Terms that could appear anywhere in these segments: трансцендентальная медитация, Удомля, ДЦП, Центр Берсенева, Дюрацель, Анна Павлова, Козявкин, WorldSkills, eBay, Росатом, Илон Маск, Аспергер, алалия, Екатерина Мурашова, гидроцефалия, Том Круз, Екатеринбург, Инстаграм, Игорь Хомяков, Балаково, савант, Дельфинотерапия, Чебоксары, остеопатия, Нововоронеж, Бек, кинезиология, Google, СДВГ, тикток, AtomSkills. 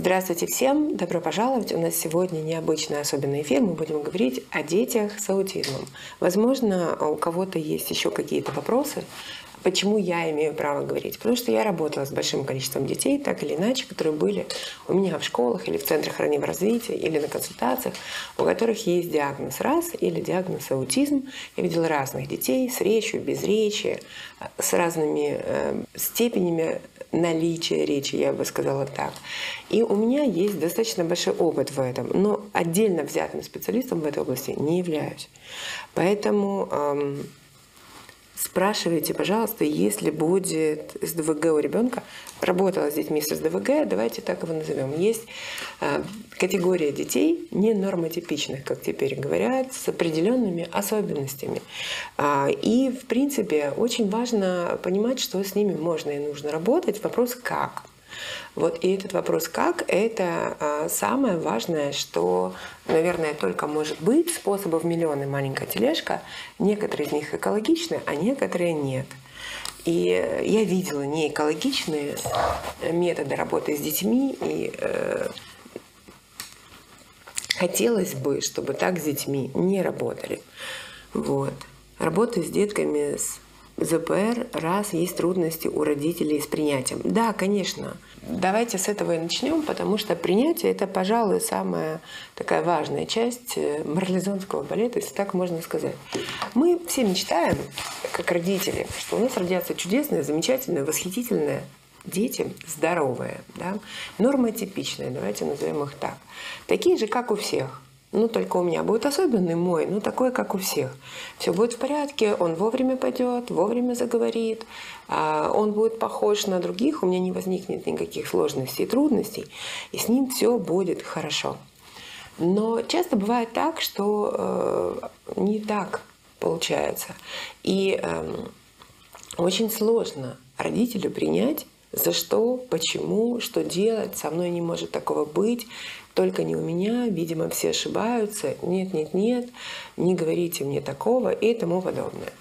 Здравствуйте всем, добро пожаловать. У нас сегодня необычный особенный эфир. Мы будем говорить о детях с аутизмом. Возможно, у кого-то есть еще какие-то вопросы. Почему я имею право говорить? Потому что я работала с большим количеством детей, так или иначе, которые были у меня в школах или в центрах раннего развития, или на консультациях, у которых есть диагноз РАС или диагноз аутизм. Я видела разных детей с речью, без речи, с разными степенями наличия речи, я бы сказала так. И у меня есть достаточно большой опыт в этом, но отдельно взятым специалистом в этой области не являюсь. Поэтому... спрашивайте, пожалуйста, если будет СДВГ у ребенка, работала с детьми с СДВГ, давайте так его назовем. Есть категория детей ненормотипичных, как теперь говорят, с определенными особенностями. И, в принципе, очень важно понимать, что с ними можно и нужно работать. Вопрос «как?». Вот и этот вопрос «как» — это самое важное, что, наверное, только может быть. Способов миллионы, маленькая тележка. Некоторые из них экологичны, а некоторые нет. И я видела неэкологичные методы работы с детьми, и хотелось бы, чтобы так с детьми не работали. Вот. Работаю с детками с ЗПР, раз есть трудности у родителей с принятием. Да, конечно. Давайте с этого и начнем, потому что принятие – это, пожалуй, самая такая важная часть марлезонского балета, если так можно сказать. Мы все мечтаем, как родители, что у нас родятся чудесные, замечательные, восхитительные дети, здоровые, да? Нормотипичные, давайте назовем их так. Такие же, как у всех. Ну, только у меня будет особенный мой, но такой, как у всех. Все будет в порядке, он вовремя пойдет, вовремя заговорит, он будет похож на других, у меня не возникнет никаких сложностей и трудностей, и с ним все будет хорошо. Но часто бывает так, что не так получается. И очень сложно родителю принять, за что, почему, что делать, со мной не может такого быть, только не у меня, видимо, все ошибаются, нет, не говорите мне такого и тому подобное.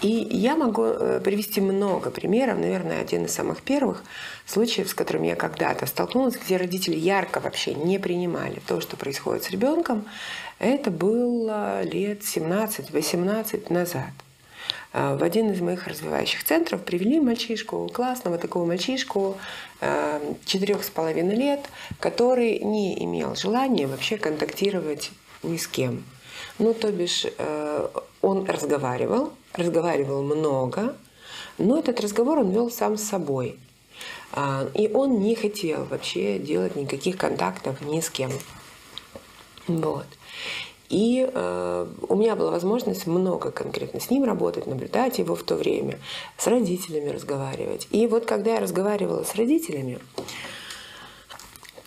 И я могу привести много примеров, наверное, один из самых первых случаев, с которым я когда-то столкнулась, где родители ярко вообще не принимали то, что происходит с ребенком. Это было лет 17-18 назад. В один из моих развивающих центров привели мальчишку, классного такого мальчишку, 4,5 лет, который не имел желания вообще контактировать ни с кем. Ну, то бишь, он разговаривал много, но этот разговор он вел сам с собой. И он не хотел вообще делать никаких контактов ни с кем. Вот. И у меня была возможность много конкретно с ним работать, наблюдать его в то время, с родителями разговаривать. И вот когда я разговаривала с родителями,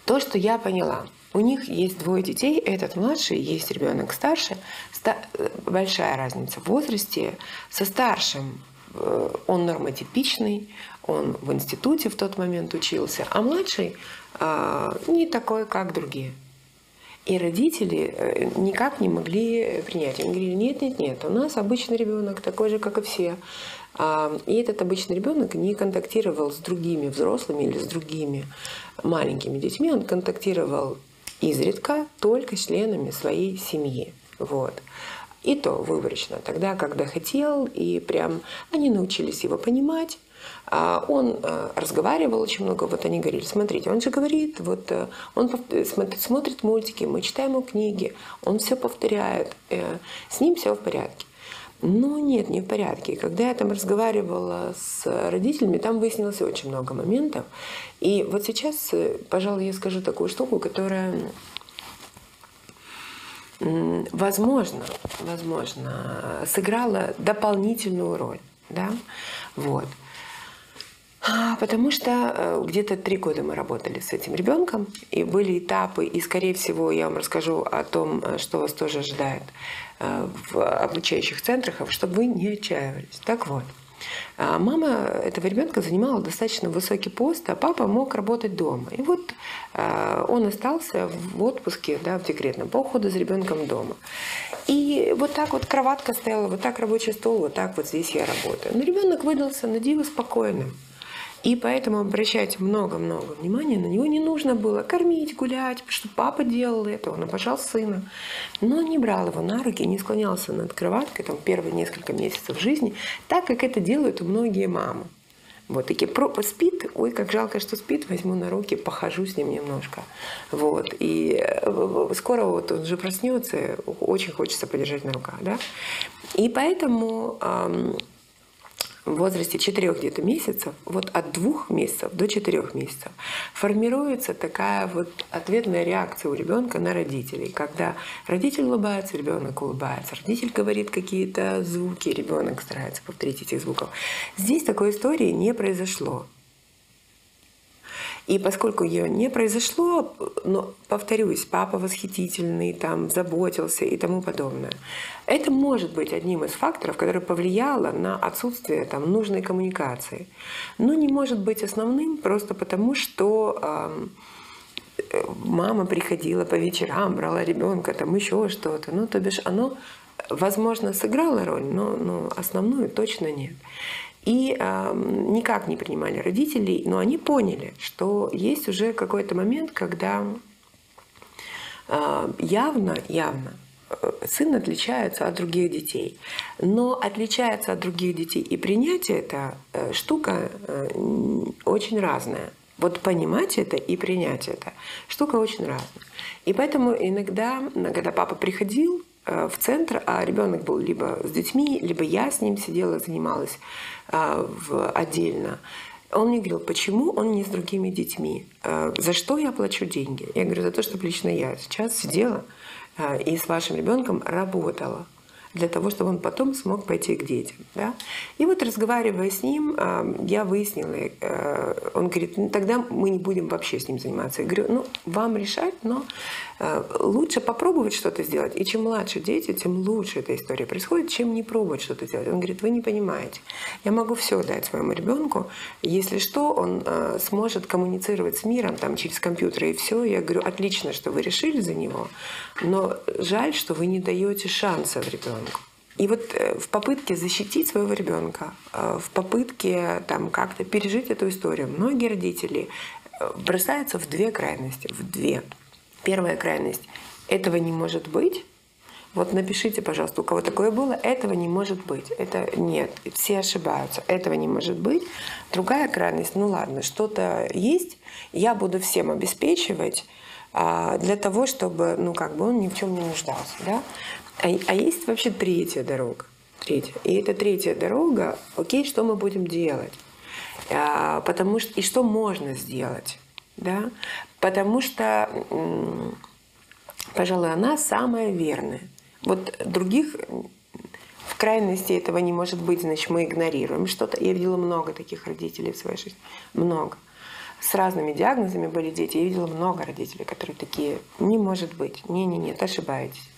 то, что я поняла, у них есть двое детей, этот младший, есть ребенок старше, большая разница в возрасте, со старшим он нормотипичный, он в институте в тот момент учился, а младший не такой, как другие. И родители никак не могли принять. Они говорили, нет, у нас обычный ребенок, такой же, как и все. И этот обычный ребенок не контактировал с другими взрослыми или с другими маленькими детьми. Он контактировал изредка только с членами своей семьи. Вот. И то выборочно, тогда, когда хотел, и прям они научились его понимать. Он разговаривал очень много, вот они говорили, смотрите, он же говорит, вот он смотрит мультики, мы читаем ему книги, он все повторяет, с ним все в порядке. Но нет, не в порядке. Когда я там разговаривала с родителями, там выяснилось очень много моментов. И вот сейчас, пожалуй, я скажу такую штуку, которая... Возможно, сыграла дополнительную роль, да, вот. Потому что где-то 3 года мы работали с этим ребенком, и были этапы, и, скорее всего, я вам расскажу о том, что вас тоже ожидает в обучающих центрах, чтобы вы не отчаивались. Так вот, мама этого ребенка занимала достаточно высокий пост, а папа мог работать дома. И вот он остался в отпуске, да, в декретном, по уходу за ребенком дома. И вот так вот кроватка стояла, вот так рабочий стол, вот так вот здесь я работаю. Но ребенок выдался на диво спокойным. И поэтому обращать много-много внимания на него не нужно было. Кормить, гулять, потому что папа делал это, он обожал сына. Но не брал его на руки, не склонялся над кроваткой там, первые несколько месяцев жизни, так как это делают многие мамы. Вот такие, пропа спит, ой, как жалко, что спит, возьму на руки, похожу с ним немножко. Вот, и скоро вот он же проснется, очень хочется подержать на руках, да. И поэтому в возрасте 4 где-то месяцев, вот от 2 месяцев до 4 месяцев, формируется такая вот ответная реакция у ребенка на родителей, когда родитель улыбается, ребенок улыбается, родитель говорит какие-то звуки, ребенок старается повторить этих звуков. Здесь такой истории не произошло. И поскольку ее не произошло, но, повторюсь, папа восхитительный, там, заботился и тому подобное, это может быть одним из факторов, которое повлияло на отсутствие там, нужной коммуникации. Но не может быть основным просто потому, что мама приходила по вечерам, брала ребенка, там еще что-то. Ну, то бишь, оно, возможно, сыграло роль, но основную точно нет. И никак не принимали родителей, но они поняли, что есть уже какой-то момент, когда явно сын отличается от других детей. Но отличается от других детей и принятие — это штука очень разная. Вот понимать это и принять это — штука очень разная. И поэтому иногда, когда папа приходил в центр, а ребенок был либо с детьми, либо я с ним сидела, занималась отдельно. Он мне говорил, почему он не с другими детьми? За что я плачу деньги? Я говорю, за то, чтобы лично я сейчас сидела и с вашим ребенком работала, для того, чтобы он потом смог пойти к детям. Да? И вот разговаривая с ним, я выяснила, он говорит, ну, тогда мы не будем вообще с ним заниматься. Я говорю, ну, вам решать, но лучше попробовать что-то сделать. И чем младше дети, тем лучше эта история происходит, чем не пробовать что-то делать. Он говорит, вы не понимаете, я могу все дать своему ребенку, если что, он сможет коммуницировать с миром там, через компьютеры и все. Я говорю, отлично, что вы решили за него, но жаль, что вы не даете шансов ребенку. И вот в попытке защитить своего ребенка, в попытке там как-то пережить эту историю, многие родители бросаются в две крайности, Первая крайность – этого не может быть. Вот напишите, пожалуйста, у кого такое было, этого не может быть. Это нет, все ошибаются, этого не может быть. Другая крайность – ну ладно, что-то есть, я буду всем обеспечивать для того, чтобы, ну как бы он ни в чем не нуждался, да? А есть вообще третья дорога. И эта третья дорога, окей, что мы будем делать? Потому что, и что можно сделать? Да? Потому что, пожалуй, она самая верная. Вот других в крайности этого не может быть, значит, мы игнорируем что-то. Я видела много таких родителей в своей жизни. Много. С разными диагнозами были дети. Я видела много родителей, которые такие, не может быть, не-не-не, ошибаетесь.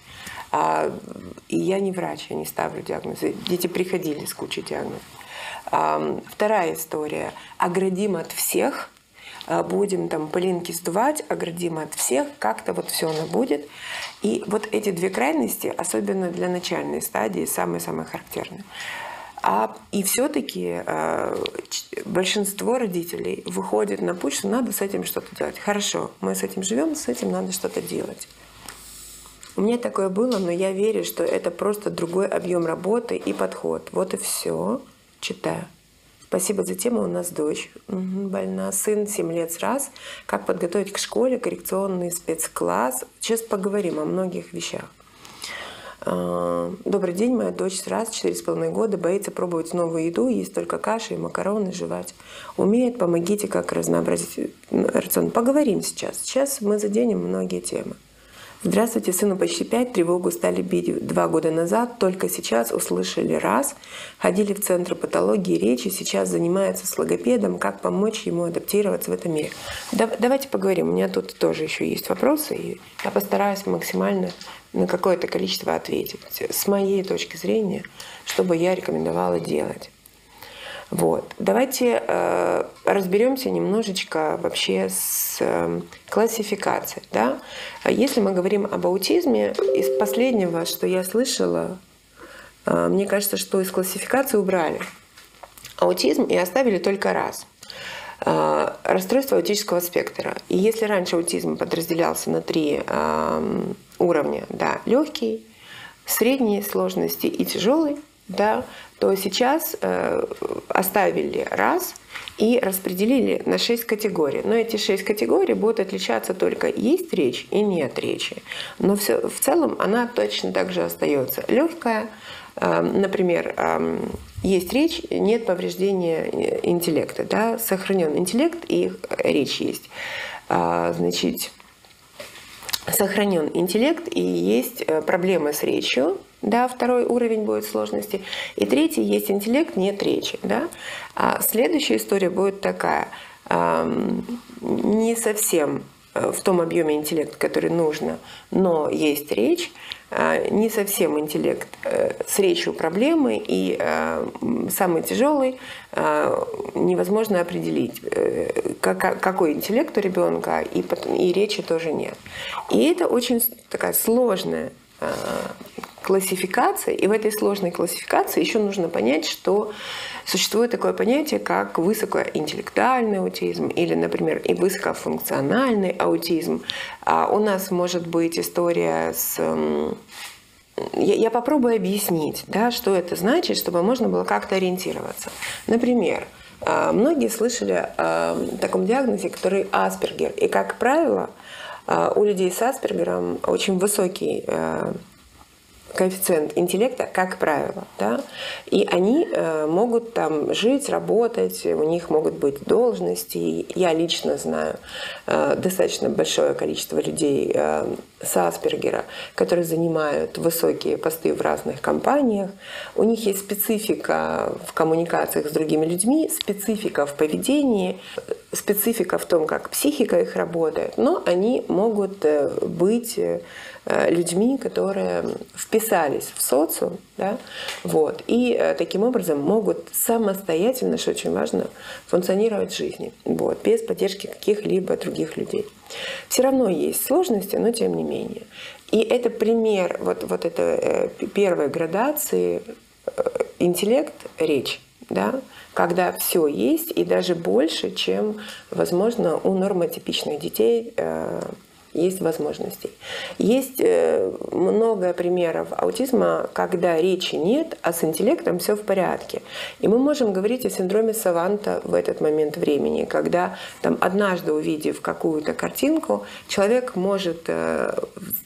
И я не врач, я не ставлю диагнозы. Дети приходили с кучей диагнозов. Вторая история. Оградим от всех, будем там пылинки сдувать, оградим от всех, как-то вот все оно будет. И вот эти две крайности, особенно для начальной стадии, самые-самые характерные. И все-таки большинство родителей выходит на путь, что надо с этим что-то делать. Хорошо, мы с этим живем, с этим надо что-то делать. У меня такое было, но я верю, что это просто другой объем работы и подход. Вот и все. Читаю. Спасибо за тему. У нас дочь больна. Сын 7 лет с РАС. Как подготовить к школе, коррекционный спецкласс. Сейчас поговорим о многих вещах. Добрый день. Моя дочь с РАС, 4,5 года. Боится пробовать новую еду. Есть только каши и макароны, жевать умеет. Помогите, как разнообразить рацион. Поговорим сейчас. Сейчас мы заденем многие темы. Здравствуйте, сыну почти 5, тревогу стали бить 2 года назад, только сейчас услышали раз, ходили в Центр патологии речи, сейчас занимается с логопедом, как помочь ему адаптироваться в этом мире. Давайте поговорим, у меня тут тоже еще есть вопросы, и я постараюсь максимально на какое-то количество ответить, с моей точки зрения, что бы я рекомендовала делать. Вот. Давайте разберемся немножечко вообще с классификацией. Да? Если мы говорим об аутизме, из последнего, что я слышала, мне кажется, что из классификации убрали аутизм и оставили только раз. Расстройство аутического спектра. И если раньше аутизм подразделялся на 3 уровня, да, легкий, средней сложности и тяжелый, да, то сейчас оставили РАС и распределили на 6 категорий. Но эти 6 категорий будут отличаться только есть речь и нет речи. Но все, в целом она точно так же остается. Легкая, например, есть речь, нет повреждения интеллекта, да, сохранен интеллект и речь есть. Значит, сохранен интеллект и есть проблемы с речью. Да, 2 уровень будет сложности. И 3 есть интеллект, нет речи. Да? А следующая история будет такая. Не совсем в том объеме интеллекта, который нужно, но есть речь. Не совсем интеллект, с речью проблемы. И самый тяжелый невозможно определить, какой интеллект у ребенка, и речи тоже нет. И это очень такая сложная классификация, и в этой сложной классификации еще нужно понять, что существует такое понятие, как высокоинтеллектуальный аутизм или, например, и высокофункциональный аутизм. У нас может быть история с... Я попробую объяснить, да, что это значит, чтобы можно было как-то ориентироваться. Например, многие слышали о таком диагнозе, который Аспергер, и, как правило, у людей с Аспергером очень высокий коэффициент интеллекта, как правило, да? И они могут там жить, работать, у них могут быть должности. Я лично знаю достаточно большое количество людей с Аспергера, которые занимают высокие посты в разных компаниях. У них есть специфика в коммуникациях с другими людьми, специфика в поведении, специфика в том, как психика их работает, но они могут быть людьми, которые вписались в социум, да, вот, и таким образом могут самостоятельно, что очень важно, функционировать в жизни, вот, без поддержки каких-либо других людей. Все равно есть сложности, но тем не менее. И это пример вот этой первой градации интеллект-речь, да, когда все есть и даже больше, чем, возможно, у нормотипичных детей есть возможностей. Есть много примеров аутизма, когда речи нет, а с интеллектом все в порядке. И мы можем говорить о синдроме саванта в этот момент времени, когда там, однажды увидев какую-то картинку, человек может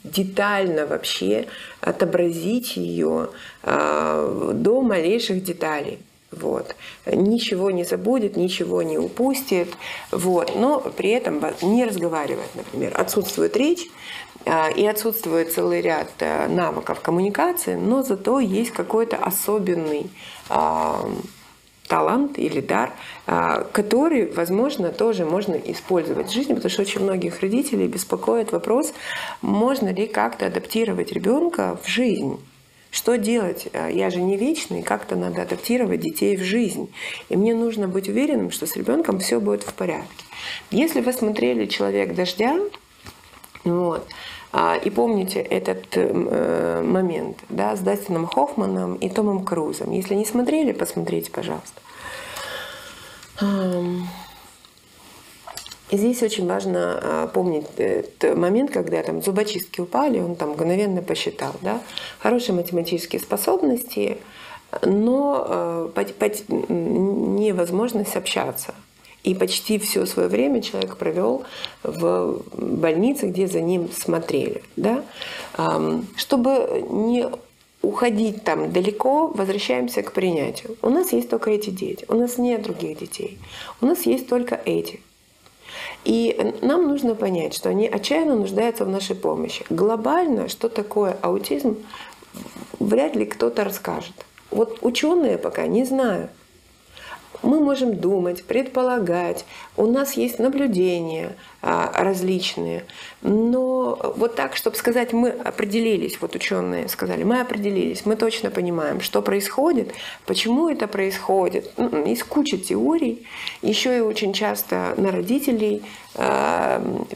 детально вообще отобразить ее до малейших деталей. Вот. Ничего не забудет, ничего не упустит, вот. Но при этом не разговаривает, например. Отсутствует речь и отсутствует целый ряд навыков коммуникации, но зато есть какой-то особенный талант или дар, который, возможно, тоже можно использовать в жизни, потому что очень многих родителей беспокоит вопрос, можно ли как-то адаптировать ребенка в жизнь. Что делать? Я же не вечный, как-то надо адаптировать детей в жизнь. И мне нужно быть уверенным, что с ребенком все будет в порядке. Если вы смотрели «Человек дождя», вот, и помните этот момент, да, с Дастином Хоффманом и Томом Крузом. Если не смотрели, посмотрите, пожалуйста. И здесь очень важно помнить этот момент, когда там зубочистки упали, он там мгновенно посчитал, да, хорошие математические способности, но невозможность общаться. И почти все свое время человек провел в больнице, где за ним смотрели, да, чтобы не уходить там далеко, возвращаемся к принятию. У нас есть только эти дети, у нас нет других детей, у нас есть только эти. И нам нужно понять, что они отчаянно нуждаются в нашей помощи. Глобально, что такое аутизм, вряд ли кто-то расскажет. Вот ученые пока не знают. Мы можем думать, предполагать, у нас есть наблюдения различные, но вот так, чтобы сказать, мы определились, вот ученые сказали, мы определились, мы точно понимаем, что происходит, почему это происходит. Есть куча теорий, еще и очень часто на родителей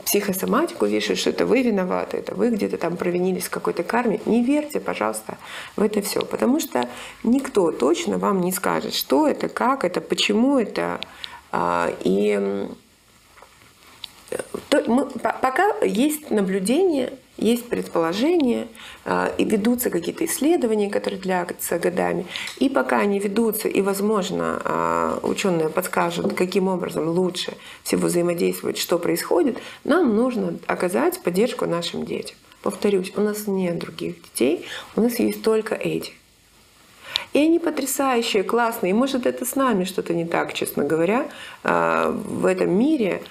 психосоматику вешают, что это вы виноваты, это вы где-то там провинились в какой-то карме. Не верьте, пожалуйста, в это все, потому что никто точно вам не скажет, что это, как это, почему это, И пока есть наблюдение, есть предположения, и ведутся какие-то исследования, которые длятся годами. И пока они ведутся, и, возможно, ученые подскажут, каким образом лучше всего взаимодействовать, что происходит, нам нужно оказать поддержку нашим детям. Повторюсь, у нас нет других детей, у нас есть только эти. И они потрясающие, классные. И, может, это с нами что-то не так, честно говоря, в этом мире,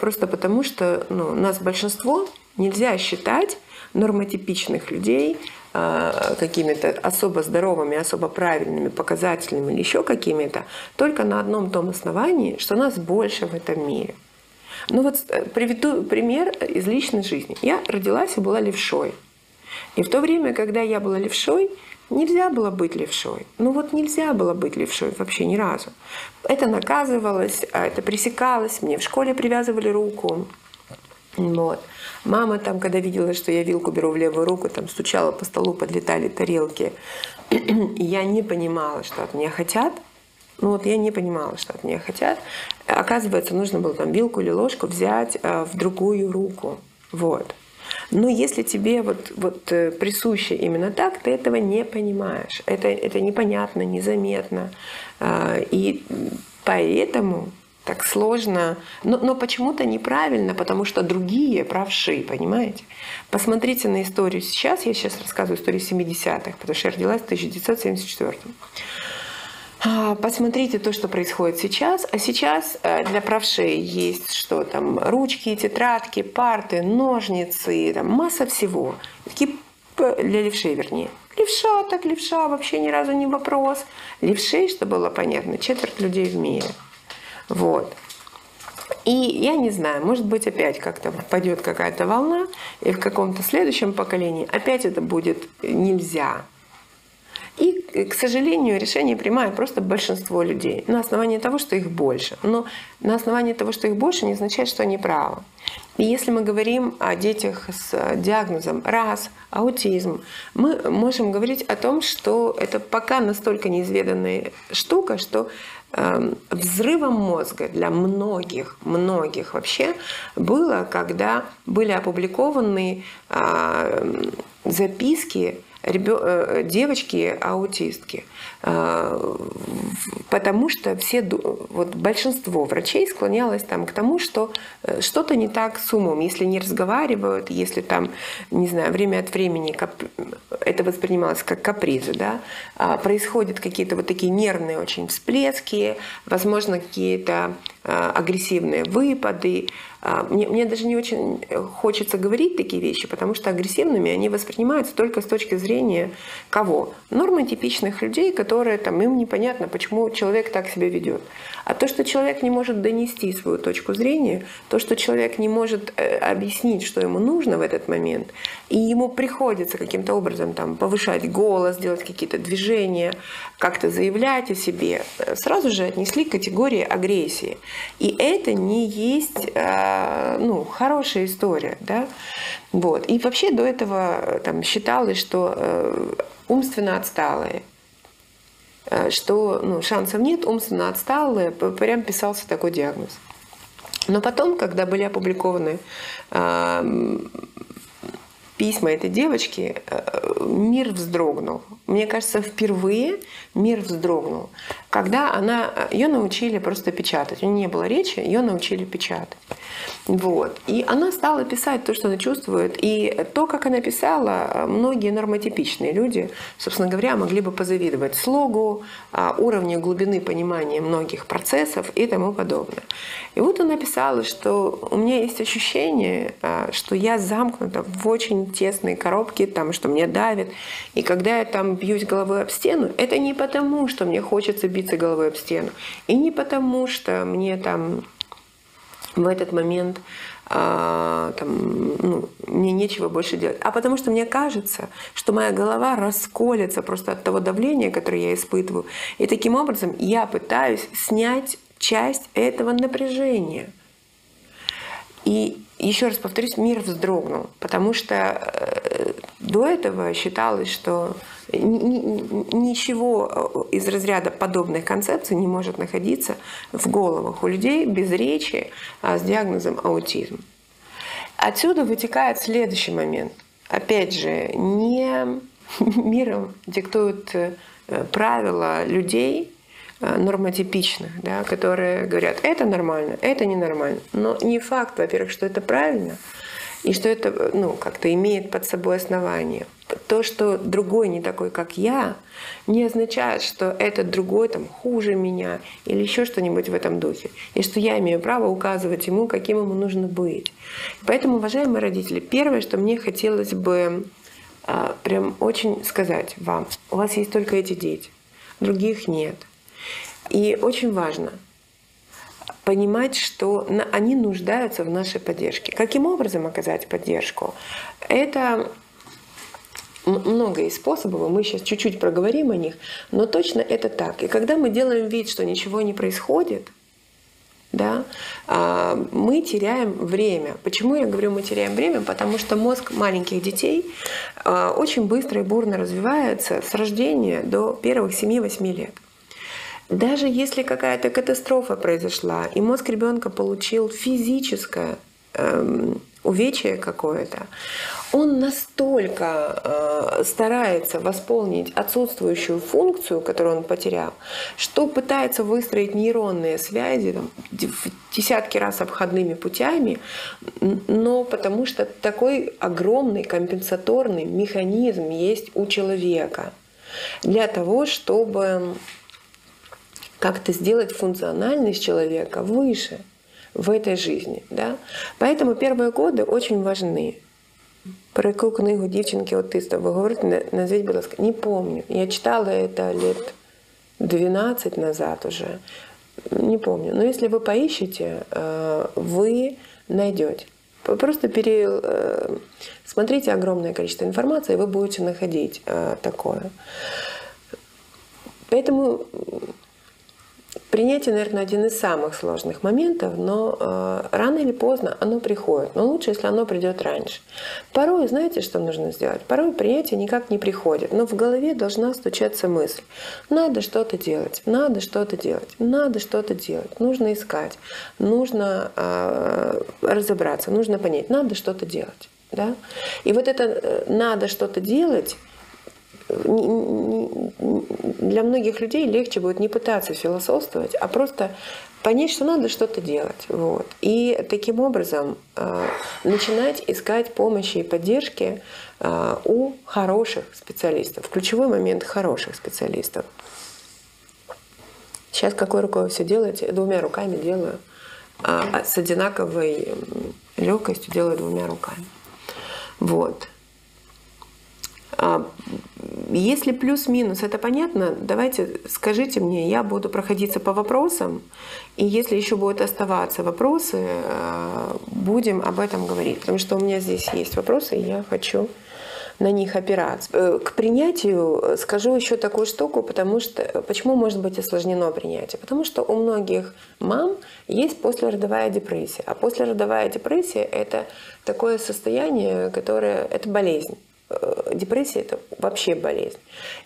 просто потому что нас большинство. Нельзя считать нормотипичных людей какими-то особо здоровыми, особо правильными, показательными или еще какими-то, только на одном том основании, что нас больше в этом мире. Ну вот приведу пример из личной жизни. Я родилась и была левшой. И в то время, когда я была левшой, нельзя было быть левшой. Ну вот нельзя было быть левшой вообще ни разу. Это наказывалось, это пресекалось, мне в школе привязывали руку. Вот. Мама там, когда видела, что я вилку беру в левую руку, там стучала по столу, подлетали тарелки. И я не понимала, что от меня хотят. Оказывается, нужно было там вилку или ложку взять в другую руку. Вот. Но если тебе присуще именно так, ты этого не понимаешь. Это непонятно, незаметно. И поэтому... Так сложно, но почему-то неправильно, потому что другие правши, понимаете? Посмотрите на историю сейчас, я сейчас рассказываю историю 70-х, потому что я родилась в 1974-м. Посмотрите то, что происходит сейчас. А сейчас для правшей есть что там? Ручки, тетрадки, парты, ножницы, там, масса всего. Для левшей, вернее. Левша так левша, вообще ни разу не вопрос. Левшей, что было понятно, четверть людей в мире. Вот. И я не знаю, может быть, опять как-то пойдет какая-то волна, и в каком-то следующем поколении опять это будет нельзя. И, к сожалению, решение принимает просто большинство людей на основании того, что их больше. Но на основании того, что их больше, не означает, что они правы. И если мы говорим о детях с диагнозом РАС, аутизм, мы можем говорить о том, что это пока настолько неизведанная штука, что взрывом мозга для многих вообще было, когда были опубликованы записки девочки-аутистки. Потому что большинство врачей склонялось там к тому, что что-то не так с умом. Если не разговаривают, если там, не знаю, время от времени это воспринималось как капризы, да? Происходят какие-то вот такие нервные очень всплески, возможно, какие-то агрессивные выпады. Мне даже не очень хочется говорить такие вещи, потому что агрессивными они воспринимаются только с точки зрения кого? Нормотипичных людей, которые там им непонятно, почему человек так себя ведет. А то, что человек не может донести свою точку зрения, то, что человек не может объяснить, что ему нужно в этот момент, и ему приходится каким-то образом там повышать голос, делать какие-то движения, как-то заявлять о себе, сразу же отнесли к категории агрессии. И это не есть... хорошая история, да, вот. И вообще до этого там считалось, что умственно отсталые, что шансов нет, умственно отсталые, прям писался такой диагноз. Но потом, когда были опубликованы письма этой девочки, мир вздрогнул. Мне кажется, впервые мир вздрогнул. Когда ее научили просто печатать. У нее не было речи, ее научили печатать. Вот. И она стала писать то, что она чувствует. И то, как она писала, многие нормотипичные люди, собственно говоря, могли бы позавидовать слогу, уровню глубины понимания многих процессов и тому подобное. И вот она писала, что у меня есть ощущение, что я замкнута в очень тесной коробке, там, что меня давит. И когда я там бьюсь головой об стену, это не потому, что мне хочется биться головой об стену. И не потому, что мне там в этот момент мне нечего больше делать. А потому что мне кажется, что моя голова расколется просто от того давления, которое я испытываю. И таким образом я пытаюсь снять часть этого напряжения. И еще раз повторюсь, мир вздрогнул. Потому что до этого считалось, что Ничего из разряда подобных концепций не может находиться в головах у людей без речи с диагнозом аутизм. Отсюда вытекает следующий момент. Опять же, не миром диктуют правила людей нормотипичных, да, которые говорят, это нормально, это ненормально. Но не факт, во-первых, что это правильно, и что это, ну, как-то имеет под собой основание. То, что другой не такой, как я, не означает, что этот другой там хуже меня или еще что-нибудь в этом духе. И что я имею право указывать ему, каким ему нужно быть. Поэтому, уважаемые родители, первое, что мне хотелось бы прям очень сказать вам. У вас есть только эти дети, других нет. И очень важно понимать, что они нуждаются в нашей поддержке. Каким образом оказать поддержку? Это... много есть способов, мы сейчас чуть-чуть проговорим о них, но точно это так. И когда мы делаем вид, что ничего не происходит, да, мы теряем время. Почему я говорю, мы теряем время? Потому что мозг маленьких детей очень быстро и бурно развивается с рождения до первых 7-8 лет. Даже если какая-то катастрофа произошла, и мозг ребенка получил физическое увечье какое-то, он настолько старается восполнить отсутствующую функцию, которую он потерял, что пытается выстроить нейронные связи там, в десятки раз обходными путями, но потому что такой огромный компенсаторный механизм есть у человека для того, чтобы как-то сделать функциональность человека выше в этой жизни. Да? Поэтому первые годы очень важны. Про яку книгу «Дівчинки-аутиста» ви говорите, назвіть, будь ласка, не помню. Я читала это лет 12 назад уже, не помню. Но если вы поищете, вы найдете. Просто смотрите огромное количество информации, и вы будете находить такое. Поэтому принятие, наверное, один из самых сложных моментов, но рано или поздно оно приходит. Но лучше, если оно придет раньше. Порой, знаете, что нужно сделать? Порой принятие никак не приходит, но в голове должна стучаться мысль. Надо что-то делать, надо что-то делать, надо что-то делать. Нужно искать, нужно разобраться, нужно понять, надо что-то делать. Да? И вот это «надо что-то делать» для многих людей легче будет не пытаться философствовать, а просто понять, что надо что-то делать. Вот. И таким образом начинать искать помощи и поддержки у хороших специалистов. Ключевой момент — хороших специалистов. Сейчас какой рукой вы все делаете? Двумя руками делаю. С одинаковой легкостью делаю двумя руками. Вот. Если плюс-минус это понятно, давайте скажите мне, я буду проходиться по вопросам, и если еще будут оставаться вопросы, будем об этом говорить, потому что у меня здесь есть вопросы, и я хочу на них опираться. К принятию скажу еще такую штуку, потому что почему может быть осложнено принятие? Потому что у многих мам есть послеродовая депрессия, а послеродовая депрессия — это такое состояние, которое это болезнь. Депрессия – это вообще болезнь.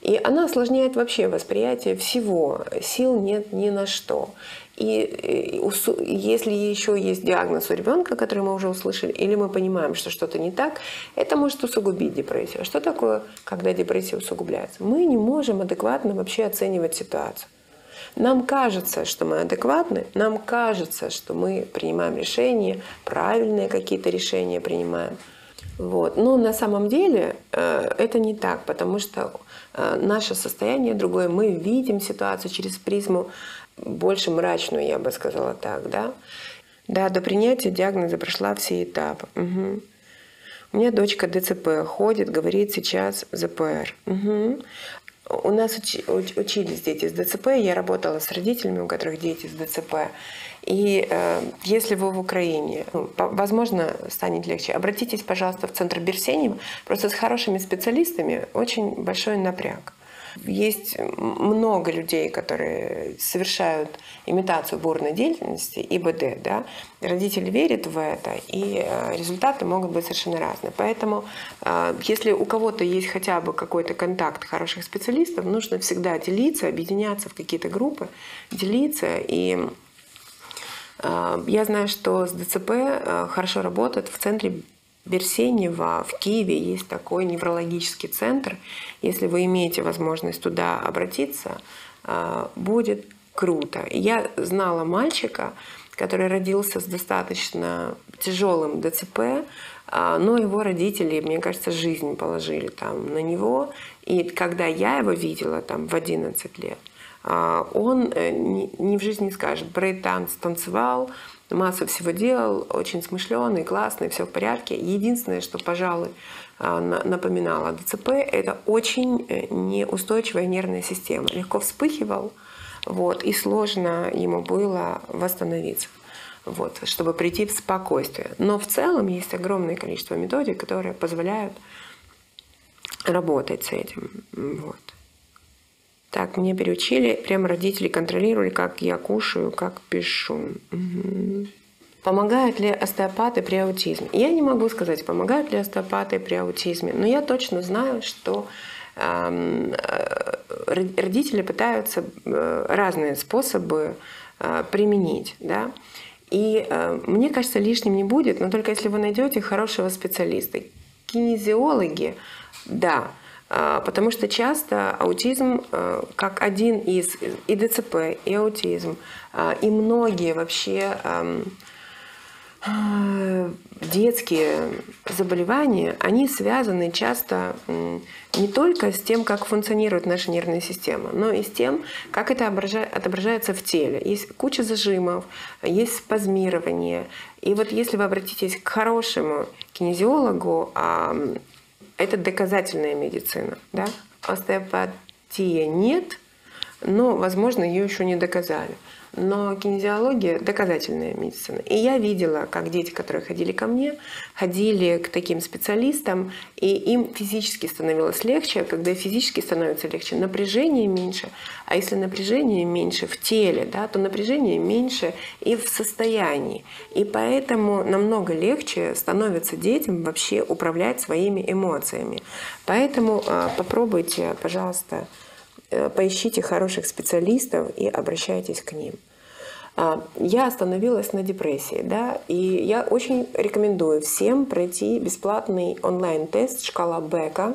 И она осложняет вообще восприятие всего. Сил нет ни на что. И если еще есть диагноз у ребенка, который мы уже услышали, или мы понимаем, что что-то не так, это может усугубить депрессию. А что такое, когда депрессия усугубляется? Мы не можем адекватно вообще оценивать ситуацию. Нам кажется, что мы адекватны, нам кажется, что мы принимаем решения, правильные какие-то решения принимаем. Вот. Но на самом деле это не так, потому что наше состояние другое. Мы видим ситуацию через призму больше мрачную, я бы сказала так. Да, да, до принятия диагноза прошла все этапы. Угу. У меня дочка ДЦП, ходит, говорит сейчас ЗПР. Угу. У нас учились дети с ДЦП, я работала с родителями, у которых дети с ДЦП. И если вы в Украине, возможно, станет легче. Обратитесь, пожалуйста, в Центр Берсенева. Просто с хорошими специалистами очень большой напряг. Есть много людей, которые совершают имитацию бурной деятельности, ИБД, да? Родители верят в это, и результаты могут быть совершенно разные. Поэтому, если у кого-то есть хотя бы какой-то контакт хороших специалистов, нужно всегда делиться, объединяться в какие-то группы, делиться. И я знаю, что с ДЦП хорошо работает в Центре Берсенева в Киеве, есть такой неврологический центр. Если вы имеете возможность туда обратиться, будет круто. Я знала мальчика, который родился с достаточно тяжелым ДЦП, но его родители, мне кажется, жизнь положили там на него. И когда я его видела там, в 11 лет, он ни в жизни не скажет, брейк-танц танцевал, массу всего делал, очень смышленый, классный, все в порядке. Единственное, что, пожалуй, напоминало ДЦП, это очень неустойчивая нервная система. Легко вспыхивал, вот, и сложно ему было восстановиться, вот, чтобы прийти в спокойствие. Но в целом есть огромное количество методик, которые позволяют работать с этим. Вот. Так, меня переучили, прям родители контролировали, как я кушаю, как пишу. Угу. Помогают ли остеопаты при аутизме? Я не могу сказать, помогают ли остеопаты при аутизме, но я точно знаю, что родители пытаются разные способы применить, да? И мне кажется, лишним не будет, но только если вы найдете хорошего специалиста. Кинезиологи, да. Потому что часто аутизм, как один из, и ДЦП, и аутизм, и многие вообще детские заболевания, они связаны часто не только с тем, как функционирует наша нервная система, но и с тем, как это отображается в теле. Есть куча зажимов, есть спазмирование. И вот если вы обратитесь к хорошему кинезиологу, это доказательная медицина, да? Остеопатия нет, но, возможно, ее еще не доказали. Но кинезиология – доказательная медицина. И я видела, как дети, которые ходили ко мне, ходили к таким специалистам, и им физически становилось легче. Когда физически становится легче, напряжение меньше. А если напряжение меньше в теле, да, то напряжение меньше и в состоянии. И поэтому намного легче становится детям вообще управлять своими эмоциями. Поэтому попробуйте, пожалуйста, поищите хороших специалистов и обращайтесь к ним. Я остановилась на депрессии, да, и я очень рекомендую всем пройти бесплатный онлайн-тест «Шкала Бека»,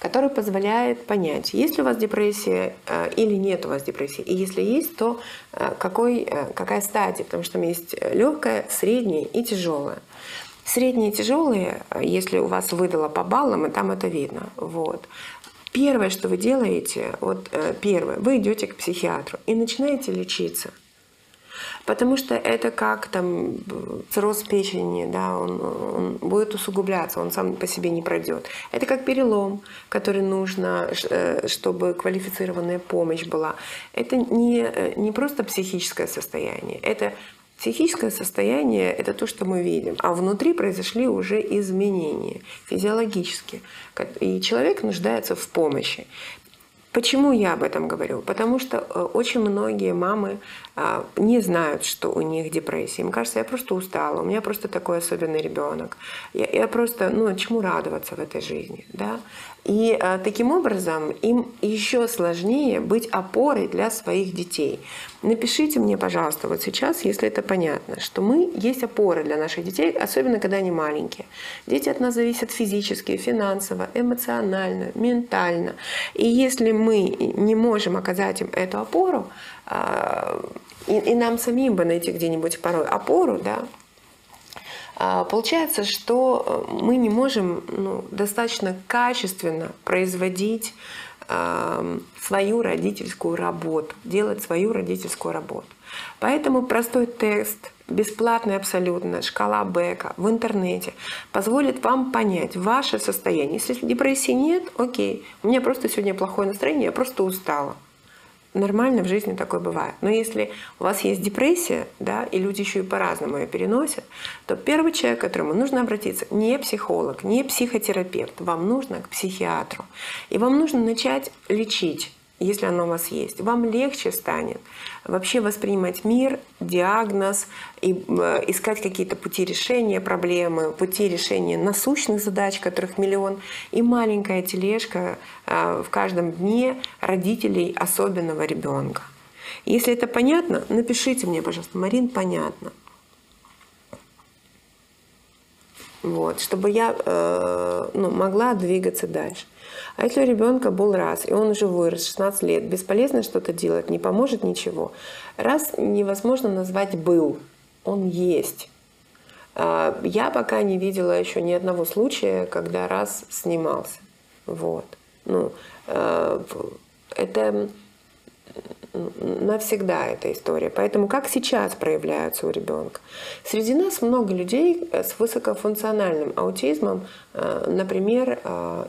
который позволяет понять, есть ли у вас депрессия или нет у вас депрессии. И если есть, то какая стадия, потому что там есть легкая, средняя и тяжелая. Средние и тяжелые, если у вас выдало по баллам, и там это видно, вот. Первое, что вы делаете, вот первое, вы идете к психиатру и начинаете лечиться. Потому что это как там цирроз печени, да, он будет усугубляться, он сам по себе не пройдет. Это как перелом, который нужно, чтобы квалифицированная помощь была. Это не просто психическое состояние, это психическое состояние – это то, что мы видим, а внутри произошли уже изменения физиологические, и человек нуждается в помощи. Почему я об этом говорю? Потому что очень многие мамы не знают, что у них депрессия. Им кажется, я просто устала, у меня просто такой особенный ребенок, я просто, ну, чему радоваться в этой жизни, да? И таким образом им еще сложнее быть опорой для своих детей. Напишите мне, пожалуйста, вот сейчас, если это понятно, что мы есть опоры для наших детей, особенно когда они маленькие. Дети от нас зависят физически, финансово, эмоционально, ментально. И если мы не можем оказать им эту опору, и нам самим бы найти где-нибудь порой опору, да, получается, что мы не можем, ну, достаточно качественно производить свою родительскую работу, делать свою родительскую работу. Поэтому простой тест, бесплатный абсолютно, «Шкала Бека» в интернете позволит вам понять ваше состояние. Если депрессии нет, окей, у меня просто сегодня плохое настроение, я просто устала. Нормально в жизни такое бывает. Но если у вас есть депрессия, да, и люди еще и по-разному ее переносят, то первый человек, к которому нужно обратиться, не психолог, не психотерапевт. Вам нужно к психиатру. И вам нужно начать лечить, если оно у вас есть. Вам легче станет вообще воспринимать мир, диагноз, и искать какие-то пути решения проблемы, пути решения насущных задач, которых миллион, и маленькая тележка в каждом дне родителей особенного ребенка. Если это понятно, напишите мне, пожалуйста, Марин, понятно. Вот, чтобы я могла двигаться дальше. А если у ребенка был РАС, и он уже вырос, 16 лет, бесполезно что-то делать, не поможет ничего. РАС невозможно назвать «был», он есть. Я пока не видела еще ни одного случая, когда РАС снимался. Вот. Это навсегда эта история. Поэтому как сейчас проявляются у ребенка? Среди нас много людей с высокофункциональным аутизмом. Например,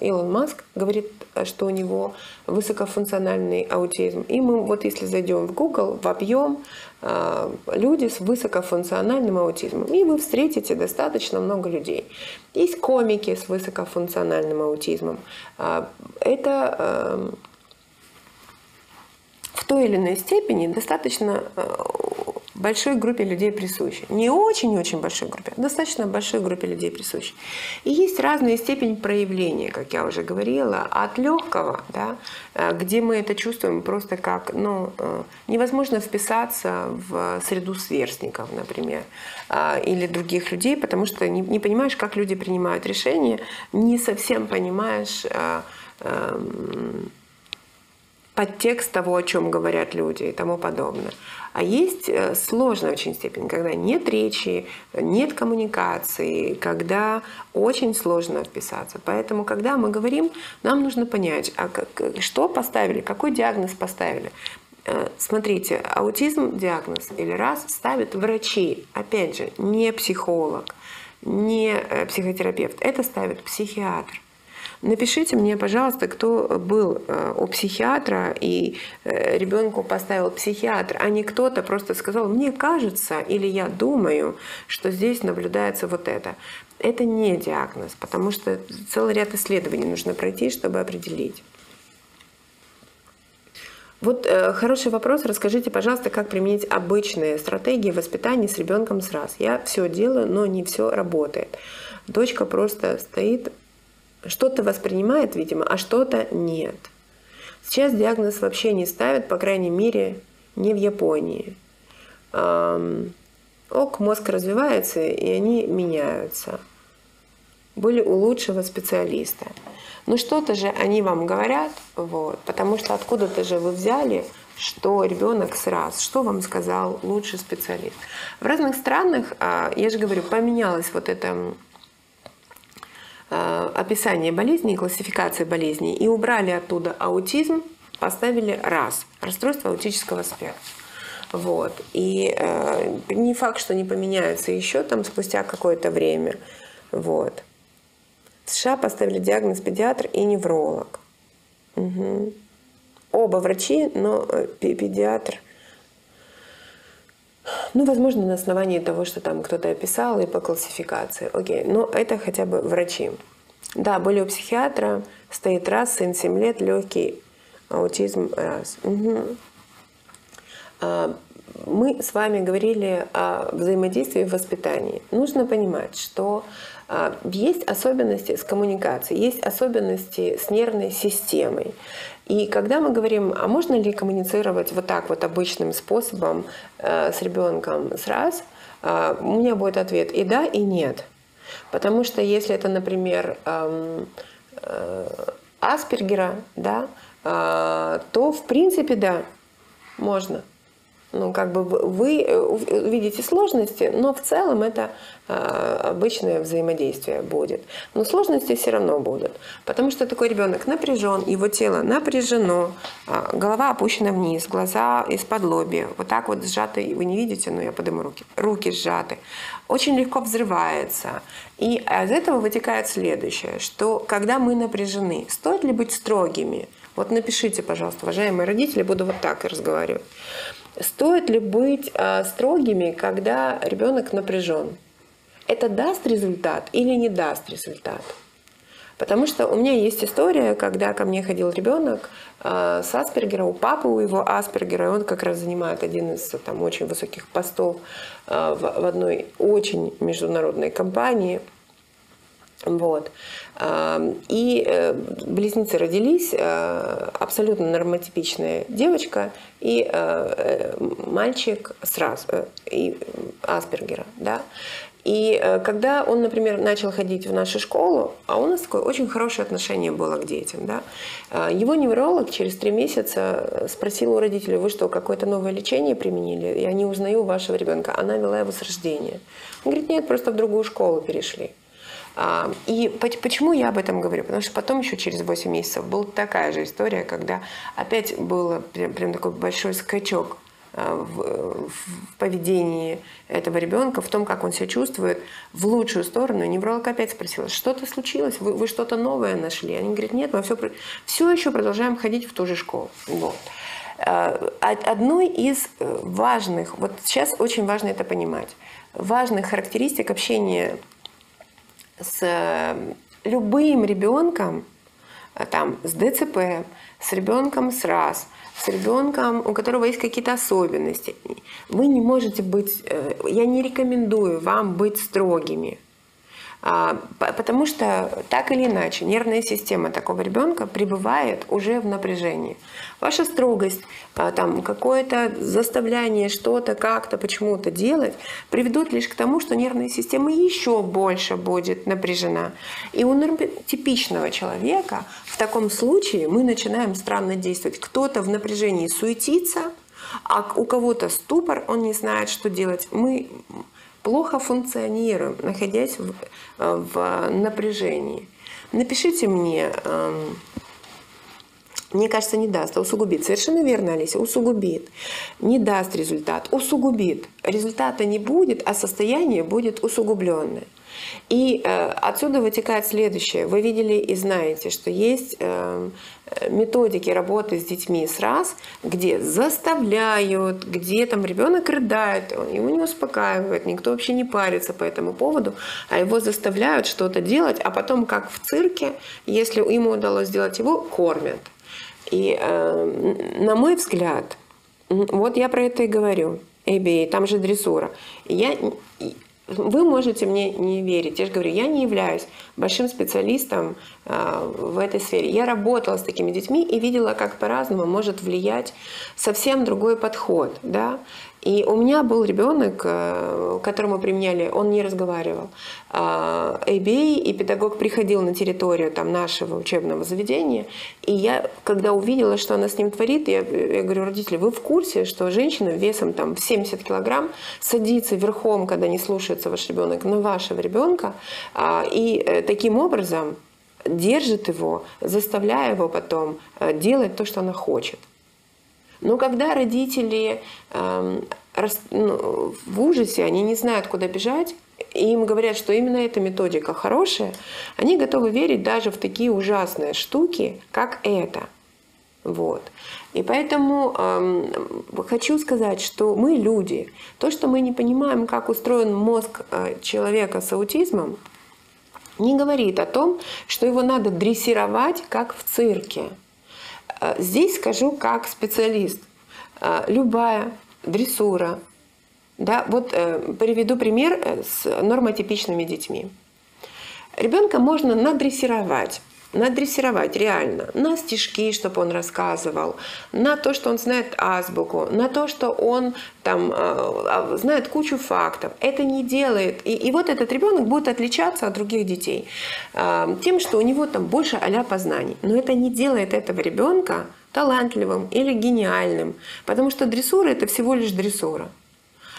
Илон Маск говорит, что у него высокофункциональный аутизм. И мы, вот если зайдем в Google, вобьем люди с высокофункциональным аутизмом, и вы встретите достаточно много людей. Есть комики с высокофункциональным аутизмом. Это в той или иной степени достаточно большой группе людей присущи. Не очень-очень большой группе, а достаточно большой группе людей присущи. И есть разные степени проявления, как я уже говорила, от легкого, да, где мы это чувствуем просто как, невозможно вписаться в среду сверстников, например, или других людей, потому что не понимаешь, как люди принимают решения, не совсем понимаешь подтекст того, о чем говорят люди и тому подобное. А есть сложная очень степень, когда нет речи, нет коммуникации, когда очень сложно вписаться. Поэтому, когда мы говорим, нам нужно понять, что поставили, какой диагноз поставили. Смотрите, аутизм диагноз или РАС ставят врачи, опять же, не психолог, не психотерапевт, это ставит психиатр. Напишите мне, пожалуйста, кто был у психиатра и ребенку поставил психиатр, а не кто-то просто сказал, мне кажется или я думаю, что здесь наблюдается вот это. Это не диагноз, потому что целый ряд исследований нужно пройти, чтобы определить. Вот хороший вопрос. Расскажите, пожалуйста, как применить обычные стратегии воспитания с ребенком с РАС. Я все делаю, но не все работает. Дочка просто стоит. Что-то воспринимает, видимо, а что-то нет. Сейчас диагноз вообще не ставят, по крайней мере, не в Японии. Мозг развивается, и они меняются. Были у лучшего специалиста. Но что-то же они вам говорят, вот, потому что откуда-то же вы взяли, что ребенок с РАС, что вам сказал лучший специалист. В разных странах, я же говорю, поменялось вот это описание болезней, классификация болезней, и убрали оттуда аутизм, поставили РАС, расстройство аутического спектра. Вот. И не факт, что не поменяется еще там спустя какое-то время. Вот. В США поставили диагноз педиатр и невролог. Угу. Оба врачи, но педиатр. Возможно, на основании того, что там кто-то описал, и по классификации. Окей, но это хотя бы врачи. Да, были у психиатра, стоит РАС, сын 7 лет, легкий аутизм РАС. Угу. Мы с вами говорили о взаимодействии в воспитании. Нужно понимать, что есть особенности с коммуникацией, есть особенности с нервной системой. И когда мы говорим, а можно ли коммуницировать вот так вот обычным способом с ребенком с РАС, у меня будет ответ и да, и нет. Потому что если это, например, Аспергера, да, то в принципе да, можно. Вы видите сложности, но в целом это обычное взаимодействие будет. Но сложности все равно будут, потому что такой ребенок напряжен, его тело напряжено, голова опущена вниз, глаза из-под лоби, вот так вот сжаты, вы не видите, но я подниму руки, руки сжаты, очень легко взрывается. И из этого вытекает следующее, что когда мы напряжены, стоит ли быть строгими? Вот напишите, пожалуйста, уважаемые родители, буду вот так и разговаривать. Стоит ли быть строгими, когда ребенок напряжен? Это даст результат или не даст результат? Потому что у меня есть история, когда ко мне ходил ребенок с Аспергера, у папы у его Аспергера, и он как раз занимает один из там очень высоких постов в одной очень международной компании. Вот. И близнецы родились, абсолютно нормотипичная девочка и мальчик с Аспергера, да. И когда он, например, начал ходить в нашу школу, а у нас такое очень хорошее отношение было к детям, да, его невролог через 3 месяца спросил у родителей: вы что, какое-то новое лечение применили? Я не узнаю вашего ребенка, она вела его с рождения. Он говорит: нет, просто в другую школу перешли. И почему я об этом говорю? Потому что потом еще через 8 месяцев была такая же история, когда опять был прям такой большой скачок в поведении этого ребенка, в том, как он себя чувствует, в лучшую сторону. Невролог опять спросила: что-то случилось? Вы что-то новое нашли? Они говорят: нет, мы все еще продолжаем ходить в ту же школу. Вот. Одной из важных, вот сейчас очень важно это понимать, важных характеристик общения с любым ребенком, там, с ДЦП, с ребенком с РАС, с ребенком, у которого есть какие-то особенности. Вы не можете быть, я не рекомендую вам быть строгими, потому что так или иначе нервная система такого ребенка пребывает уже в напряжении. Ваша строгость, там, какое-то заставляние что-то как-то почему-то делать приведут лишь к тому, что нервная система еще больше будет напряжена. И у нормотипичного человека в таком случае мы начинаем странно действовать. Кто-то в напряжении суетится, а у кого-то ступор, он не знает, что делать. Мы плохо функционируем, находясь в напряжении. Напишите мне, мне кажется, не даст, а усугубит. Совершенно верно, Олеся, усугубит. Не даст результат, усугубит. Результата не будет, а состояние будет усугубленное. И отсюда вытекает следующее. Вы видели и знаете, что есть методики работы с детьми с РАС, где заставляют, где там ребенок рыдает, его не успокаивает, никто вообще не парится по этому поводу, а его заставляют что-то делать, а потом, как в цирке, если ему удалось сделать, его кормят. И на мой взгляд, вот я про это и говорю, ABA, там же дрессура. Вы можете мне не верить. Я же говорю, я не являюсь большим специалистом в этой сфере. Я работала с такими детьми и видела, как по-разному может влиять совсем другой подход. Да? И у меня был ребенок, которому применяли, он не разговаривал, ABA, и педагог приходил на территорию там нашего учебного заведения, и я, когда увидела, что она с ним творит, я говорю: родители, вы в курсе, что женщина весом там 70 килограмм садится верхом, когда не слушается ваш ребенок, на вашего ребенка, и таким образом держит его, заставляя его потом делать то, что она хочет. Но когда родители в ужасе, они не знают, куда бежать, и им говорят, что именно эта методика хорошая, они готовы верить даже в такие ужасные штуки, как это. Вот. И поэтому хочу сказать, что мы люди. То, что мы не понимаем, как устроен мозг человека с аутизмом, не говорит о том, что его надо дрессировать, как в цирке. Здесь скажу как специалист. Любая дрессура. Да, вот приведу пример с нормотипичными детьми. Ребенка можно надрессировать. Надрессировать реально. На стишки, чтобы он рассказывал. На то, что он знает азбуку. На то, что он там знает кучу фактов. Это не делает. И вот этот ребенок будет отличаться от других детей тем, что у него там больше а-ля познаний. Но это не делает этого ребенка талантливым или гениальным. Потому что дрессура – это всего лишь дрессура.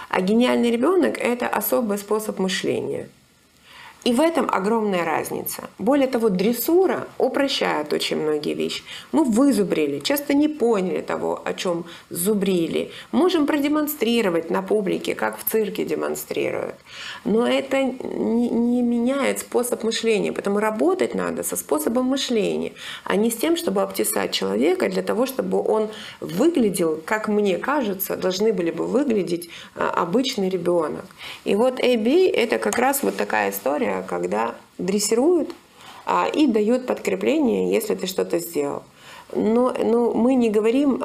А гениальный ребенок – это особый способ мышления. И в этом огромная разница. Более того, дрессура упрощает очень многие вещи. Мы вызубрили, часто не поняли того, о чем зубрили. Можем продемонстрировать на публике, как в цирке демонстрируют. Но это не меняет способ мышления. Поэтому работать надо со способом мышления, а не с тем, чтобы обтесать человека для того, чтобы он выглядел, как мне кажется, должны были бы выглядеть обычный ребенок. И вот ABA – это как раз вот такая история, когда дрессируют и дают подкрепление, если ты что-то сделал. Но мы не говорим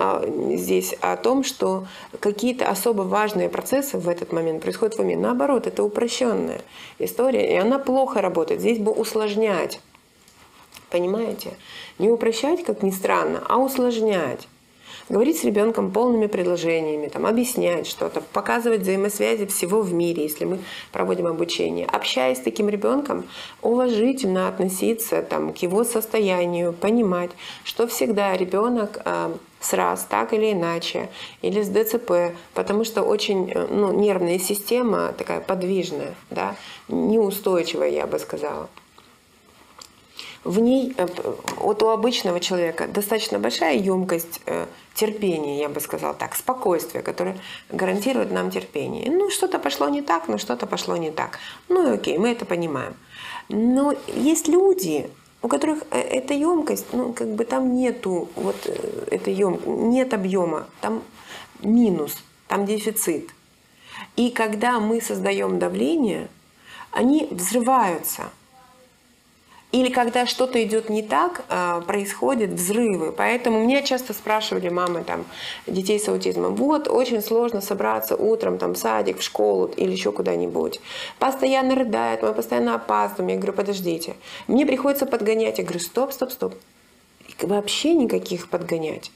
здесь о том, что какие-то особо важные процессы в этот момент происходят в уме. Наоборот, это упрощенная история, и она плохо работает. Здесь бы усложнять, понимаете? Не упрощать, как ни странно, а усложнять. Говорить с ребенком полными предложениями, там, объяснять что-то, показывать взаимосвязи всего в мире, если мы проводим обучение. Общаясь с таким ребенком, уважительно относиться там, к его состоянию, понимать, что всегда ребенок с РАС так или иначе, или с ДЦП, потому что очень нервная система такая подвижная, да, неустойчивая, я бы сказала. В ней, вот у обычного человека, достаточно большая емкость терпения, я бы сказала так, спокойствия, которое гарантирует нам терпение. Ну, что-то пошло не так, но что-то пошло не так. Ну, окей, мы это понимаем. Но есть люди, у которых эта емкость, там нету вот этой емкости, нет объема, там минус, там дефицит. И когда мы создаем давление, они взрываются. Или когда что-то идет не так, происходят взрывы. Поэтому меня часто спрашивали мамы там, детей с аутизмом, вот очень сложно собраться утром там, в садик, в школу или еще куда-нибудь. Постоянно рыдает, мы постоянно опаздываем. Я говорю, подождите, мне приходится подгонять. Я говорю, стоп. Вообще никаких подгонять.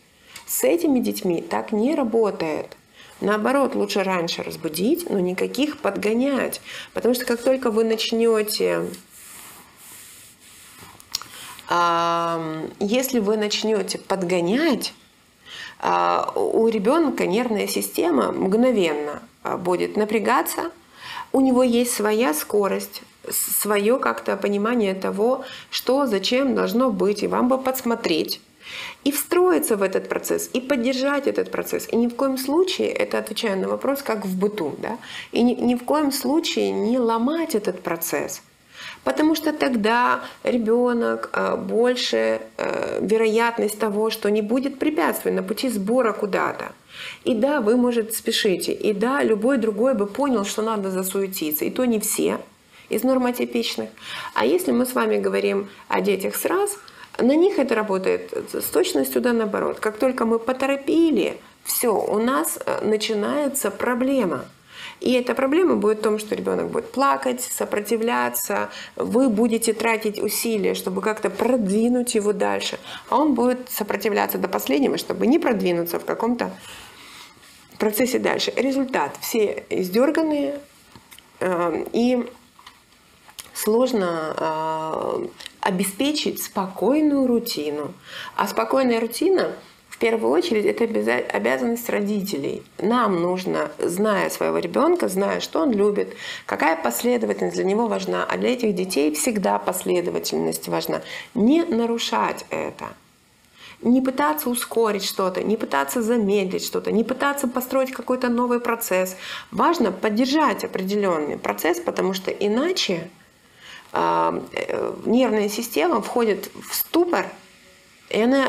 С этими детьми так не работает. Наоборот, лучше раньше разбудить, но никаких подгонять. Потому что как только вы начнете... Если вы начнете подгонять, у ребенка нервная система мгновенно будет напрягаться, у него есть своя скорость, свое как-то понимание того, что, зачем должно быть, и вам бы подсмотреть, и встроиться в этот процесс, и поддержать этот процесс. И ни в коем случае, это отвечая на вопрос, как в быту, да? И ни в коем случае не ломать этот процесс. Потому что тогда ребенок больше вероятность того, что не будет препятствий на пути сбора куда-то. И да, вы, может, спешите. И да, любой другой бы понял, что надо засуетиться. И то не все из нормотипичных. А если мы с вами говорим о детях с РАС, на них это работает с точностью да наоборот. Как только мы поторопили, все, у нас начинается проблема. И эта проблема будет в том, что ребенок будет плакать, сопротивляться, вы будете тратить усилия, чтобы как-то продвинуть его дальше, а он будет сопротивляться до последнего, чтобы не продвинуться в каком-то процессе дальше. Результат. Все издерганные и сложно обеспечить спокойную рутину. А спокойная рутина... В первую очередь, это обязанность родителей. Нам нужно, зная своего ребенка, зная, что он любит, какая последовательность для него важна, а для этих детей всегда последовательность важна. Не нарушать это. Не пытаться ускорить что-то, не пытаться замедлить что-то, не пытаться построить какой-то новый процесс. Важно поддержать определенный процесс, потому что иначе нервная система входит в ступор, и она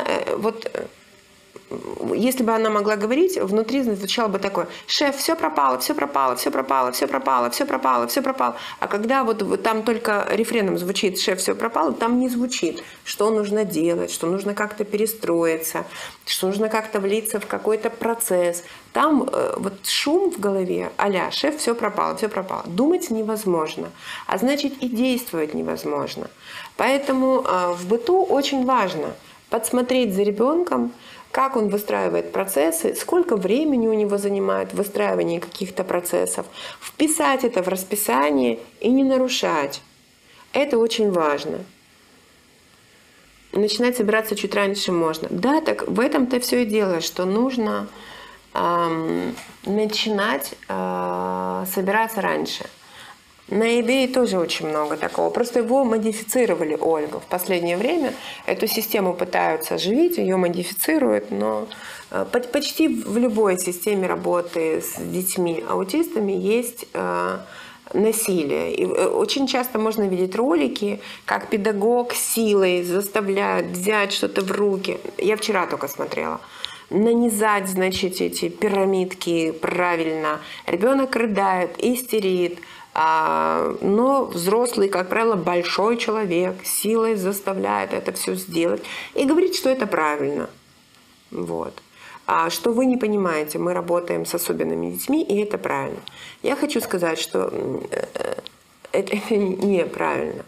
если бы она могла говорить, внутри звучало бы такое: «Шеф, все пропало, все пропало, все пропало, все пропало, все пропало, все пропало». А когда вот там только рефреном звучит «Шеф, все пропало», там не звучит, что нужно делать, что нужно как-то перестроиться, что нужно как-то влиться в какой-то процесс. Там вот шум в голове а-ля «Шеф, все пропало, все пропало». Думать невозможно, а значит и действовать невозможно. Поэтому в быту очень важно подсмотреть за ребенком, как он выстраивает процессы, сколько времени у него занимает выстраивание каких-то процессов, вписать это в расписание и не нарушать. Это очень важно. Начинать собираться чуть раньше можно. Да, так в этом-то все и дело, что нужно начинать собираться раньше. На eBay тоже очень много такого. Просто его модифицировали, Ольга. В последнее время эту систему пытаются оживить, ее модифицируют, но почти в любой системе работы с детьми-аутистами есть насилие. И очень часто можно видеть ролики, как педагог силой заставляет взять что-то в руки. Я вчера только смотрела. Нанизать, значит, эти пирамидки правильно. Ребенок рыдает, истерит. Но взрослый, как правило, большой человек силой заставляет это все сделать и говорит, что это правильно. Вот. Что вы не понимаете, мы работаем с особенными детьми, и это правильно. Я хочу сказать, что это неправильно.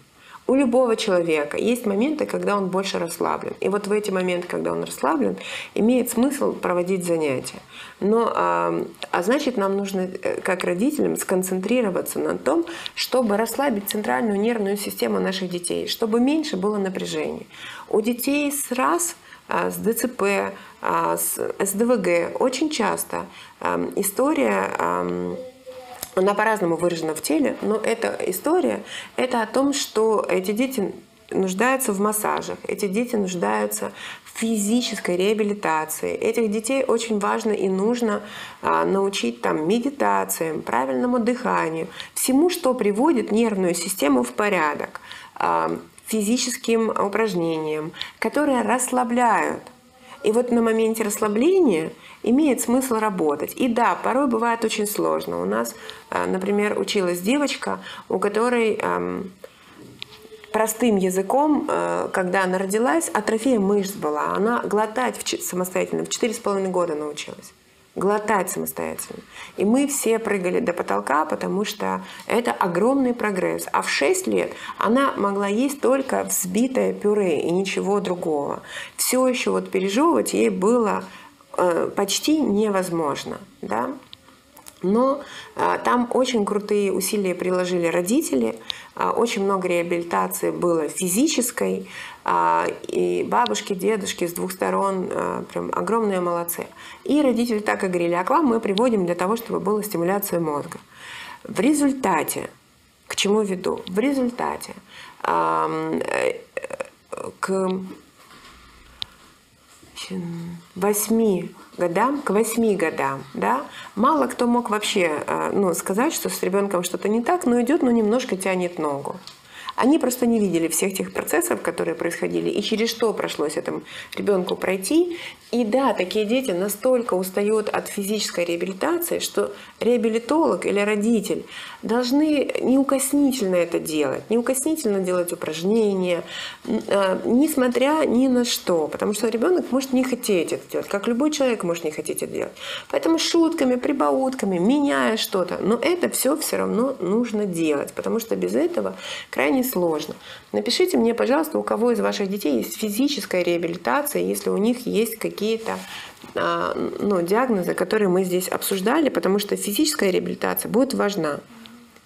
У любого человека есть моменты, когда он больше расслаблен. И вот в эти моменты, когда он расслаблен, имеет смысл проводить занятия. Но, значит, нам нужно, как родителям, сконцентрироваться на том, чтобы расслабить центральную нервную систему наших детей, чтобы меньше было напряжения. У детей с РАС, с ДЦП, с СДВГ очень часто история... Она по-разному выражена в теле, но эта история – это о том, что эти дети нуждаются в массажах, эти дети нуждаются в физической реабилитации. Этих детей очень важно и нужно научить там, медитациям, правильному дыханию, всему, что приводит нервную систему в порядок, физическим упражнениям, которые расслабляют. И вот на моменте расслабления имеет смысл работать. И да, порой бывает очень сложно. У нас, например, училась девочка, у которой простым языком, когда она родилась, атрофия мышц была. Она глотать самостоятельно в 4,5 года научилась. Глотать самостоятельно. И мы все прыгали до потолка, потому что это огромный прогресс. А в 6 лет она могла есть только взбитое пюре и ничего другого. Все еще вот пережевывать ей было почти невозможно. Да? Но там очень крутые усилия приложили родители, очень много реабилитации было физической, и бабушки, дедушки с двух сторон прям огромные молодцы. И родители так и говорили, а к вам мы приводим для того, чтобы была стимуляция мозга. В результате, к чему веду? В результате к 8 годам, да, мало кто мог вообще сказать, что с ребенком что-то не так, но идет, но немножко тянет ногу. Они просто не видели всех тех процессов, которые происходили, и через что пришлось этому ребенку пройти. И да, такие дети настолько устают от физической реабилитации, что реабилитолог или родитель должны неукоснительно это делать, неукоснительно делать упражнения, несмотря ни на что, потому что ребенок может не хотеть это делать, как любой человек может не хотеть это делать. Поэтому шутками, прибаутками, меняя что-то, но это все равно нужно делать, потому что без этого крайне сложно. Напишите мне, пожалуйста, у кого из ваших детей есть физическая реабилитация, если у них есть какие-то диагнозы, которые мы здесь обсуждали, потому что физическая реабилитация будет важна,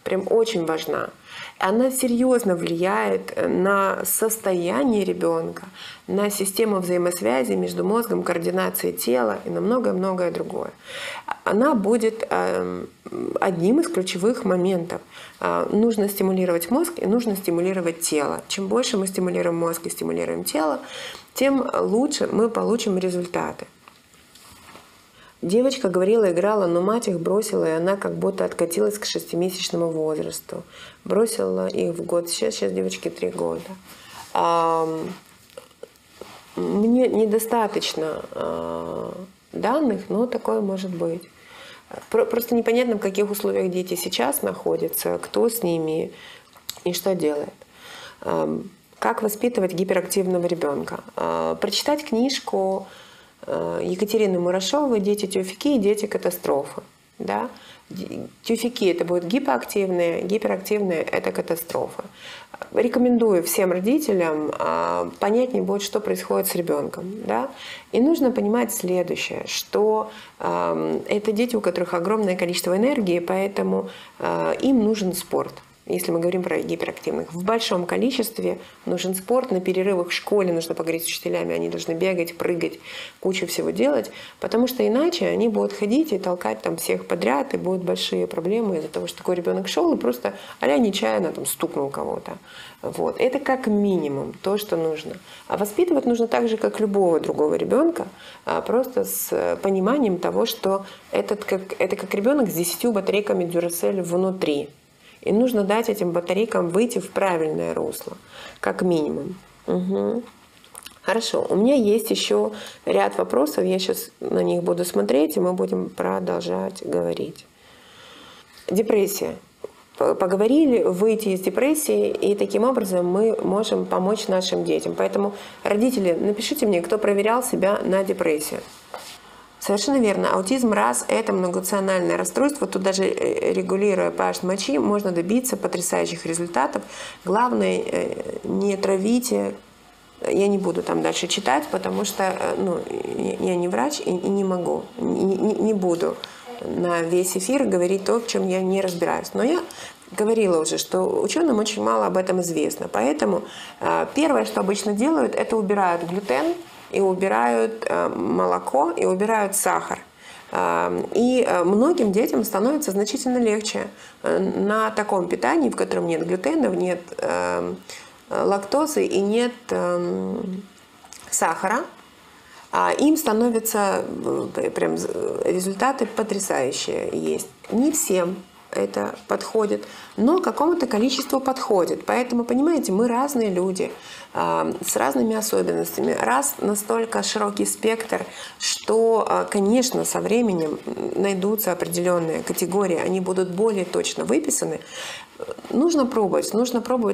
прям очень важна. Она серьезно влияет на состояние ребенка, на систему взаимосвязи между мозгом, координацией тела и на многое-многое другое. Она будет одним из ключевых моментов. Нужно стимулировать мозг и нужно стимулировать тело. Чем больше мы стимулируем мозг и стимулируем тело, тем лучше мы получим результаты. Девочка говорила, играла, но мать их бросила, и она как будто откатилась к 6-месячному возрасту. Бросила их в год. Сейчас девочке 3 года. Мне недостаточно данных, но такое может быть. Просто непонятно, в каких условиях дети сейчас находятся, кто с ними и что делает. Как воспитывать гиперактивного ребенка? Прочитать книжку Екатерины Мурашовой «Дети тюфяки и дети катастрофы». Да? Тюфяки – это будут гипоактивные, гиперактивные – это катастрофа. Рекомендую всем родителям понятнее будет, что происходит с ребенком. Да? И нужно понимать следующее, что это дети, у которых огромное количество энергии, поэтому им нужен спорт. если мы говорим про гиперактивных. В большом количестве нужен спорт. На перерывах в школе нужно поговорить с учителями. Они должны бегать, прыгать, кучу всего делать. Потому что иначе они будут ходить и толкать там всех подряд. И будут большие проблемы из-за того, что такой ребенок шел и просто а-ля нечаянно там стукнул кого-то. Вот. Это как минимум то, что нужно. А воспитывать нужно так же, как любого другого ребенка. Просто с пониманием того, что это как ребенок с 10 батарейками Дюрацель внутри. И нужно дать этим батарейкам выйти в правильное русло, как минимум. Угу. Хорошо, у меня есть еще ряд вопросов, я сейчас на них буду смотреть, и мы будем продолжать говорить. Депрессия. Поговорили, выйти из депрессии, и таким образом мы можем помочь нашим детям. Поэтому, родители, напишите мне, кто проверял себя на депрессию. Совершенно верно. Аутизм РАС – это многонациональное расстройство. Тут даже регулируя pH мочи, можно добиться потрясающих результатов. Главное, не травите. Я не буду там дальше читать, потому что я не врач и не могу, не буду на весь эфир говорить то, в чем я не разбираюсь. Но я говорила уже, что ученым очень мало об этом известно. Поэтому первое, что обычно делают, это убирают глютен, и убирают молоко, и убирают сахар. И многим детям становится значительно легче на таком питании, в котором нет глютенов, нет лактозы и нет сахара. Им становятся прям результаты потрясающие есть. Не всем это подходит, но какому-то количеству подходит. Поэтому, понимаете, мы разные люди с разными особенностями. Раз настолько широкий спектр, что, конечно, со временем найдутся определенные категории, они будут более точно выписаны. Нужно пробовать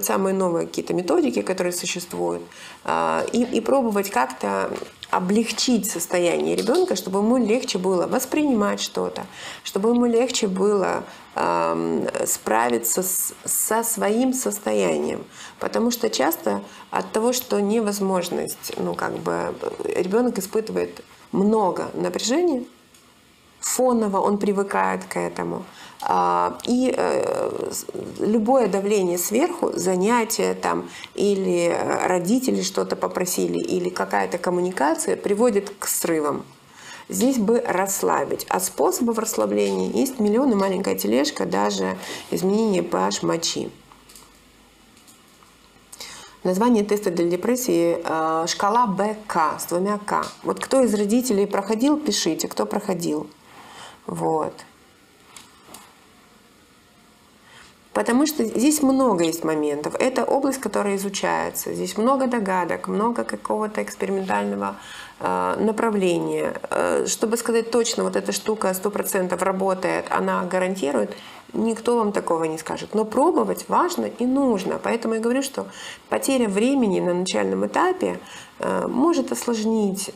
самые новые какие-то методики, которые существуют, и пробовать как-то облегчить состояние ребенка, чтобы ему легче было воспринимать что-то, чтобы ему легче было справиться со своим состоянием. Потому что часто от того, что невозможность, ребенок испытывает много напряжения, фоново он привыкает к этому. И любое давление сверху, занятия там, или родители что-то попросили, или какая-то коммуникация приводит к срывам. Здесь бы расслабить. А способов расслабления есть миллионы, маленькая тележка, даже изменение pH мочи. Название теста для депрессии – шкала БК с двумя К. Вот кто из родителей проходил, пишите, кто проходил. Вот. Потому что здесь много есть моментов. Это область, которая изучается. Здесь много догадок, много какого-то экспериментального направления. Чтобы сказать точно, вот эта штука 100% работает, она гарантирует, никто вам такого не скажет. Но пробовать важно и нужно. Поэтому я говорю, что потеря времени на начальном этапе может осложнить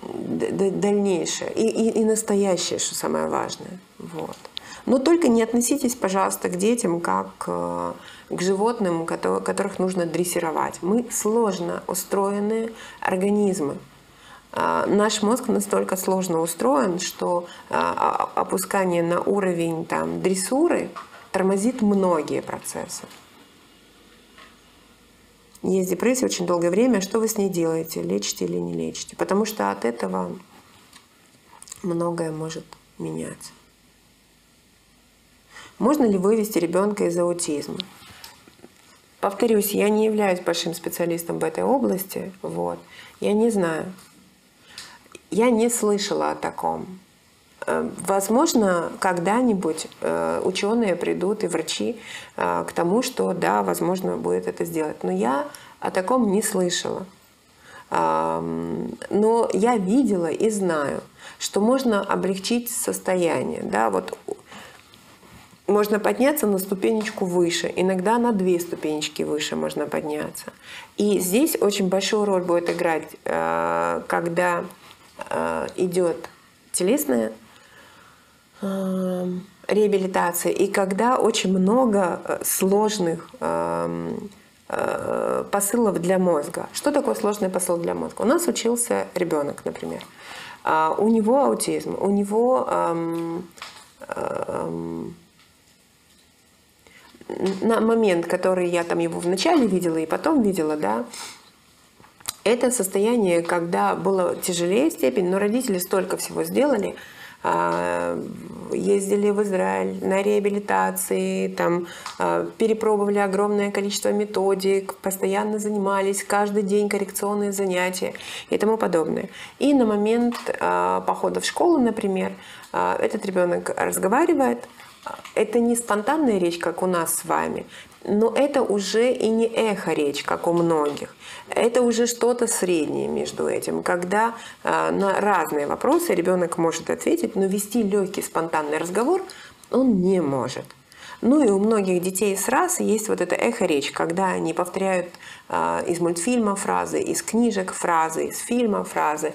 дальнейшее и настоящее, что самое важное. Вот. Но только не относитесь, пожалуйста, к детям как к животным, которых нужно дрессировать. Мы сложно устроенные организмы. Наш мозг настолько сложно устроен, что опускание на уровень дрессуры тормозит многие процессы. Есть депрессия очень долгое время. Что вы с ней делаете? Лечите или не лечите? Потому что от этого многое может меняться. Можно ли вывести ребенка из аутизма? Повторюсь, я не являюсь большим специалистом в этой области. Вот. Я не знаю. Я не слышала о таком. Возможно, когда-нибудь ученые придут и врачи к тому, что да, возможно, будет это сделать. Но я о таком не слышала. Но я видела и знаю, что можно облегчить состояние. Да, вот. Можно подняться на ступенечку выше, иногда на 2 ступенечки выше можно подняться. И здесь очень большую роль будет играть, когда идет телесная реабилитация, и когда очень много сложных посылов для мозга. Что такое сложный посыл для мозга? У нас учился ребенок, например. У него аутизм, у него на момент, который я там его вначале видела и потом видела, да, это состояние, когда было тяжелее степень, но родители столько всего сделали, ездили в Израиль на реабилитации, там, перепробовали огромное количество методик, постоянно занимались, каждый день коррекционные занятия и тому подобное. И на момент похода в школу, например, этот ребенок разговаривает. Это не спонтанная речь, как у нас с вами, но это уже и не эхо-речь, как у многих. Это уже что-то среднее между этим, когда на разные вопросы ребенок может ответить, но вести легкий спонтанный разговор он не может. Ну и у многих детей с РАС есть вот эта эхо-речь, когда они повторяют из мультфильма фразы, из книжек фразы, из фильма фразы.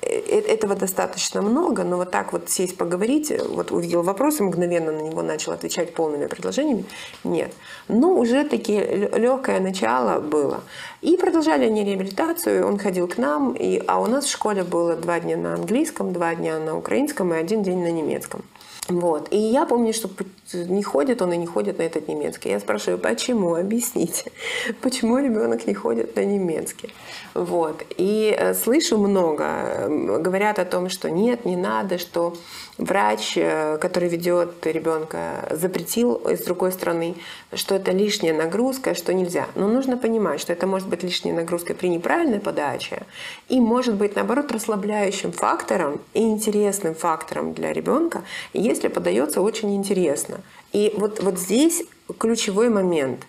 Этого достаточно много, но вот так вот сесть поговорить, вот увидел вопрос и мгновенно на него начал отвечать полными предложениями, нет. Но уже такие легкое начало было. И продолжали они реабилитацию, он ходил к нам, а у нас в школе было 2 дня на английском, 2 дня на украинском и 1 день на немецком. Вот. И я помню, что не ходит он и не ходит на этот немецкий. Я спрашиваю, почему? Объясните, почему ребенок не ходит на немецкий? Вот. И слышу много. Говорят о том, что нет, не надо, что врач, который ведет ребенка, запретил с другой стороны, что это лишняя нагрузка, что нельзя. Но нужно понимать, что это может быть лишней нагрузкой при неправильной подаче и может быть, наоборот, расслабляющим фактором и интересным фактором для ребенка, если подается очень интересно. И вот здесь ключевой момент.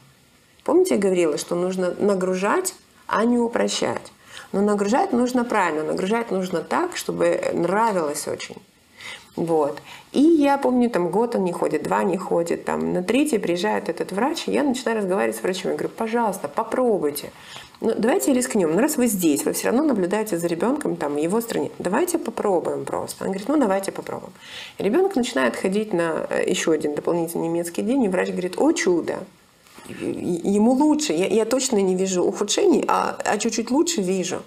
Помните, я говорила, что нужно нагружать, а не упрощать. Но нагружать нужно правильно, нагружать нужно так, чтобы нравилось очень. Вот. И я помню, там 1 год он не ходит, 2 не ходит, там на 3-й приезжает этот врач, и я начинаю разговаривать с врачом. Я говорю, пожалуйста, попробуйте. Ну, давайте рискнем. Ну, раз вы здесь, вы все равно наблюдаете за ребенком, там, в его стране. Давайте попробуем просто. Он говорит, ну, давайте попробуем. И ребенок начинает ходить на еще 1 дополнительный немецкий день, и врач говорит, о чудо, ему лучше. Я точно не вижу ухудшений, а чуть-чуть лучше вижу.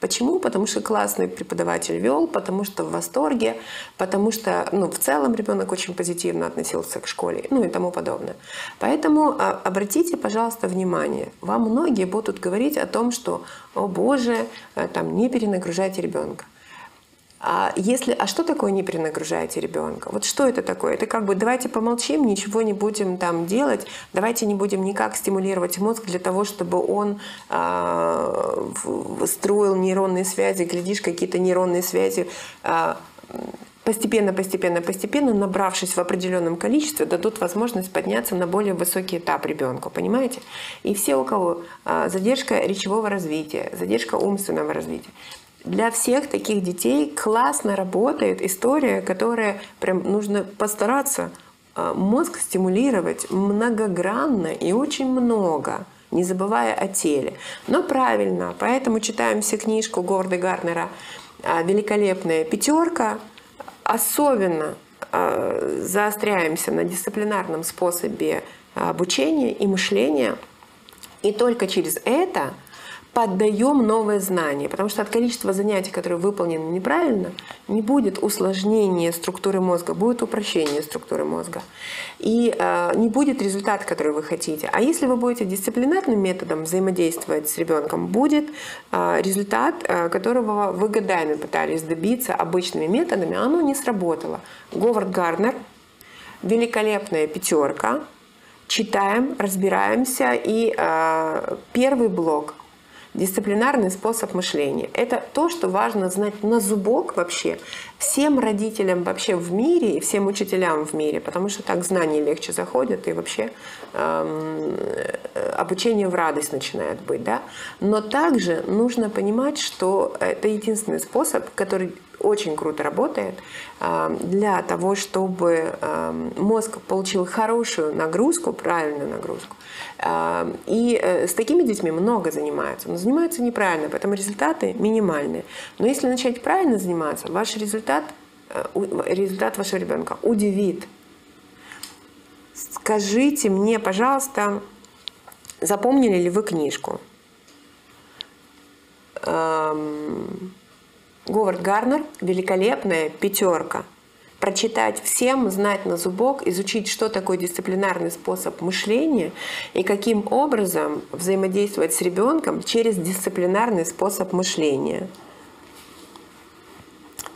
Почему? Потому что классный преподаватель вел, потому что в восторге, потому что, ну, в целом ребенок очень позитивно относился к школе, ну и тому подобное. Поэтому обратите, пожалуйста, внимание. Вам многие будут говорить о том, что, о боже, там, не перенагружайте ребенка. А что такое не перенагружайте ребенка? Вот что это такое? Это как бы давайте помолчим, ничего не будем там делать, давайте не будем никак стимулировать мозг для того, чтобы он строил нейронные связи, глядишь, какие-то нейронные связи постепенно, набравшись в определенном количестве, дадут возможность подняться на более высокий этап ребенку, понимаете? И все, у кого задержка речевого развития, задержка умственного развития, для всех таких детей классно работает история, которая прям нужно постараться мозг стимулировать многогранно и очень много, не забывая о теле. Но правильно, поэтому читаем все книжку Говарда Гарднера «Великолепная пятерка». Особенно заостряемся на дисциплинарном способе обучения и мышления. И только через это поддаем новые знания, потому что от количества занятий, которые выполнены неправильно, не будет усложнения структуры мозга, будет упрощение структуры мозга. И не будет результата, который вы хотите. А если вы будете дисциплинарным методом взаимодействовать с ребенком, будет результат, которого вы годами пытались добиться обычными методами, а оно не сработало. Говард Гарднер, «Великолепная пятерка». Читаем, разбираемся. И первый блок. Дисциплинарный способ мышления. Это то, что важно знать на зубок вообще всем родителям вообще в мире и всем учителям в мире, потому что так знания легче заходят и вообще обучение в радость начинает быть. Да? Но также нужно понимать, что это единственный способ, который очень круто работает для того, чтобы мозг получил хорошую нагрузку, правильную нагрузку. И с такими детьми много занимаются, но занимаются неправильно, поэтому результаты минимальные. Но если начать правильно заниматься, ваш результат вашего ребенка удивит. Скажите мне, пожалуйста, запомнили ли вы книжку? Говард Гарднер «Великолепная пятерка». прочитать всем, знать на зубок, изучить, что такое дисциплинарный способ мышления и каким образом взаимодействовать с ребенком через дисциплинарный способ мышления.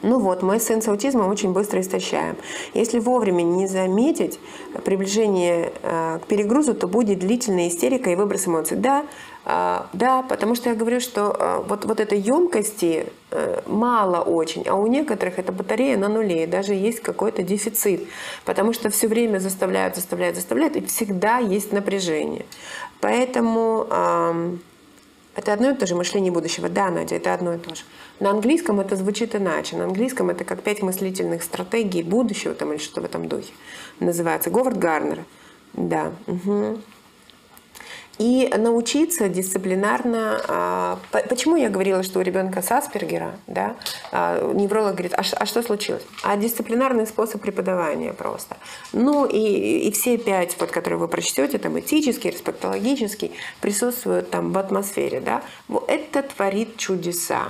Ну вот, мы сын с аутизмом очень быстро истощаем. Если вовремя не заметить приближение к перегрузу, то будет длительная истерика и выброс эмоций. Да, да, потому что я говорю, что вот этой емкости мало очень, а у некоторых эта батарея на нуле, даже есть какой-то дефицит, потому что все время заставляют, заставляют, заставляют, и всегда есть напряжение. Поэтому... Это одно и то же мышление будущего. Да, Надя, это одно и то же. На английском это звучит иначе. На английском это как 5 мыслительных стратегий будущего там, или что-то в этом духе называется. Говард Гарднер. Да. Угу. И научиться дисциплинарно... Почему я говорила, что у ребенка с Аспергера, да, невролог говорит, а что случилось? А дисциплинарный способ преподавания просто. Ну и все 5, вот, которые вы прочтете, там этический, респектологический, присутствуют там в атмосфере. Да? Это творит чудеса.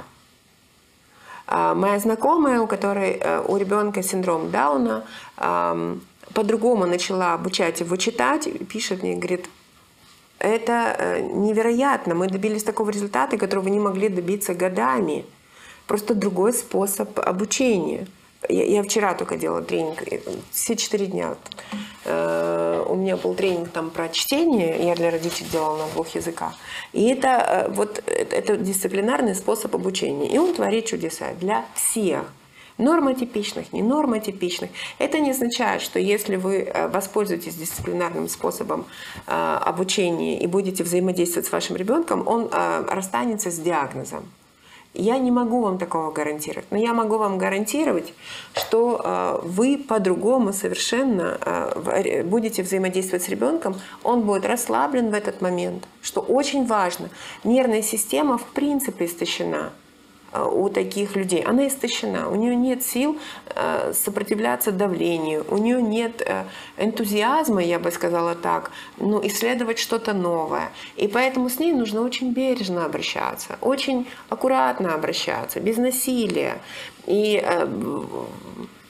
Моя знакомая, у которой у ребенка синдром Дауна, по-другому начала обучать его читать, пишет мне, говорит, это невероятно. Мы добились такого результата, которого не могли добиться годами. Просто другой способ обучения. Я вчера только делала тренинг. Все 4 дня. У меня был тренинг там про чтение. Я для родителей делала на 2 языках. И это дисциплинарный способ обучения. И он творит чудеса для всех. Нормотипичных, не нормотипичных. Это не означает, что если вы воспользуетесь дисциплинарным способом обучения и будете взаимодействовать с вашим ребенком, он расстанется с диагнозом. Я не могу вам такого гарантировать, но я могу вам гарантировать, что вы по-другому совершенно будете взаимодействовать с ребенком, он будет расслаблен в этот момент, что очень важно. Нервная система в принципе истощена. У таких людей. Она истощена, у нее нет сил сопротивляться давлению, у нее нет энтузиазма, я бы сказала так, ну, исследовать что-то новое. И поэтому с ней нужно очень бережно обращаться, очень аккуратно обращаться, без насилия.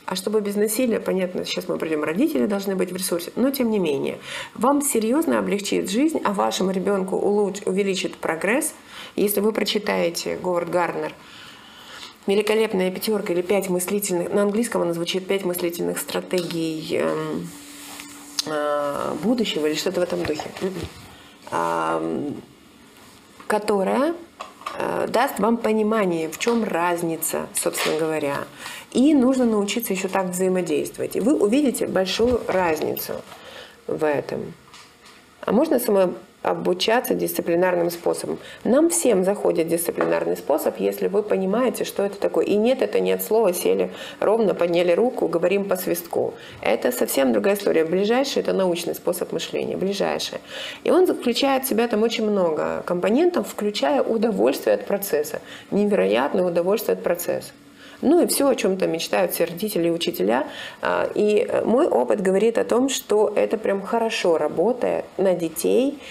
А чтобы без насилия, понятно, сейчас мы придем, родители должны быть в ресурсе, но тем не менее. Вам серьезно облегчит жизнь, а вашему ребенку увеличит прогресс. Если вы прочитаете Говард Гарднер «Великолепная пятерка» или 5 мыслительных, на английском она звучит 5 мыслительных стратегий будущего или что-то в этом духе, которая даст вам понимание, в чем разница, собственно говоря. И нужно научиться еще так взаимодействовать. И вы увидите большую разницу в этом. А можно самообучаться дисциплинарным способом? Нам всем заходит дисциплинарный способ, если вы понимаете, что это такое. И нет, это не от слова «сели ровно, подняли руку, говорим по свистку». Это совсем другая история. Ближайший – это научный способ мышления. Ближайший. И он включает в себя там очень много компонентов, включая удовольствие от процесса. Невероятное удовольствие от процесса. Ну и все, о чем там мечтают все родители и учителя. И мой опыт говорит о том, что это прям хорошо работает на детей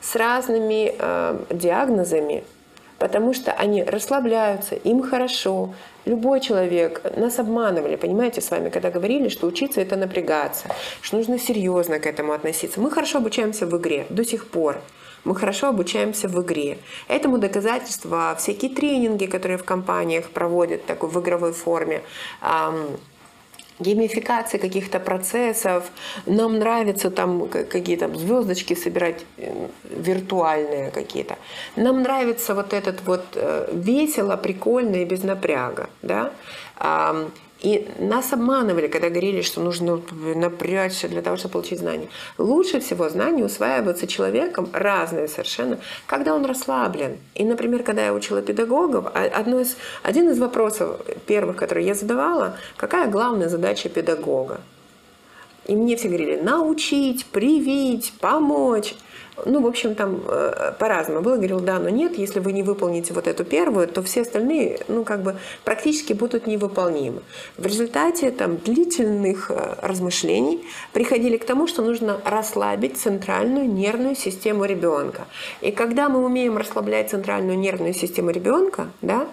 с разными диагнозами, потому что они расслабляются, им хорошо. Любой человек, нас обманывали, понимаете, с вами, когда говорили, что учиться – это напрягаться, что нужно серьезно к этому относиться. Мы хорошо обучаемся в игре до сих пор. Мы хорошо обучаемся в игре. Этому доказательства всякие тренинги, которые в компаниях проводят такой, в игровой форме, геймификации каких-то процессов. Нам нравится там какие-то звездочки собирать виртуальные какие-то. Нам нравится вот этот вот весело, прикольно и без напряга. Да? И нас обманывали, когда говорили, что нужно напрячься для того, чтобы получить знания. Лучше всего знания усваиваются человеком, разные совершенно, когда он расслаблен. И, например, когда я учила педагогов, один из вопросов первых, которые я задавала, какая главная задача педагога? И мне все говорили научить, привить, помочь. Ну, в общем, там по-разному было. Говорил, да, но нет, если вы не выполните вот эту первую, то все остальные, ну, как бы практически будут невыполнимы. В результате там длительных размышлений приходили к тому, что нужно расслабить центральную нервную систему ребенка. И когда мы умеем расслаблять центральную нервную систему ребенка, да,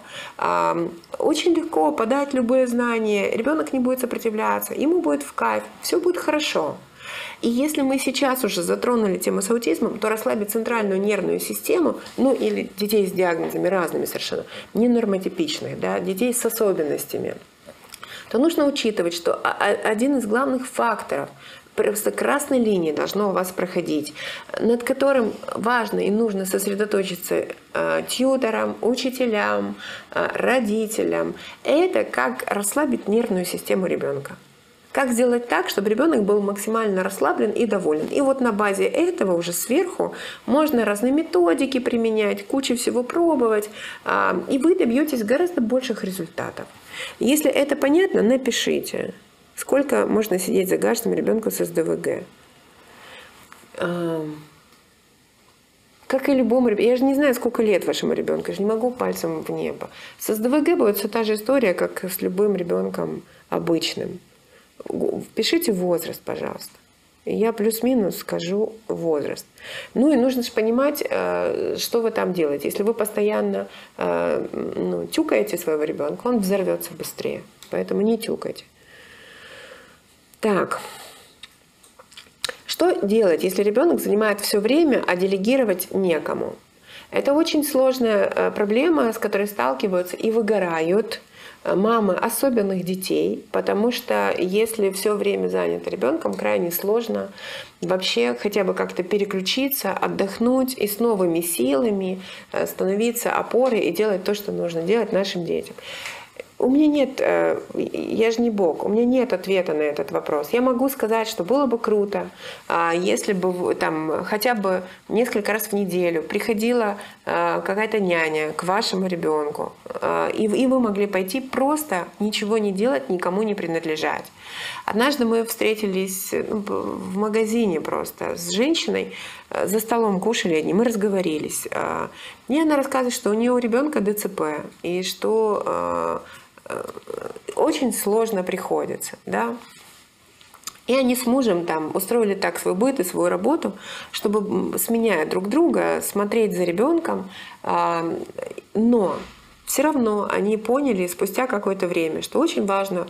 очень легко подать любые знания, ребенок не будет сопротивляться, ему будет в кайф, все будет хорошо. И если мы сейчас уже затронули тему с аутизмом, то расслабить центральную нервную систему, ну или детей с диагнозами разными совершенно, ненормотипичных, да, детей с особенностями, то нужно учитывать, что один из главных факторов, просто красной линии должно у вас проходить, над которым важно и нужно сосредоточиться тьюторам, учителям, родителям, это как расслабить нервную систему ребенка. Как сделать так, чтобы ребенок был максимально расслаблен и доволен. И вот на базе этого уже сверху можно разные методики применять, кучу всего пробовать, и вы добьетесь гораздо больших результатов. Если это понятно, напишите, сколько можно сидеть за гаджетом ребенку с СДВГ. Как и любому ребенку. Я же не знаю, сколько лет вашему ребенку, я же не могу пальцем в небо. С СДВГ будет все та же история, как с любым ребенком обычным. Пишите возраст, пожалуйста. Я плюс-минус скажу возраст. Ну и нужно же понимать, что вы там делаете. Если вы постоянно тюкаете своего ребенка, он взорвется быстрее. Поэтому не тюкайте. Так. Что делать, если ребенок занимает все время, а делегировать некому? Это очень сложная проблема, с которой сталкиваются и выгорают мамы особенных детей, потому что если все время занято ребенком, крайне сложно вообще хотя бы как-то переключиться, отдохнуть и с новыми силами становиться опорой и делать то, что нужно делать нашим детям. У меня нет, я же не Бог, у меня нет ответа на этот вопрос. Я могу сказать, что было бы круто, если бы там хотя бы несколько раз в неделю приходила какая-то няня к вашему ребенку, и вы могли пойти просто ничего не делать, никому не принадлежать. Однажды мы встретились в магазине просто с женщиной, за столом кушали одни, мы разговорились. И она рассказывает, что у нее у ребенка ДЦП, и что очень сложно приходится, да. И они с мужем там устроили так свой быт и свою работу, чтобы, сменяя друг друга, смотреть за ребенком. Но все равно они поняли спустя какое-то время, что очень важно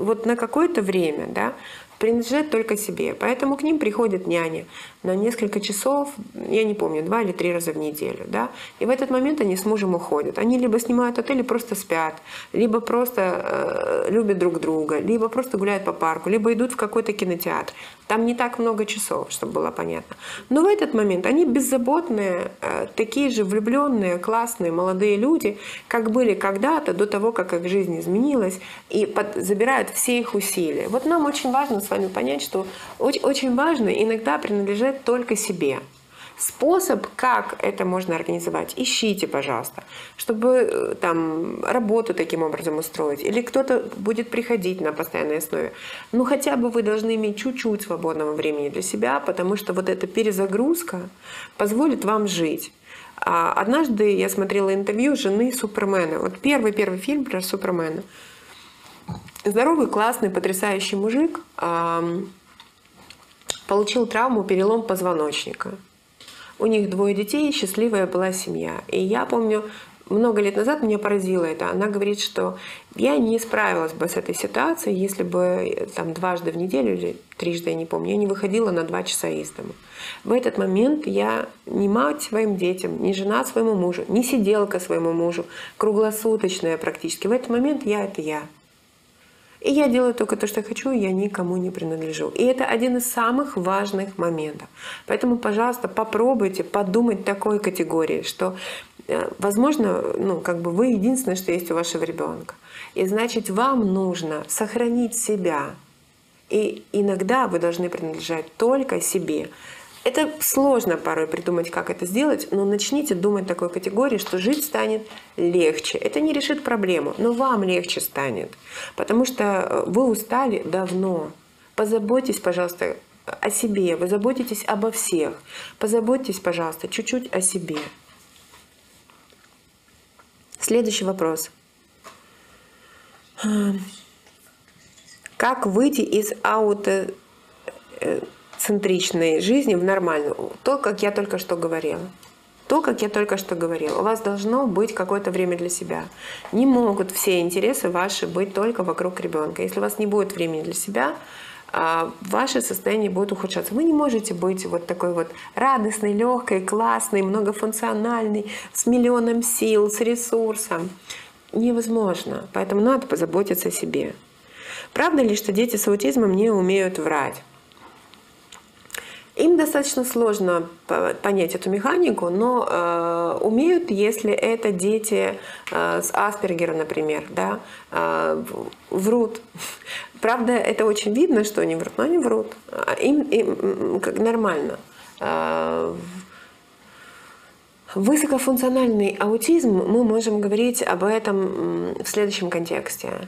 вот на какое-то время, да, принадлежать только себе. Поэтому к ним приходят няни на несколько часов, я не помню, 2 или 3 раза в неделю. Да? И в этот момент они с мужем уходят. Они либо снимают отель и просто спят, либо просто любят друг друга, либо просто гуляют по парку, либо идут в какой-то кинотеатр. Там не так много часов, чтобы было понятно. Но в этот момент они беззаботные, такие же влюбленные, классные, молодые люди, как были когда-то, до того, как их жизнь изменилась, и забирают все их усилия. Вот нам очень важно с вами понять, что очень важно иногда принадлежать только себе. Способ, как это можно организовать, ищите, пожалуйста, чтобы там работу таким образом устроить, или кто-то будет приходить на постоянной основе. Ну, хотя бы вы должны иметь чуть-чуть свободного времени для себя, потому что вот эта перезагрузка позволит вам жить. Однажды я смотрела интервью жены Супермена, вот первый фильм про Супермена. Здоровый, классный, потрясающий мужик получил травму, перелом позвоночника. У них 2 детей, счастливая была семья. И я помню, много лет назад меня поразило это. Она говорит, что я не справилась бы с этой ситуацией, если бы там 2 раза в неделю или 3 раза, я не помню, я не выходила на 2 часа из дома. В этот момент я не мать своим детям, не жена своему мужу, не сиделка своему мужу, круглосуточная практически. В этот момент я — это я. И я делаю только то, что я хочу, и я никому не принадлежу. И это один из самых важных моментов. Поэтому, пожалуйста, попробуйте подумать такой категории, что, возможно, ну, как бы вы единственное, что есть у вашего ребенка. И значит, вам нужно сохранить себя. И иногда вы должны принадлежать только себе. Это сложно порой придумать, как это сделать, но начните думать такой категории, что жить станет легче. Это не решит проблему, но вам легче станет, потому что вы устали давно. Позаботьтесь, пожалуйста, о себе. Вы заботитесь обо всех. Позаботьтесь, пожалуйста, чуть-чуть о себе. Следующий вопрос. Как выйти из аутоцентричной жизни в нормальную? То, как я только что говорила. То, как я только что говорила. У вас должно быть какое-то время для себя. Не могут все интересы ваши быть только вокруг ребенка. Если у вас не будет времени для себя, ваше состояние будет ухудшаться. Вы не можете быть вот такой вот радостной, легкой, классной, многофункциональной, с миллионом сил, с ресурсом. Невозможно. Поэтому надо позаботиться о себе. Правда ли, что дети с аутизмом не умеют врать? Им достаточно сложно понять эту механику, но умеют, если это дети с Аспергером, например, да, врут. Правда, это очень видно, что они врут, но они врут. Им как нормально. Высокофункциональный аутизм, мы можем говорить об этом в следующем контексте.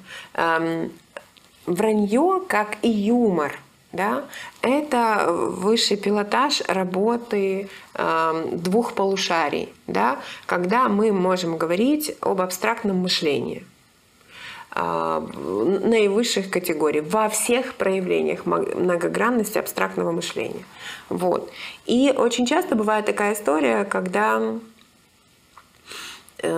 Вранье, как и юмор. Да? Это высший пилотаж работы двух полушарий, да? Когда мы можем говорить об абстрактном мышлении наивысших категорий во всех проявлениях многогранности абстрактного мышления. Вот. И очень часто бывает такая история, когда и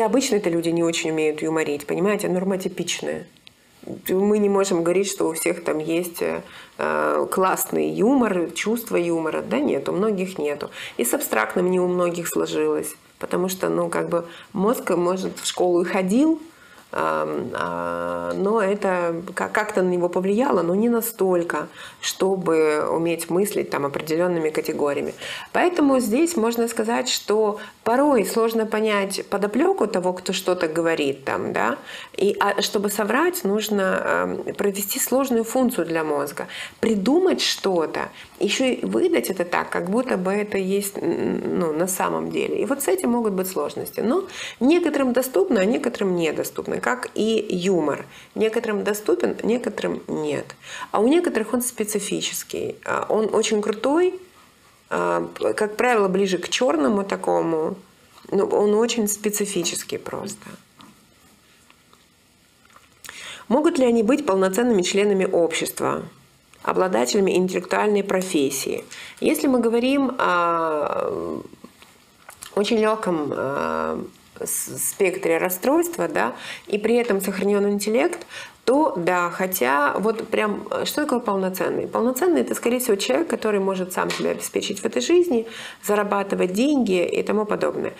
обычно-то люди не очень умеют юморить, понимаете, нормотипичные. Мы не можем говорить, что у всех там есть классный юмор, чувство юмора. Да нет, у многих нету. И с абстрактным не у многих сложилось. Потому что, ну, как бы мозг, может, в школу и ходил, но это как-то на него повлияло, но не настолько, чтобы уметь мыслить там определенными категориями. Поэтому здесь можно сказать, что порой сложно понять подоплеку того, кто что-то говорит там, да, и чтобы соврать, нужно провести сложную функцию для мозга, придумать что-то, еще и выдать это так, как будто бы это есть, ну, на самом деле. И вот с этим могут быть сложности. Но некоторым доступно, а некоторым недоступно. Как и юмор. Некоторым доступен, некоторым нет. А у некоторых он специфический. Он очень крутой, как правило, ближе к черному такому. Но он очень специфический просто. Могут ли они быть полноценными членами общества, обладателями интеллектуальной профессии? Если мы говорим о очень легком спектре расстройства, да, и при этом сохранен интеллект, то да, хотя вот прям что такое полноценный? Полноценный — это, скорее всего, человек, который может сам себя обеспечить в этой жизни, зарабатывать деньги и тому подобное.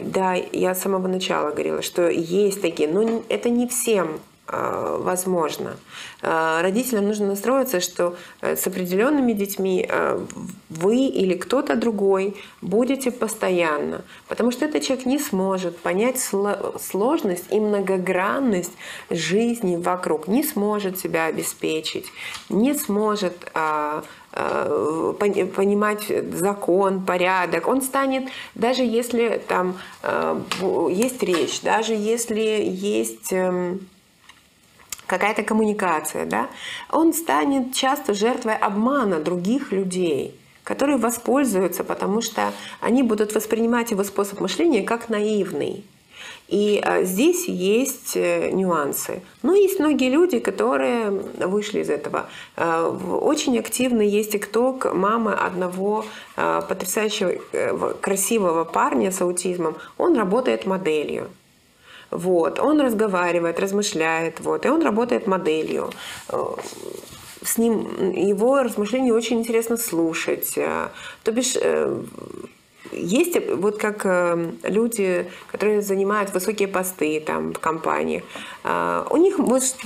Да, я с самого начала говорила, что есть такие, но это не всем возможно. Родителям нужно настроиться, что с определенными детьми вы или кто-то другой будете постоянно, потому что этот человек не сможет понять сложность и многогранность жизни вокруг, не сможет себя обеспечить, не сможет понимать закон, порядок. Он станет, даже если там есть речь, даже если есть какая-то коммуникация, да, он станет часто жертвой обмана других людей, которые воспользуются, потому что они будут воспринимать его способ мышления как наивный. И здесь есть нюансы. Но есть многие люди, которые вышли из этого. Очень активно есть тикток мамы одного потрясающего красивого парня с аутизмом. Он работает моделью. Вот, он разговаривает, размышляет, вот, и он работает моделью. С ним его размышления очень интересно слушать. То бишь, есть вот как люди, которые занимают высокие посты там в компании. У них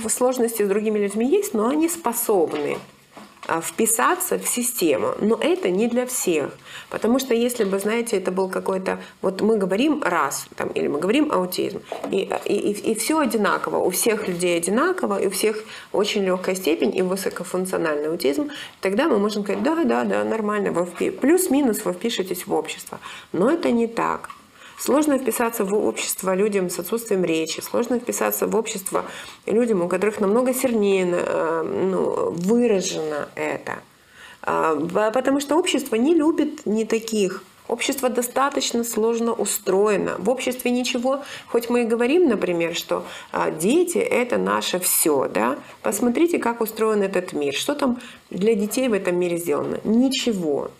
сложности с другими людьми есть, но они способны вписаться в систему. Но это не для всех. Потому что если бы, знаете, это был какой-то... Вот мы говорим РАС, там, или мы говорим аутизм, и все одинаково. У всех людей одинаково, и у всех очень легкая степень и высокофункциональный аутизм. Тогда мы можем сказать, да, нормально, плюс-минус вы впишетесь в общество. Но это не так. Сложно вписаться в общество людям с отсутствием речи, сложно вписаться в общество людям, у которых намного сильнее выражено это. Потому что общество не любит не таких. Общество достаточно сложно устроено. В обществе ничего, хоть мы и говорим, например, что дети – это наше все. Да? Посмотрите, как устроен этот мир. Что там для детей в этом мире сделано? Ничего.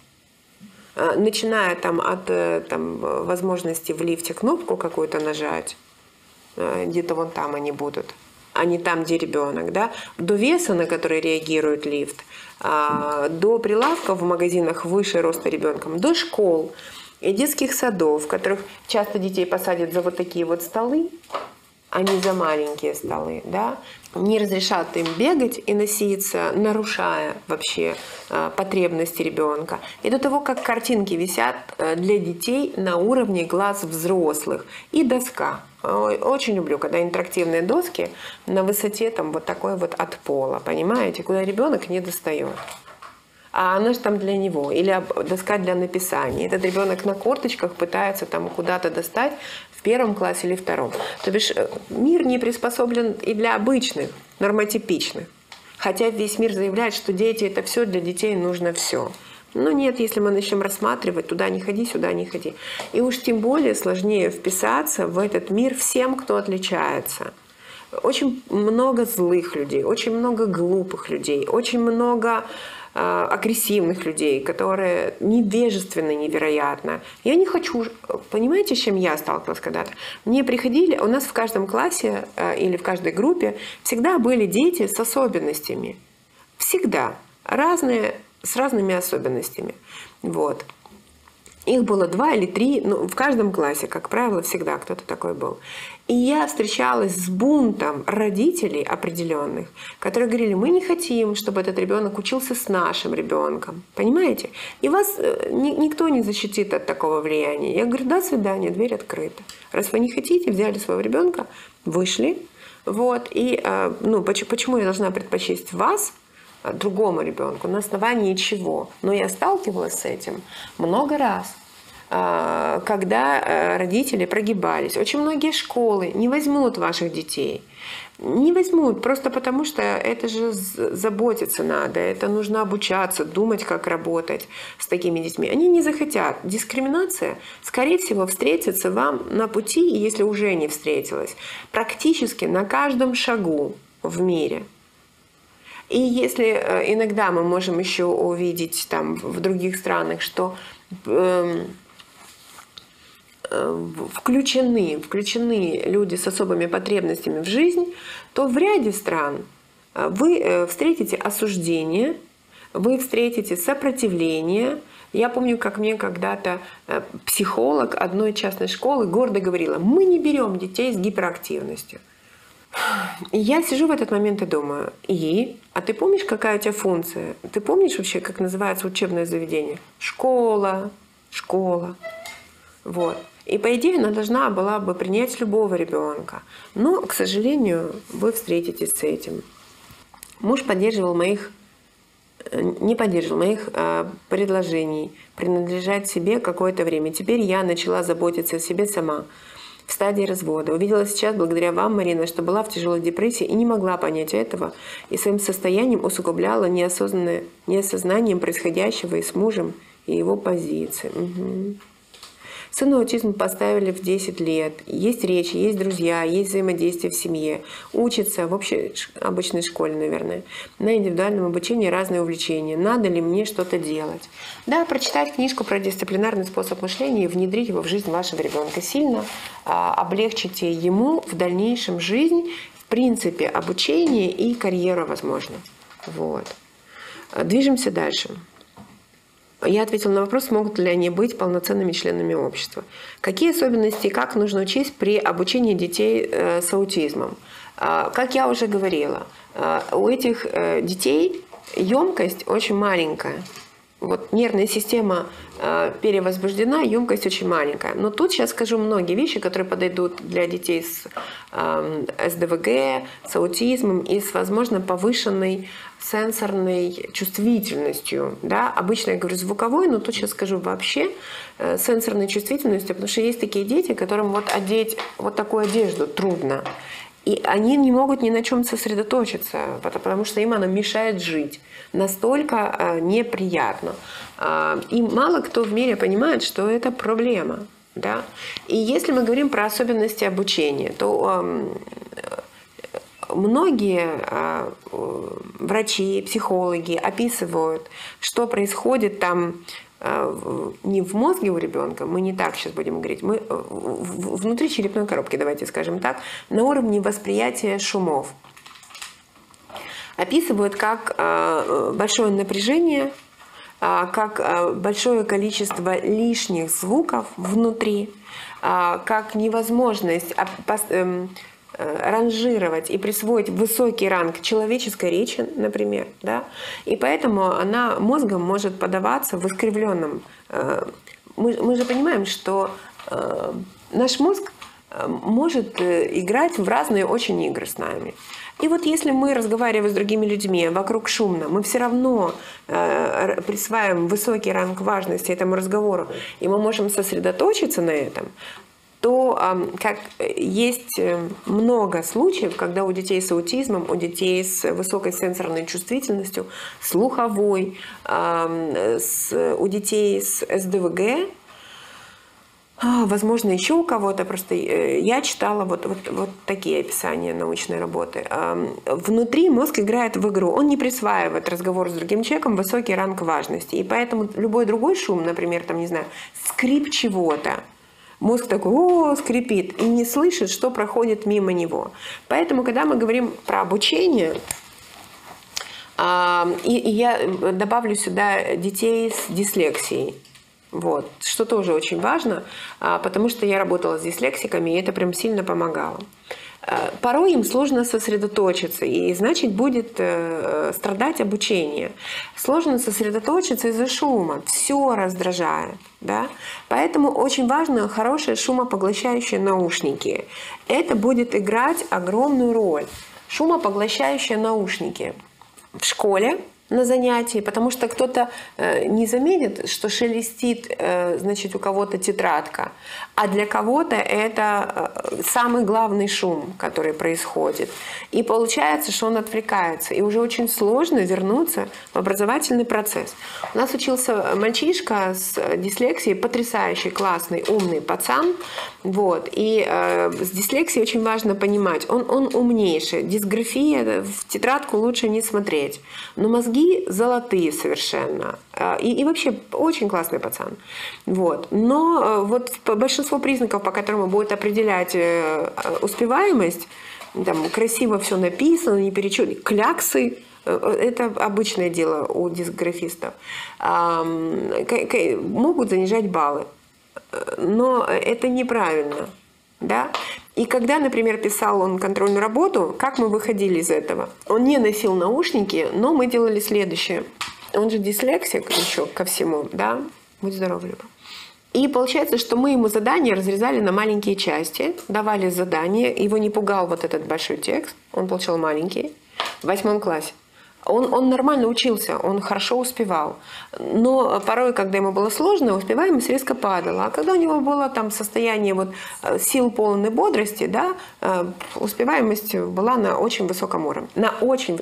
Начиная там, от возможности в лифте кнопку какую-то нажать, где-то вон там они будут, а не там, где ребенок, да? До веса, на который реагирует лифт, до прилавков в магазинах выше роста ребенка, до школ и детских садов, в которых часто детей посадят за вот такие вот столы, а не за маленькие столы, да? Не разрешат им бегать и носиться, нарушая вообще потребности ребенка. И до того, как картинки висят для детей на уровне глаз взрослых. И доска. Очень люблю, когда интерактивные доски на высоте там вот такой вот от пола, понимаете, куда ребенок не достает. А она же там для него. Или доска для написания. Этот ребенок на корточках пытается там куда-то достать в первом классе или втором. То бишь мир не приспособлен и для обычных, нормотипичных. Хотя весь мир заявляет, что дети – это все, для детей нужно все. Но нет, если мы начнем рассматривать, туда не ходи, сюда не ходи. И уж тем более сложнее вписаться в этот мир всем, кто отличается. Очень много злых людей, очень много глупых людей, очень много агрессивных людей, которые невежественны невероятно. Я не хочу... Понимаете, с чем я сталкивалась когда-то? Мне приходили... У нас в каждом классе или в каждой группе всегда были дети с особенностями. Всегда. Разные, с разными особенностями. Вот. Их было 2 или 3, в каждом классе, как правило, всегда кто-то такой был. И я встречалась с бунтом родителей определенных, которые говорили: мы не хотим, чтобы этот ребенок учился с нашим ребенком. Понимаете? И вас никто не защитит от такого влияния. Я говорю: до свидания, дверь открыта. Раз вы не хотите, взяли своего ребенка, вышли. Вот. И почему я должна предпочесть вас другому ребенку, на основании чего? Но я сталкивалась с этим много раз, когда родители прогибались. Очень многие школы не возьмут ваших детей. Не возьмут, просто потому что это же заботиться надо, это нужно обучаться, думать, как работать с такими детьми. Они не захотят. Дискриминация, скорее всего, встретится вам на пути, если уже не встретилась, практически на каждом шагу в мире. И если иногда мы можем еще увидеть там в других странах, что включены люди с особыми потребностями в жизнь, то в ряде стран вы встретите осуждение, вы встретите сопротивление. Я помню, как мне когда-то психолог одной частной школы гордо говорила: мы не берем детей с гиперактивностью. И я сижу в этот момент и думаю: а ты помнишь, какая у тебя функция? Ты помнишь вообще, как называется учебное заведение? Школа. Вот. И по идее она должна была бы принять любого ребенка. Но, к сожалению, вы встретитесь с этим. Муж не поддерживал моих предложений принадлежать себе какое-то время. Теперь я начала заботиться о себе сама. В стадии развода. Увидела сейчас, благодаря вам, Марина, что была в тяжелой депрессии и не могла понять этого, и своим состоянием усугубляла неосознанием происходящего и с мужем, и его позиции. Угу. Сыну аутизм поставили в 10 лет. Есть речь, есть друзья, есть взаимодействие в семье. Учится в обычной школе, наверное. На индивидуальном обучении разные увлечения. Надо ли мне что-то делать? Да, прочитать книжку про дисциплинарный способ мышления и внедрить его в жизнь вашего ребенка. Сильно облегчите ему в дальнейшем жизнь, в принципе, обучение и карьеру, возможно. Вот. Движемся дальше. Я ответила на вопрос, могут ли они быть полноценными членами общества. Какие особенности и как нужно учесть при обучении детей с аутизмом? Как я уже говорила, у этих детей емкость очень маленькая. Вот нервная система перевозбуждена, емкость очень маленькая. Но тут сейчас скажу многие вещи, которые подойдут для детей с СДВГ, с аутизмом и с, возможно, повышенной сенсорной чувствительностью. Да? Обычно я говорю звуковой, но тут сейчас скажу вообще сенсорной чувствительностью, потому что есть такие дети, которым вот одеть вот такую одежду трудно. И они не могут ни на чем сосредоточиться, потому что им она мешает жить. Настолько неприятно. И мало кто в мире понимает, что это проблема. Да? И если мы говорим про особенности обучения, то многие врачи, психологи описывают, что происходит там не в мозге у ребенка, мы не так сейчас будем говорить, мы внутри черепной коробки, давайте скажем так, на уровне восприятия шумов. Описывают как большое напряжение, как большое количество лишних звуков внутри, как невозможность ранжировать и присвоить высокий ранг человеческой речи, например, да, и поэтому она мозгом может подаваться в искривленном. Мы же понимаем, что наш мозг может играть в разные очень игры с нами. И вот если мы разговариваем с другими людьми, вокруг шумно, мы все равно присваиваем высокий ранг важности этому разговору, и мы можем сосредоточиться на этом, то как есть много случаев, когда у детей с аутизмом, у детей с высокой сенсорной чувствительностью, слуховой, у детей с СДВГ, возможно, еще у кого-то, просто я читала вот такие описания научной работы. Внутри мозг играет в игру, он не присваивает разговор с другим человеком высокий ранг важности, и поэтому любой другой шум, например, там, не знаю, скрип чего-то, мозг такой, о, скрипит, и не слышит, что проходит мимо него. Поэтому, когда мы говорим про обучение, и я добавлю сюда детей с дислексией, вот, что тоже очень важно, потому что я работала с дислексиками, и это прям сильно помогало. Порой им сложно сосредоточиться, и значит будет страдать обучение. Сложно сосредоточиться из-за шума, все раздражает. Да? Поэтому очень важно хорошие шумопоглощающие наушники. Это будет играть огромную роль. Шумопоглощающие наушники в школе, на занятии, потому что кто-то не заметит, что шелестит, значит, у кого-то тетрадка, а для кого-то это самый главный шум, который происходит. И получается, что он отвлекается, и уже очень сложно вернуться в образовательный процесс. У нас учился мальчишка с дислексией, потрясающий, классный, умный пацан, вот, и с дислексией очень важно понимать, он умнейший, дисграфия, в тетрадку лучше не смотреть, но мозги золотые совершенно. И вообще очень классный пацан. Вот. Но вот большинство признаков, по которым будет определять успеваемость, там, красиво все написано, не перечеркнуто, кляксы, это обычное дело у дисграфистов, могут занижать баллы. Но это неправильно. Да? И когда, например, писал он контрольную работу, как мы выходили из этого? Он не носил наушники, но мы делали следующее. Он же дислексик еще ко всему, да? Будь здоров, Люба. И получается, что мы ему задание разрезали на маленькие части, давали задание, его не пугал вот этот большой текст, он получил маленький, в 8 классе. Он нормально учился, он хорошо успевал, но порой, когда ему было сложно, успеваемость резко падала, а когда у него было там состояние вот, сил полной бодрости, да, успеваемость была на очень высоком уровне, на очень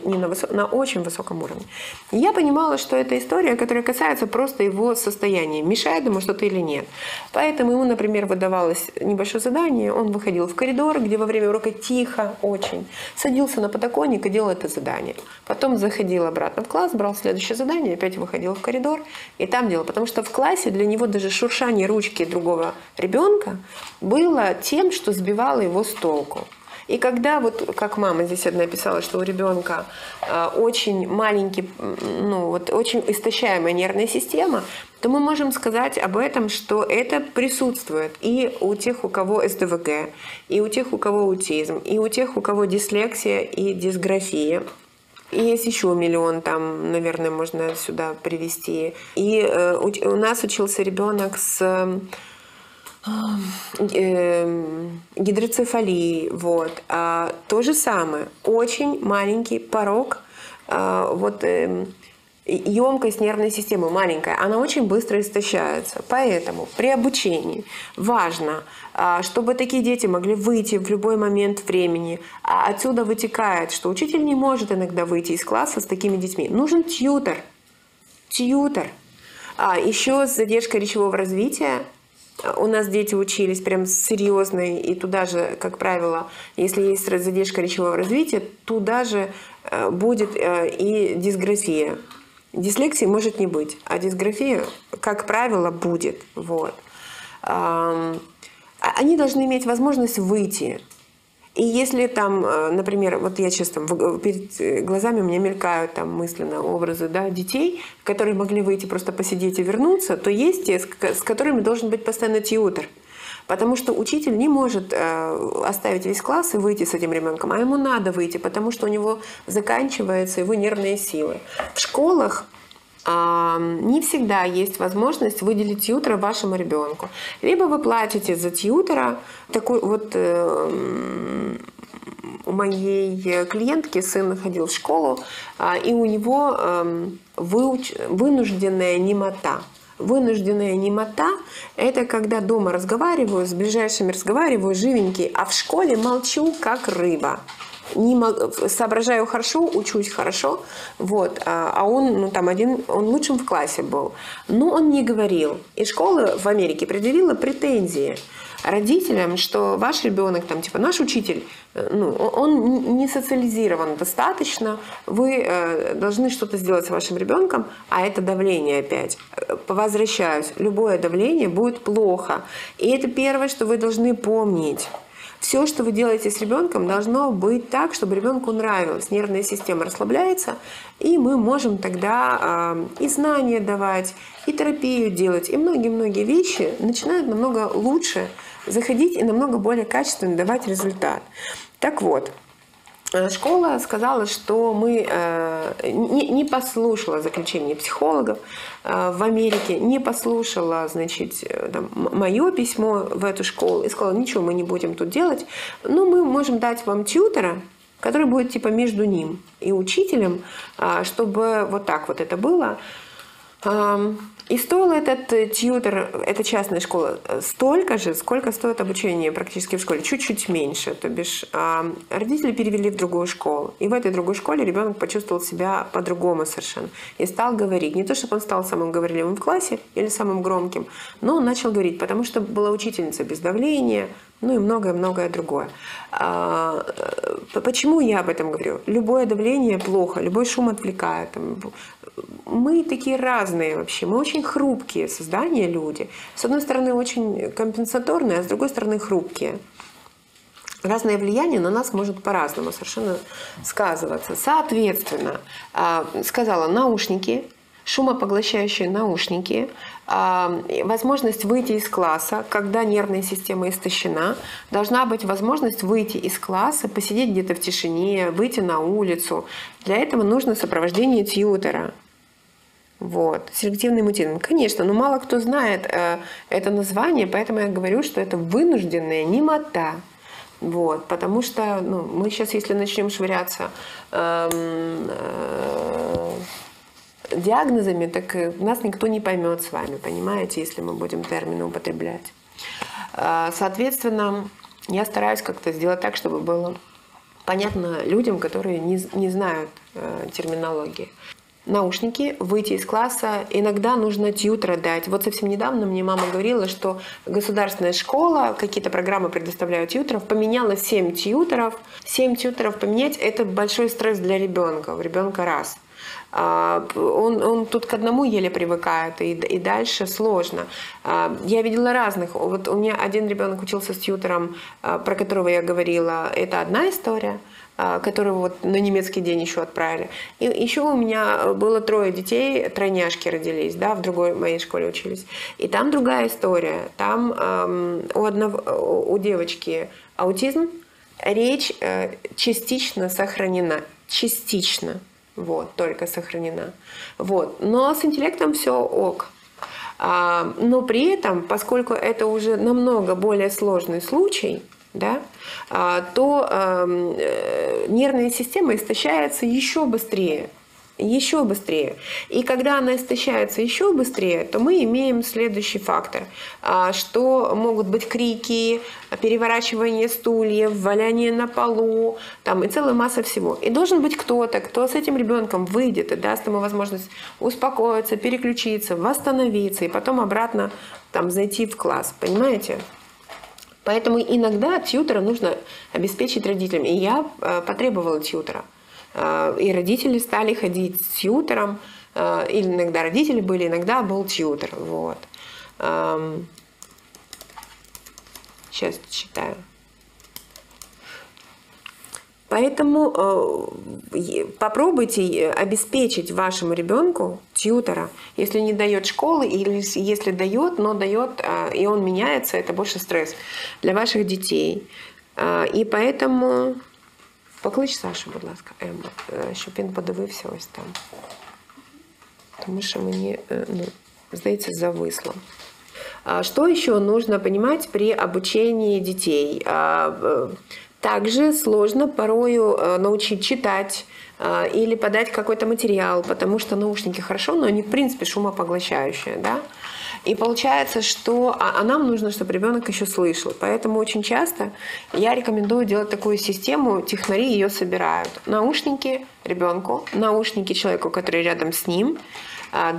высоком уровне. И я понимала, что это история, которая касается просто его состояния, мешает ему что-то или нет. Поэтому ему, например, выдавалось небольшое задание, он выходил в коридор, где во время урока тихо очень, садился на подоконник и делал это задание. Потом заходил обратно в класс, брал следующее задание, опять выходил в коридор и там делал. Потому что в классе для него даже шуршание ручки другого ребенка было тем, что сбивало его с толку. И когда, вот как мама здесь одна писала, что у ребенка очень маленький, ну вот очень истощаемая нервная система, то мы можем сказать об этом, что это присутствует и у тех, у кого СДВГ, и у тех, у кого аутизм, и у тех, у кого дислексия и дисграфия. И есть еще миллион, там, наверное, можно сюда привести. И у нас учился ребенок с гидроцефалией. Вот. То же самое. Очень маленький порог вот емкость нервной системы маленькая, она очень быстро истощается. Поэтому при обучении важно, чтобы такие дети могли выйти в любой момент времени. А отсюда вытекает, что учитель не может иногда выйти из класса с такими детьми. Нужен тьютор. Тьютор. Еще с задержкой речевого развития. У нас дети учились прям серьезно, и туда же, как правило, если есть задержка речевого развития, туда же будет и дисграфия. Дислексии может не быть, а дисграфия, как правило, будет. Вот. Они должны иметь возможность выйти. И если там, например, вот я сейчас там, перед глазами у меня мелькают там мысленно образы, да, детей, которые могли выйти просто посидеть и вернуться, то есть те, с которыми должен быть постоянно тьютор. Потому что учитель не может оставить весь класс и выйти с этим ребенком, а ему надо выйти, потому что у него заканчиваются его нервные силы. В школах не всегда есть возможность выделить тьютора вашему ребенку. Либо вы платите за тьютора. Такой вот у моей клиентки сын ходил в школу, и у него вынужденная немота. Вынужденная немота – это когда дома разговариваю, с ближайшими разговариваю, живенький, а в школе молчу, как рыба. Не могу, соображаю хорошо, учусь хорошо, вот, а он, ну, там один, он лучшим в классе был, но он не говорил. И школа в Америке предъявила претензии родителям, что ваш ребенок, там, типа, наш учитель, ну, он не социализирован достаточно, вы должны что-то сделать с вашим ребенком, а это давление опять. Возвращаюсь, любое давление будет плохо. И это первое, что вы должны помнить. Все, что вы делаете с ребенком, должно быть так, чтобы ребенку нравилось. Нервная система расслабляется, и мы можем тогда и знания давать, и терапию делать. И многие-многие вещи начинают намного лучше заходить и намного более качественно давать результат. Так вот. Школа сказала, что мы не послушала заключение психологов в Америке, не послушала, значит, там, мое письмо в эту школу и сказала, ничего мы не будем тут делать, но мы можем дать вам тьютора, который будет типа между ним и учителем, чтобы вот так вот это было. И стоил этот тьютор, эта частная школа, столько же, сколько стоит обучение практически в школе, чуть-чуть меньше. То бишь родители перевели в другую школу. И в этой другой школе ребенок почувствовал себя по-другому совершенно. И стал говорить. Не то, чтобы он стал самым говорливым в классе или самым громким, но он начал говорить, потому что была учительница без давления, ну и многое-многое другое. Почему я об этом говорю? Любое давление плохо, любой шум отвлекает. Мы такие разные вообще, мы очень хрупкие создания люди. С одной стороны, очень компенсаторные, а с другой стороны, хрупкие. Разное влияние на нас может по-разному совершенно сказываться. Соответственно, сказала, наушники, шумопоглощающие наушники, возможность выйти из класса, когда нервная система истощена, должна быть возможность выйти из класса, посидеть где-то в тишине, выйти на улицу. Для этого нужно сопровождение тьютора. Вот. Селективный мутирование. Конечно, но мало кто знает это название, поэтому я говорю, что это вынужденная немота. Вот. Потому что ну, мы сейчас, если начнем швыряться диагнозами, так нас никто не поймет с вами, понимаете, если мы будем термины употреблять. Соответственно, я стараюсь как-то сделать так, чтобы было понятно людям, которые не знают терминологии. Наушники, выйти из класса, иногда нужно тьютора дать. Вот совсем недавно мне мама говорила, что государственная школа, какие-то программы предоставляют тьюторов, поменяла 7 тьюторов. 7 тьюторов поменять – это большой стресс для ребенка, у ребенка раз. Он тут к одному еле привыкает, и дальше сложно. Я видела разных. Вот у меня один ребенок учился с тьютором, про которого я говорила. Это одна история, которую вот на немецкий день еще отправили. И еще у меня было 3 детей, тройняшки родились, да, в другой моей школе учились. И там другая история. Там у девочки аутизм, речь частично сохранена. Частично. Вот, только сохранена. Вот. Но с интеллектом все ок. Но при этом, поскольку это уже намного более сложный случай, да, то нервная система истощается еще быстрее. еще быстрее. И когда она истощается еще быстрее, то мы имеем следующий фактор, что могут быть крики, переворачивание стульев, валяние на полу, там, и целая масса всего. И должен быть кто-то, кто с этим ребенком выйдет и даст ему возможность успокоиться, переключиться, восстановиться и потом обратно там, зайти в класс, понимаете? Поэтому иногда тьютера нужно обеспечить родителям. И я потребовала тьютера. И родители стали ходить с тьютором. Или иногда родители были, иногда был тьютер. Вот. Сейчас читаю. Поэтому попробуйте обеспечить вашему ребенку тьютора, если не дает школы, или если дает, но дает, и он меняется, это больше стресс для ваших детей. И поэтому... Поклич Сашу, будь ласка, Емма, щоб він подивився ось там. Потому что мне, ну, здається, зависло. Что еще нужно понимать при обучении детей? Также сложно порою научить читать или подать какой-то материал, потому что наушники хорошо, но они, в принципе, шумопоглощающие, да? И получается, что нам нужно, чтобы ребенок еще слышал. Поэтому очень часто я рекомендую делать такую систему, технари ее собирают. Наушники ребенку, наушники человеку, который рядом с ним,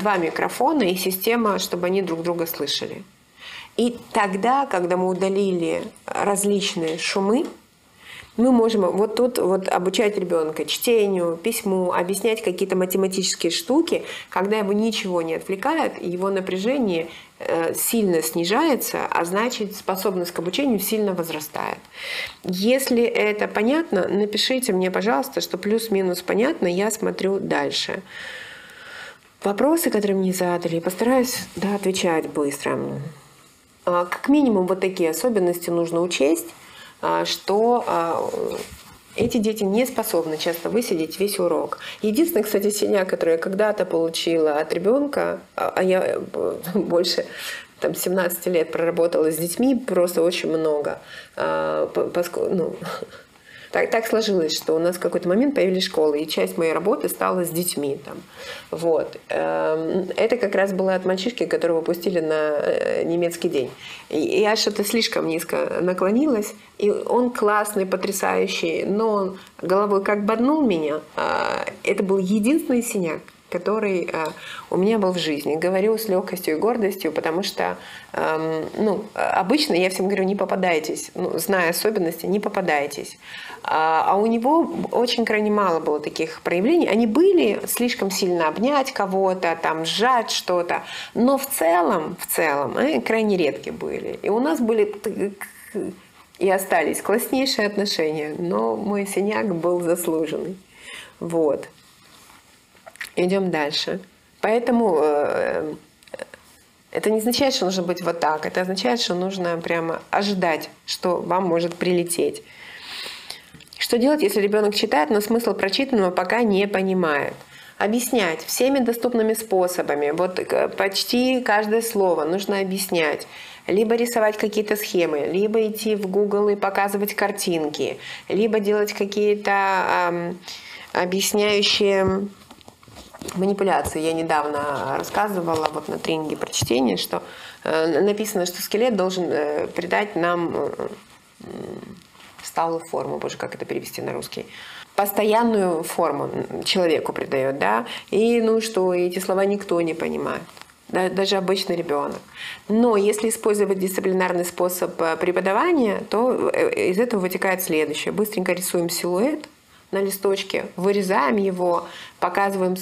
два микрофона и система, чтобы они друг друга слышали. И тогда, когда мы удалили различные шумы, мы можем вот тут вот обучать ребенка чтению, письму, объяснять какие-то математические штуки, когда его ничего не отвлекает, его напряжение сильно снижается, а значит способность к обучению сильно возрастает. Если это понятно, напишите мне, пожалуйста, что плюс-минус понятно, я смотрю дальше. Вопросы, которые мне задали, постараюсь, да, отвечать быстро. Как минимум вот такие особенности нужно учесть, что эти дети не способны часто высидеть весь урок. Единственный, кстати, синяк, который я когда-то получила от ребенка, а я больше там, 17 лет проработала с детьми, просто очень много, поскольку... Ну, так сложилось, что у нас в какой-то момент появились школы, и часть моей работы стала с детьми. Там. Вот. Это как раз было от мальчишки, которого пустили на немецкий день. Я что-то слишком низко наклонилась, и он классный, потрясающий, но он головой как боднул меня. Это был единственный синяк, который у меня был в жизни. Говорю с легкостью и гордостью, потому что ну, обычно я всем говорю, не попадайтесь. Ну, зная особенности, не попадайтесь. А у него очень крайне мало было таких проявлений. Они были слишком сильно обнять кого-то, там, сжать что-то. Но в целом крайне редки были. И у нас были... И остались класснейшие отношения. Но мой синяк был заслуженный. Вот. Идем дальше. Поэтому это не означает, что нужно быть вот так. Это означает, что нужно прямо ожидать, что вам может прилететь. Что делать, если ребенок читает, но смысл прочитанного пока не понимает? Объяснять всеми доступными способами. Вот почти каждое слово нужно объяснять. Либо рисовать какие-то схемы, либо идти в Google и показывать картинки, либо делать какие-то объясняющие... манипуляции. Я недавно рассказывала вот на тренинге про чтение, что написано, что скелет должен придать нам сталую форму, боже, как это перевести на русский, постоянную форму человеку придает, да, и ну что, эти слова никто не понимает. Даже обычный ребенок. Но если использовать дисциплинарный способ преподавания, то из этого вытекает следующее. Быстренько рисуем силуэт на листочке, вырезаем его, показываем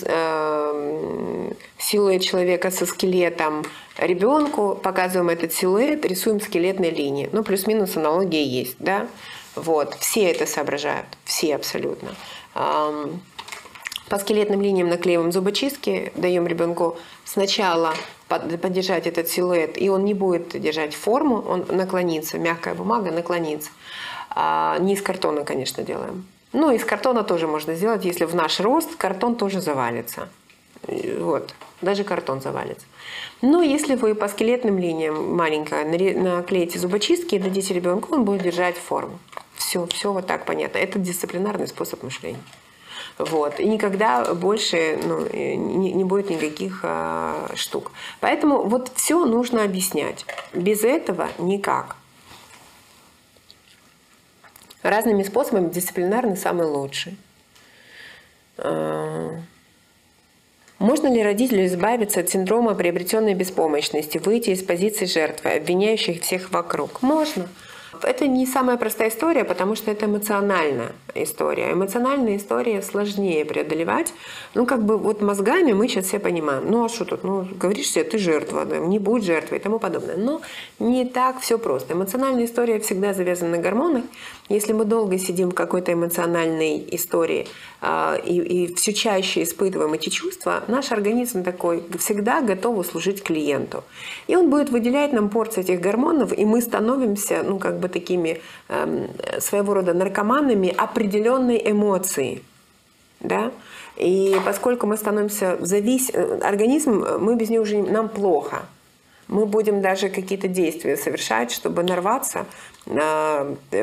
силуэт человека со скелетом ребенку, показываем этот силуэт, рисуем скелетные линии. Ну, плюс-минус аналогия есть, да? Вот. Все это соображают, все абсолютно. По скелетным линиям наклеиваем зубочистки, даем ребенку сначала поддержать этот силуэт, и он не будет держать форму, он наклонится, мягкая бумага наклонится. Не из картона, конечно, делаем. Ну, из картона тоже можно сделать, если в наш рост картон тоже завалится. Вот, даже картон завалится. Но если вы по скелетным линиям маленько наклеите зубочистки и дадите ребенку, он будет держать форму. Все вот так понятно. Это дисциплинарный способ мышления. Вот. И никогда больше не будет никаких штук. Поэтому вот все нужно объяснять. Без этого никак. Разными способами дисциплинарный самый лучший. Можно ли родителю избавиться от синдрома приобретенной беспомощности, выйти из позиции жертвы, обвиняющих всех вокруг? Можно. Это не самая простая история, потому что это эмоциональная история. Эмоциональные истории сложнее преодолевать. Вот мозгами мы сейчас все понимаем. Ну, а что тут? Говоришь себе, ты жертва, не будь жертвой и тому подобное. Но не так все просто. Эмоциональная история всегда завязана на гормонах. Если мы долго сидим в какой-то эмоциональной истории и все чаще испытываем эти чувства, наш организм такой всегда готов служить клиенту. И он будет выделять нам порции этих гормонов, и мы становимся, такими своего рода наркоманами определенной эмоции. Да? И поскольку мы становимся мы без нее уже нам плохо. Мы будем даже какие-то действия совершать, чтобы нарваться,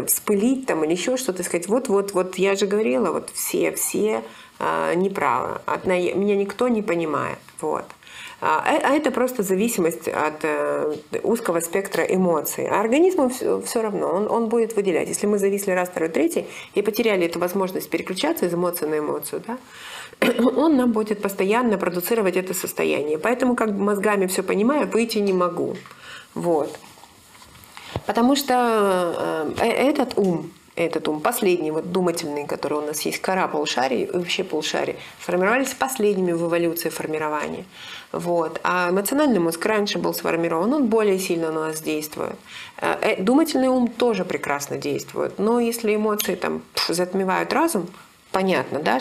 вспылить там или еще что-то, сказать, вот я же говорила, вот все неправы, меня никто не понимает. Вот. А это просто зависимость от узкого спектра эмоций. А организму все равно, он будет выделять. Если мы зависли раз, второй, третий и потеряли эту возможность переключаться из эмоции на эмоцию, да, он нам будет постоянно продуцировать это состояние. Поэтому, как мозгами все понимаю, выйти не могу. Вот. Потому что этот ум, последний, думательный, который у нас есть, кора полушарий и вообще полушарий, сформировались последними в эволюции формирования. Вот. А эмоциональный мозг раньше был сформирован, он более сильно на нас действует. Думательный ум тоже прекрасно действует, но если эмоции затмевают разум, понятно, да?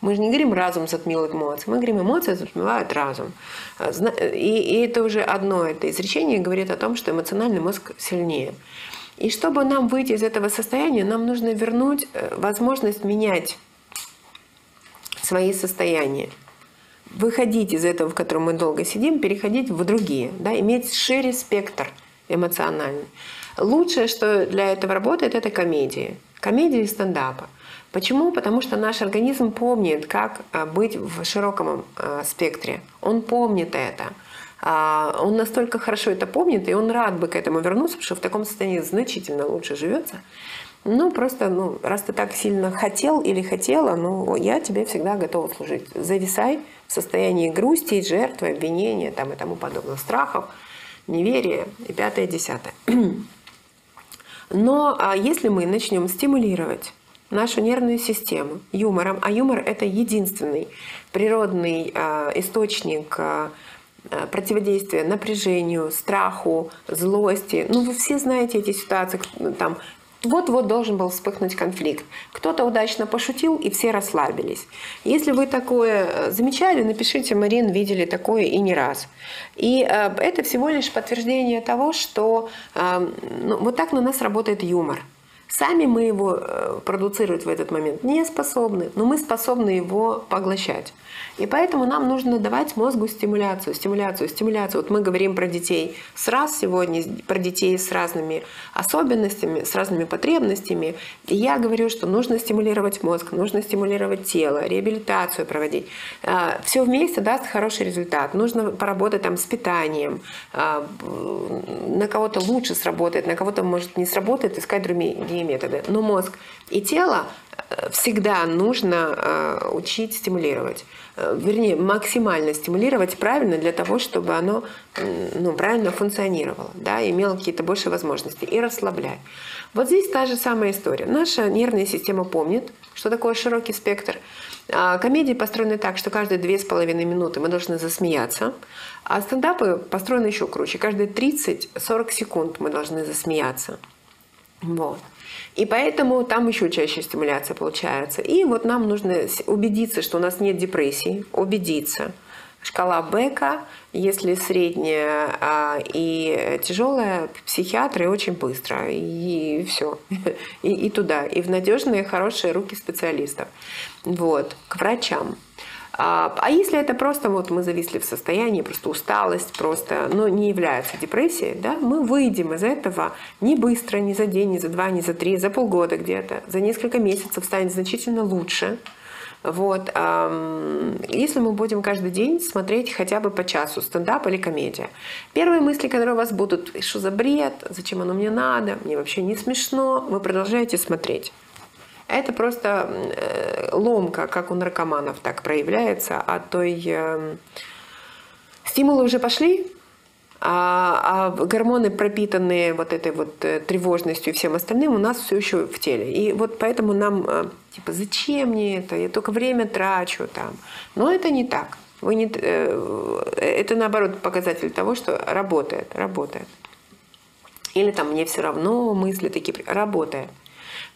Мы же не говорим «разум затмил эмоции», мы говорим «эмоции затмевают разум». И это уже одно это изречение говорит о том, что эмоциональный мозг сильнее. И чтобы нам выйти из этого состояния, нам нужно вернуть возможность менять свои состояния. Выходить из этого, в котором мы долго сидим, переходить в другие, да, иметь шире спектр эмоциональный. Лучшее, что для этого работает, это комедии. Комедии и стендапы. Почему? Потому что наш организм помнит, как быть в широком спектре. Он помнит это. Он настолько хорошо это помнит, и он рад бы к этому вернуться, потому что в таком состоянии значительно лучше живется. Раз ты так сильно хотел или хотела, я тебе всегда готова служить. Зависай в состоянии грусти, жертвы, обвинения и тому подобное, страхов, неверия и пятое, десятое. Но если мы начнем стимулировать нашу нервную систему юмором, а юмор – это единственный природный источник противодействие напряжению, страху, злости. Вы все знаете эти ситуации. Вот-вот должен был вспыхнуть конфликт. Кто-то удачно пошутил, и все расслабились. Если вы такое замечали, напишите, Марин, видели такое и не раз. И это всего лишь подтверждение того, что вот так на нас работает юмор. Сами мы его продуцировать в этот момент не способны, но мы способны его поглощать. И поэтому нам нужно давать мозгу стимуляцию. Вот мы говорим про детей с РАС сегодня, про детей с разными особенностями, с разными потребностями. И я говорю, что нужно стимулировать мозг, нужно стимулировать тело, реабилитацию проводить. Все вместе даст хороший результат. Нужно поработать с питанием. На кого-то лучше сработает, на кого-то, может, не сработает, искать другие методы. Но мозг и тело всегда нужно учить стимулировать. Вернее, максимально стимулировать правильно для того, чтобы оно правильно функционировало, да, имело какие-то больше возможности и расслаблять. Вот здесь та же самая история. Наша нервная система помнит, что такое широкий спектр. Комедии построены так, что каждые 2,5 минуты мы должны засмеяться, а стендапы построены еще круче. Каждые 30-40 секунд мы должны засмеяться. Вот. И поэтому там еще чаще стимуляция получается. И вот нам нужно убедиться, что у нас нет депрессии, убедиться. Шкала Бека, если средняя и тяжелая, психиатры очень быстро. И все. И туда. И в надежные, хорошие руки специалистов. Вот. К врачам. А если это просто мы зависли в состоянии, просто усталость, не является депрессией, да, мы выйдем из этого не быстро, не за день, не за два, не за три, за полгода где-то, за несколько месяцев станет значительно лучше. Вот. Если мы будем каждый день смотреть хотя бы по часу стендап или комедия, первые мысли, которые у вас будут: что за бред, зачем оно мне надо, мне вообще не смешно, вы продолжаете смотреть. Это просто ломка, как у наркоманов так проявляется, а то стимулы уже пошли, а гормоны, пропитанные вот этой вот тревожностью и всем остальным, у нас все еще в теле. И вот поэтому нам, типа, зачем мне это, я только время трачу там. Но это не так. Это наоборот показатель того, что работает. Или там мне все равно, мысли такие, работает.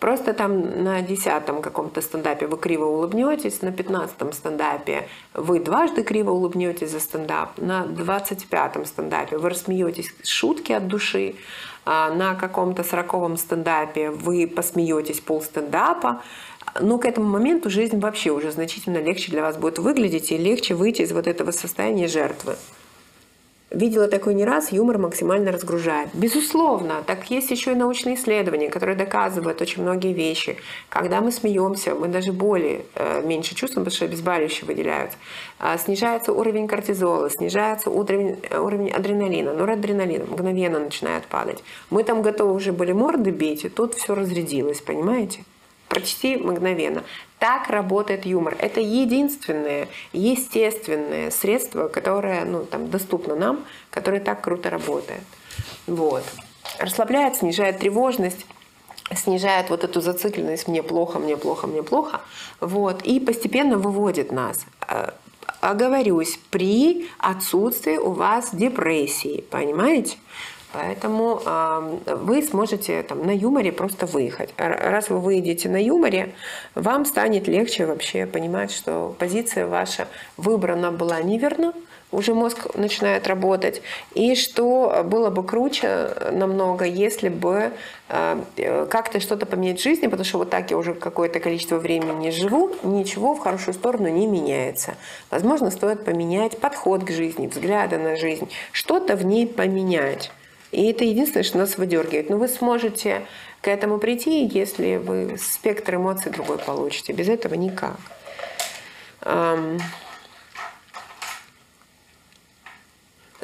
Просто там на 10-м каком-то стендапе вы криво улыбнетесь, на 15-м стендапе вы дважды криво улыбнетесь за стендап, на 25-м стендапе вы рассмеетесь шутки от души, на каком-то 40-м стендапе вы посмеетесь полстендапа, но к этому моменту жизнь вообще уже значительно легче для вас будет выглядеть и легче выйти из вот этого состояния жертвы. Видела такое не раз, юмор максимально разгружает. Безусловно, так есть еще и научные исследования, которые доказывают очень многие вещи. Когда мы смеемся, мы даже боли меньше чувствуем, потому что обезболивающие выделяются. Снижается уровень кортизола, снижается уровень адреналина, норадреналин мгновенно начинает падать. Мы там готовы уже были морды бить, и тут все разрядилось, понимаете? Почти мгновенно. Так работает юмор. Это единственное естественное средство, которое доступно нам, которое так круто работает. Вот. Расслабляет, снижает тревожность, снижает вот эту зацикленность «мне плохо, мне плохо, мне плохо». Вот. И постепенно выводит нас. Оговорюсь, при отсутствии у вас депрессии, понимаете? Поэтому вы сможете там на юморе просто выехать. Раз вы выйдете на юморе, вам станет легче вообще понимать, что позиция ваша выбрана была неверно, уже мозг начинает работать, и что было бы круче намного, если бы как-то что-то поменять в жизни, потому что вот так я уже какое-то количество времени живу, ничего в хорошую сторону не меняется. Возможно, стоит поменять подход к жизни, взгляды на жизнь, что-то в ней поменять. И это единственное, что нас выдергивает. Но вы сможете к этому прийти, если вы спектр эмоций другой получите. Без этого никак.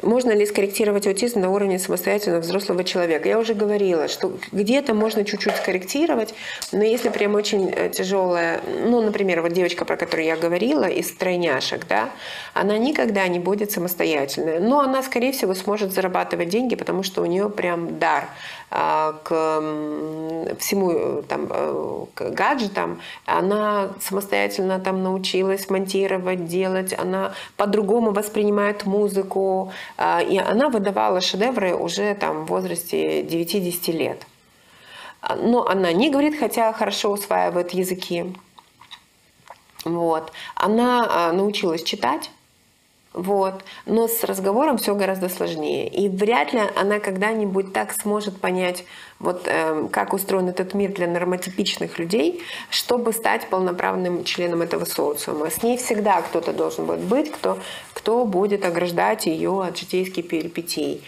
Можно ли скорректировать аутизм на уровне самостоятельного взрослого человека? Я уже говорила, что где-то можно чуть-чуть скорректировать, но если прям очень тяжелая, например, вот девочка, про которую я говорила, из тройняшек, да, она никогда не будет самостоятельная, но она, скорее всего, сможет зарабатывать деньги, потому что у нее прям дар к всему, там, к гаджетам. Она самостоятельно там научилась монтировать, делать, она по-другому воспринимает музыку, и она выдавала шедевры уже там в возрасте 9-10 лет. Но она не говорит, хотя хорошо усваивает языки. Вот. Она научилась читать. Вот. Но с разговором все гораздо сложнее. И вряд ли она когда-нибудь так сможет понять, вот, как устроен этот мир для нормотипичных людей, чтобы стать полноправным членом этого социума. С ней всегда кто-то должен будет быть, кто будет ограждать ее от житейских перипетий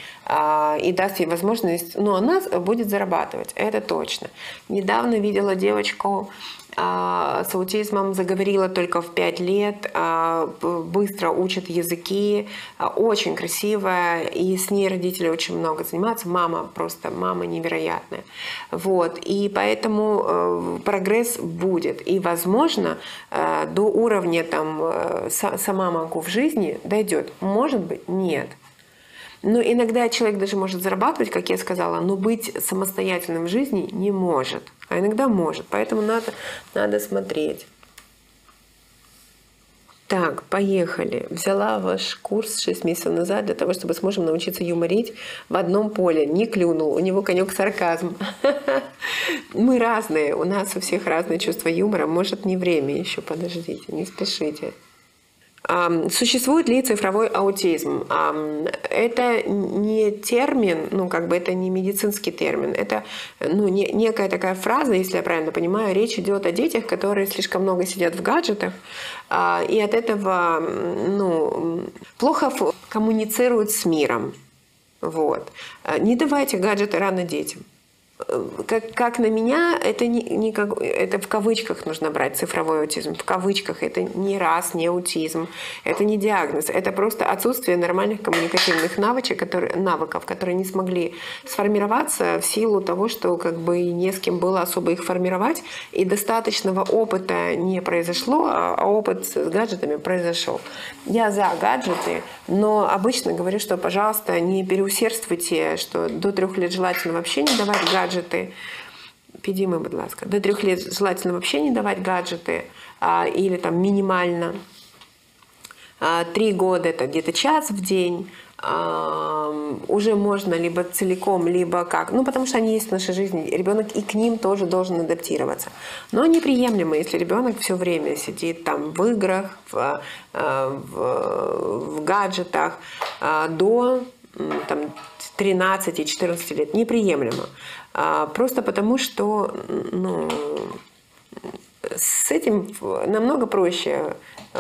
и даст ей возможность, она будет зарабатывать, это точно. Недавно видела девочку с аутизмом, заговорила только в 5 лет, быстро учит языки, очень красивая, и с ней родители очень много занимаются, мама невероятная. Вот, и поэтому прогресс будет, и возможно до уровня там «сама могу» в жизни дойдет, может быть, нет. Но иногда человек даже может зарабатывать, как я сказала, но быть самостоятельным в жизни не может. А иногда может. Поэтому надо смотреть. Так, поехали. Взяла ваш курс 6 месяцев назад для того, чтобы с мужем научиться юморить в одном поле. Не клюнул. У него конек сарказм. Мы разные. У нас у всех разные чувства юмора. Может, не время еще. Подождите, не спешите. Существует ли цифровой аутизм? Это не термин, это не медицинский термин, это некая такая фраза, если я правильно понимаю, речь идет о детях, которые слишком много сидят в гаджетах, и от этого плохо коммуницируют с миром. Вот. Не давайте гаджеты рано детям. как на меня, это, это в кавычках нужно брать, цифровой аутизм. В кавычках. Это не РАС, не аутизм. Это не диагноз. Это просто отсутствие нормальных коммуникативных навыков, которые не смогли сформироваться в силу того, что как бы не с кем было особо их формировать. И достаточного опыта не произошло, а опыт с гаджетами произошел. Я за гаджеты, но обычно говорю, что, пожалуйста, не переусердствуйте, что до 3 лет желательно вообще не давать гаджеты. Пидимы, будь ласка. До 3 лет желательно вообще не давать гаджеты, или там минимально. 3 года это где-то час в день. Уже можно либо целиком, либо как. Ну, потому что они есть в нашей жизни. Ребенок и к ним тоже должен адаптироваться. Но неприемлемо, если ребенок все время сидит там в играх, в гаджетах до там 13-14 лет, неприемлемо. Просто потому, что ну, с этим намного проще.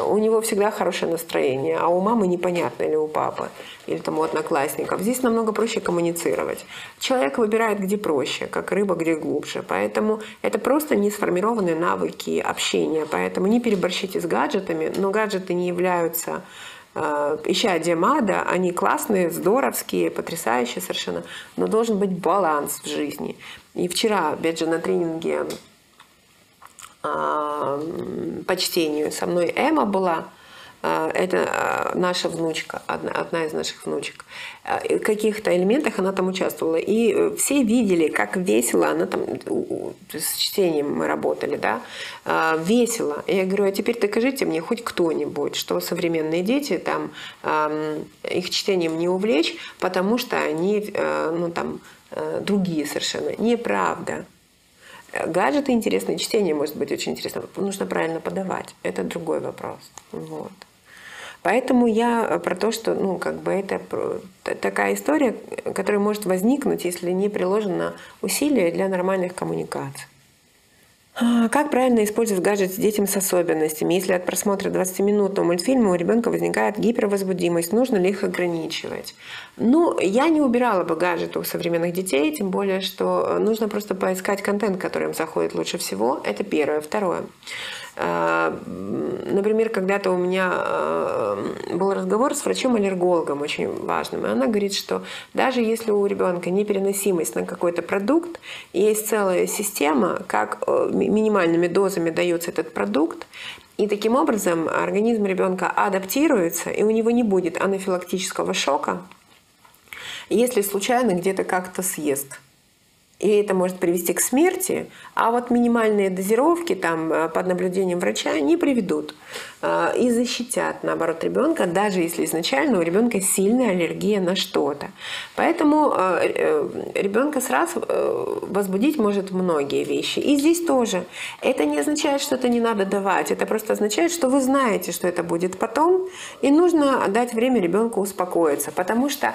У него всегда хорошее настроение, а у мамы непонятно, или у папы, или там у одноклассников. Здесь намного проще коммуницировать. Человек выбирает, где проще, как рыба, где глубже. Поэтому это просто не сформированные навыки общения. Поэтому не переборщите с гаджетами, но гаджеты не являются... Ища демада, они классные, здоровские, потрясающие совершенно, но должен быть баланс в жизни. И вчера, опять же, на тренинге по чтению со мной Эмма была, это наша внучка, одна из наших внучек. В каких-то элементах она там участвовала. И все видели, как весело она там, с чтением мы работали, да, весело. Я говорю, а теперь докажите мне хоть кто-нибудь, что современные дети, там, их чтением не увлечь, потому что они, ну, там, другие совершенно. Неправда. Гаджеты интересные, чтение может быть очень интересно. Нужно правильно подавать. Это другой вопрос. Вот. Поэтому я про то, что ну, как бы это такая история, которая может возникнуть, если не приложено усилие для нормальных коммуникаций. Как правильно использовать гаджет с детям с особенностями? Если от просмотра 20-минутного мультфильма у ребенка возникает гипервозбудимость, нужно ли их ограничивать? Ну, я не убирала бы гаджеты у современных детей, тем более, что нужно просто поискать контент, который им заходит лучше всего. Это первое. Второе. Например, когда-то у меня был разговор с врачом-аллергологом очень важным, и она говорит, что даже если у ребенка непереносимость на какой-то продукт, есть целая система, как минимальными дозами дается этот продукт, и таким образом организм ребенка адаптируется, и у него не будет анафилактического шока, если случайно где-то как-то съест. И это может привести к смерти, а вот минимальные дозировки там, под наблюдением врача не приведут и защитят, наоборот, ребенка, даже если изначально у ребенка сильная аллергия на что-то. Поэтому ребенка сразу возбудить может многие вещи. И здесь тоже. Это не означает, что это не надо давать, это просто означает, что вы знаете, что это будет потом, и нужно дать время ребенку успокоиться, потому что...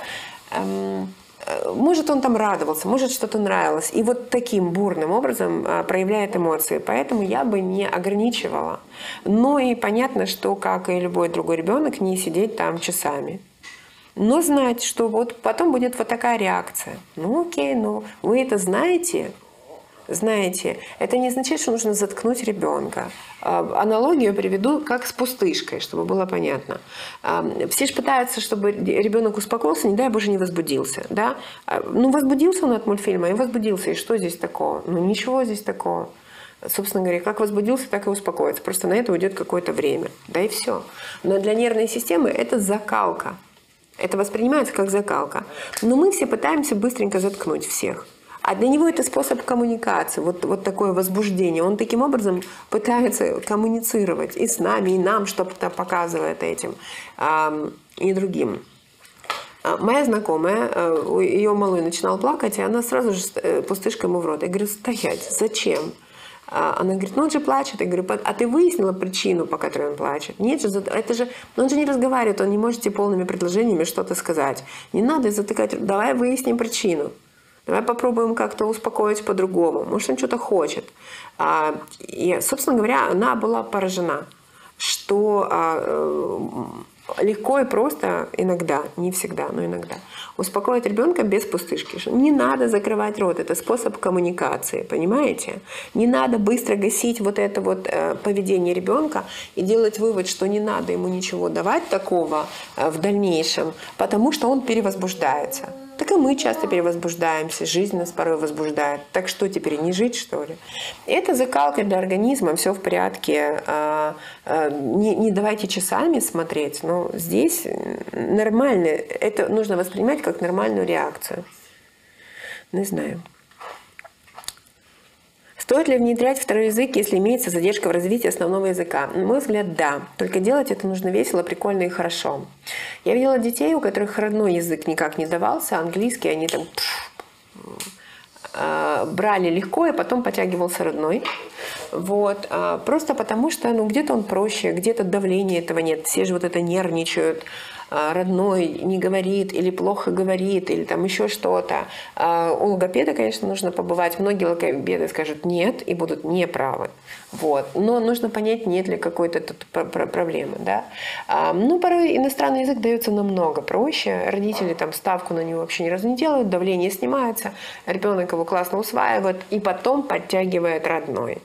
Может, он там радовался, может, что-то нравилось. И вот таким бурным образом проявляет эмоции. Поэтому я бы не ограничивала. Но и понятно, что, как и любой другой ребенок, не сидеть там часами. Но знать, что вот потом будет вот такая реакция. Ну окей, ну вы это знаете? Знаете, это не означает, что нужно заткнуть ребенка. Аналогию приведу как с пустышкой, чтобы было понятно. Все же пытаются, чтобы ребенок успокоился, не дай боже, не возбудился. Да? Ну, возбудился он от мультфильма, и возбудился. И что здесь такого? Ну, ничего здесь такого. Собственно говоря, как возбудился, так и успокоится. Просто на это уйдет какое-то время. Да и все. Но для нервной системы это закалка. Это воспринимается как закалка. Но мы все пытаемся быстренько заткнуть всех. А для него это способ коммуникации, вот такое возбуждение. Он таким образом пытается коммуницировать и с нами, и нам что-то показывает этим, и другим. Моя знакомая, ее малой начинал плакать, и она сразу же пустышкой ему в рот. Я говорю, стоять, зачем? Она говорит, ну он же плачет. Я говорю, а ты выяснила причину, по которой он плачет? Нет, это же, он же не разговаривает, он не может тебе полными предложениями что-то сказать. Не надо затыкать, давай выясним причину. Давай попробуем как-то успокоить по-другому. Может, он что-то хочет. И, собственно говоря, она была поражена, что легко и просто иногда, не всегда, но иногда, успокоить ребенка без пустышки. Не надо закрывать рот, это способ коммуникации, понимаете? Не надо быстро гасить вот это вот поведение ребенка и делать вывод, что не надо ему ничего давать такого в дальнейшем, потому что он перевозбуждается. Так и мы часто перевозбуждаемся, жизнь нас порой возбуждает. Так что теперь, не жить, что ли? Это закалка для организма, все в порядке. Не давайте часами смотреть, но здесь нормально, это нужно воспринимать как нормальную реакцию. Не знаю. Стоит ли внедрять второй язык, если имеется задержка в развитии основного языка? На мой взгляд, да. Только делать это нужно весело, прикольно и хорошо. Я видела детей, у которых родной язык никак не давался, английский они там брали легко, и потом подтягивался родной. Вот. Просто потому, что ну, где-то он проще, где-то давления этого нет. Все же вот это нервничают. Родной не говорит или плохо говорит, или там еще что-то. У логопеда, конечно, нужно побывать. Многие логопеды скажут «нет» и будут неправы. Вот. Но нужно понять, нет ли какой-то тут проблемы. Да? Ну, порой иностранный язык дается намного проще. Родители там ставку на него вообще ни разу не делают, давление снимается, ребенок его классно усваивает и потом подтягивает родной.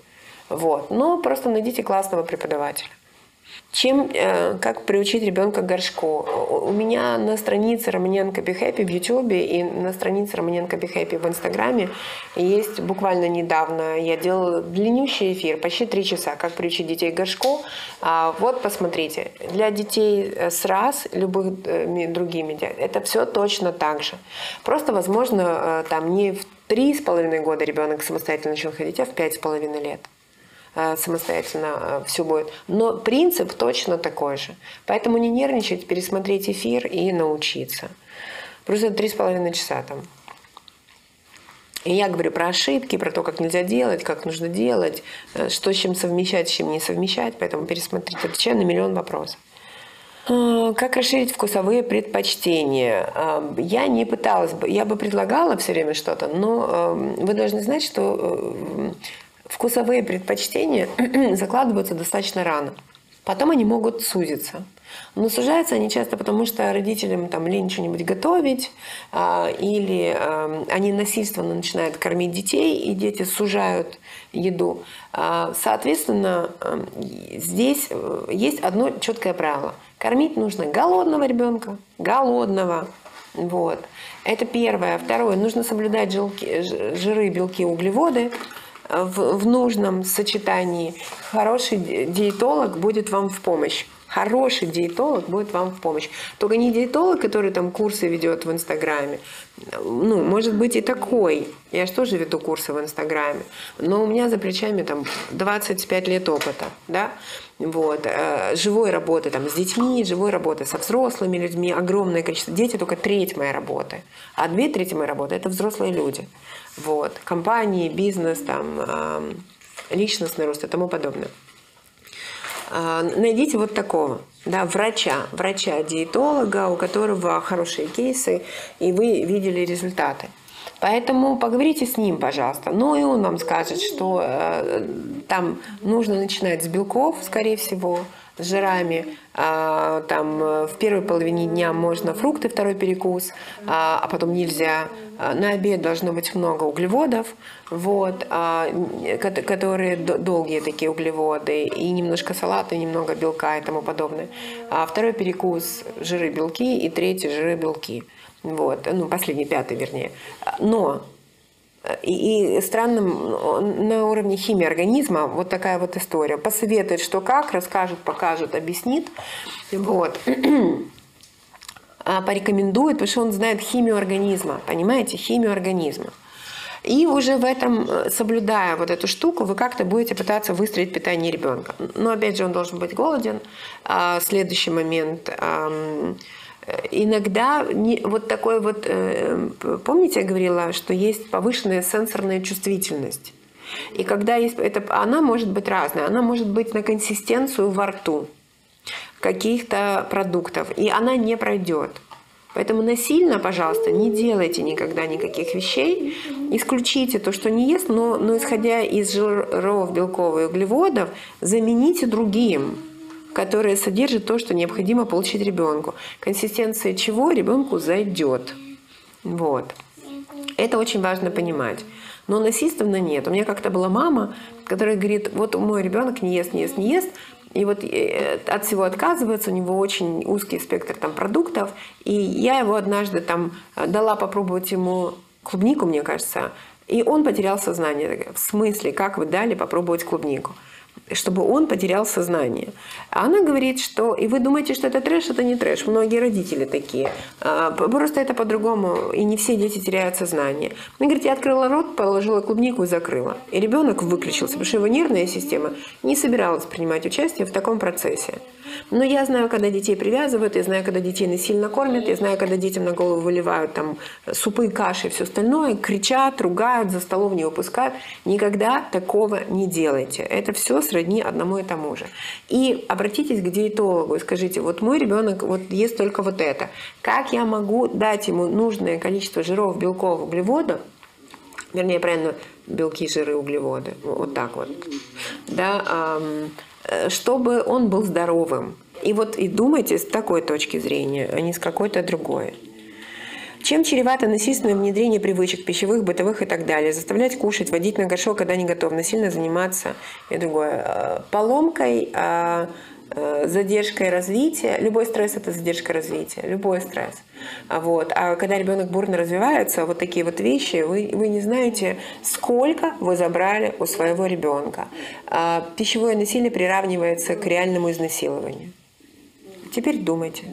Вот. Но просто найдите классного преподавателя. Как приучить ребенка к горшку? У меня на странице Романенко Бихэппи в Ютубе и на странице Романенко Бихэппи в Инстаграме есть буквально недавно, я делала длиннющий эфир, почти 3 часа, как приучить детей к горшку. Вот, посмотрите, для детей с РАС, любыми другими, это все точно так же. Просто, возможно, там не в 3,5 года ребенок самостоятельно начал ходить, а в 5,5 лет. Самостоятельно все будет. Но принцип точно такой же. Поэтому не нервничать, пересмотреть эфир и научиться. Просто 3,5 часа там. И я говорю про ошибки, про то, как нельзя делать, как нужно делать, что с чем совмещать, с чем не совмещать. Поэтому пересмотреть, отвечаю на миллион вопросов. Как расширить вкусовые предпочтения? Я не пыталась бы, я бы предлагала все время что-то, но вы должны знать, что вкусовые предпочтения закладываются достаточно рано. Потом они могут сузиться. Но сужаются они часто потому, что родителям там лень что-нибудь готовить, или они насильственно начинают кормить детей, и дети сужают еду. Соответственно, здесь есть одно четкое правило. Кормить нужно голодного ребенка, голодного. Вот. Это первое. Второе. Нужно соблюдать жиры, белки, углеводы в нужном сочетании. Хороший диетолог будет вам в помощь. Хороший диетолог будет вам в помощь. Только не диетолог, который там курсы ведет в Инстаграме. Ну, может быть и такой. Я же тоже веду курсы в Инстаграме. Но у меня за плечами там 25 лет опыта. Да? Вот. Живой работы там с детьми, живой работы со взрослыми людьми. Огромное количество. Дети только треть моей работы. А 2/3 моей работы – это взрослые люди. Вот. Компании, бизнес, там, личностный рост и тому подобное. Найдите вот такого, да, врача-диетолога, у которого хорошие кейсы, и вы видели результаты. Поэтому поговорите с ним, пожалуйста. Ну и он вам скажет, что там нужно начинать с белков, скорее всего, с жирами. Там в первой половине дня можно фрукты, второй перекус, а потом нельзя. На обед должно быть много углеводов, вот, которые долгие такие углеводы, и немножко салата, и немного белка и тому подобное. А второй перекус – жиры, белки, и третий – жиры, белки. Вот, ну, последний, пятый, вернее. Но и странно, на уровне химии организма вот такая вот история. Посоветует, что как, расскажет, покажет, объяснит. Вот. Порекомендует, потому что он знает химию организма. Понимаете? Химию организма. И уже в этом, соблюдая вот эту штуку, вы как-то будете пытаться выстроить питание ребенка. Но опять же, он должен быть голоден. Следующий момент. Иногда вот такой вот, помните, я говорила, что есть повышенная сенсорная чувствительность. И когда есть, она может быть разная, она может быть на консистенцию во рту каких-то продуктов, и она не пройдет. Поэтому насильно, пожалуйста, не делайте никогда никаких вещей. Исключите то, что не ест, но исходя из жиров, белков и углеводов, замените другим. которые содержат то, что необходимо получить ребенку. Консистенция чего ребенку зайдет. Вот. Это очень важно понимать. Но насильственно нет. У меня как-то была мама, которая говорит, вот мой ребенок не ест, не ест, не ест. И вот от всего отказывается, у него очень узкий спектр там, продуктов. И я его однажды там, дала попробовать ему клубнику, мне кажется, и он потерял сознание. В смысле, как вы дали попробовать клубнику? Чтобы он потерял сознание. А она говорит, что... И вы думаете, что это трэш, это не трэш. Многие родители такие. Просто это по-другому, и не все дети теряют сознание. Она говорит, я открыла рот, положила клубнику и закрыла. И ребенок выключился, потому что его нервная система не собиралась принимать участие в таком процессе. Но я знаю, когда детей привязывают, я знаю, когда детей насильно кормят, я знаю, когда детям на голову выливают там супы, каши и все остальное, кричат, ругают, за столом не выпускают. Никогда такого не делайте. Это все сродни одному и тому же. И обратитесь к диетологу и скажите, вот мой ребенок вот ест только вот это. Как я могу дать ему нужное количество жиров, белков, углеводов? Вернее, правильно, белки, жиры, углеводы. Вот так вот. Да, чтобы он был здоровым. И вот и думайте с такой точки зрения, а не с какой-то другой. Чем чревато насильственное внедрение привычек пищевых, бытовых и так далее? Заставлять кушать, водить на горшок, когда не готов, насильно заниматься и другое. Поломкой, задержкой развития. Любой стресс – это задержка развития. Любой стресс. Вот. А когда ребенок бурно развивается, вот такие вот вещи, вы не знаете, сколько вы забрали у своего ребенка. Пищевое насилие приравнивается к реальному изнасилованию. Теперь думайте.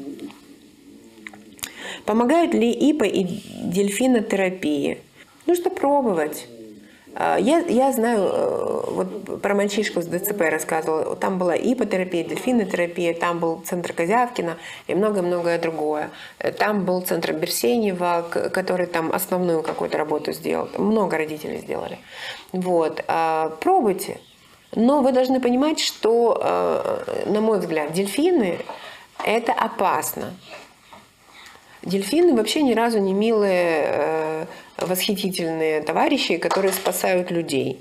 Помогают ли ИПА и дельфинотерапии? Нужно пробовать. Я знаю, вот про мальчишку с ДЦП рассказывала, там была ипотерапия, дельфинотерапия, там был центр Козявкина и многое-многое другое. Там был центр Берсенева, который там основную какую-то работу сделал. Много родителей сделали. Вот. Пробуйте. Но вы должны понимать, что, на мой взгляд, дельфины – это опасно. Дельфины вообще ни разу не милые, восхитительные товарищи, которые спасают людей.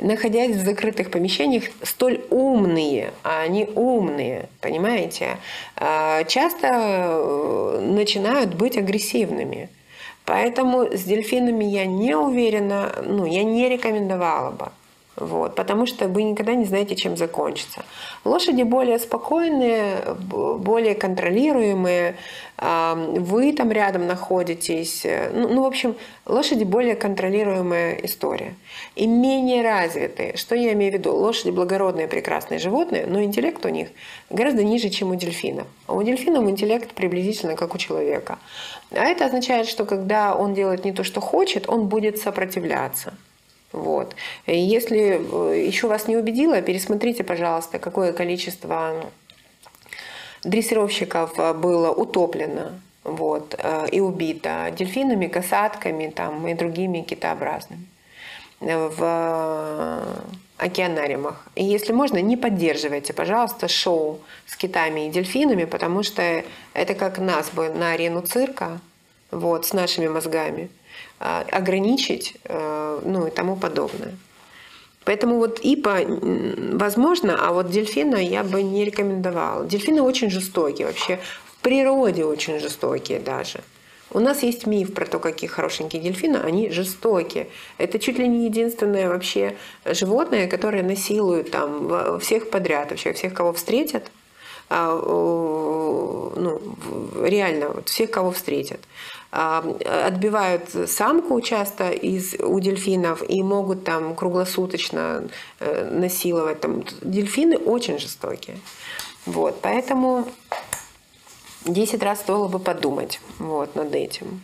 Находясь в закрытых помещениях, столь умные, а они умные, понимаете, часто начинают быть агрессивными. Поэтому с дельфинами я не уверена, ну, я не рекомендовала бы. Вот, потому что вы никогда не знаете, чем закончится. Лошади более спокойные, более контролируемые. Вы там рядом находитесь. Ну, в общем, лошади более контролируемая история. И менее развитые. Что я имею в виду? Лошади благородные, прекрасные животные, но интеллект у них гораздо ниже, чем у дельфинов. А у дельфинов интеллект приблизительно как у человека. А это означает, что когда он делает не то, что хочет, он будет сопротивляться. Вот. Если еще вас не убедило, пересмотрите, пожалуйста, какое количество дрессировщиков было утоплено, вот, и убито дельфинами, касатками там, и другими китообразными в океанариумах. И если можно, не поддерживайте, пожалуйста, шоу с китами и дельфинами, потому что это как нас бы на арену цирка, вот, с нашими мозгами ограничить, ну и тому подобное. Поэтому вот ИПА возможно, а вот дельфина я бы не рекомендовала. Дельфины очень жестокие вообще, в природе очень жестокие даже. У нас есть миф про то, какие хорошенькие дельфины, они жестокие. Это чуть ли не единственное вообще животное, которое насилует там всех подряд, вообще всех, кого встретят. Ну, реально, вот всех, кого встретят. Отбивают самку часто у дельфинов и могут там круглосуточно насиловать. Там, дельфины очень жестокие. Вот, поэтому 10 раз стоило бы подумать вот, над этим.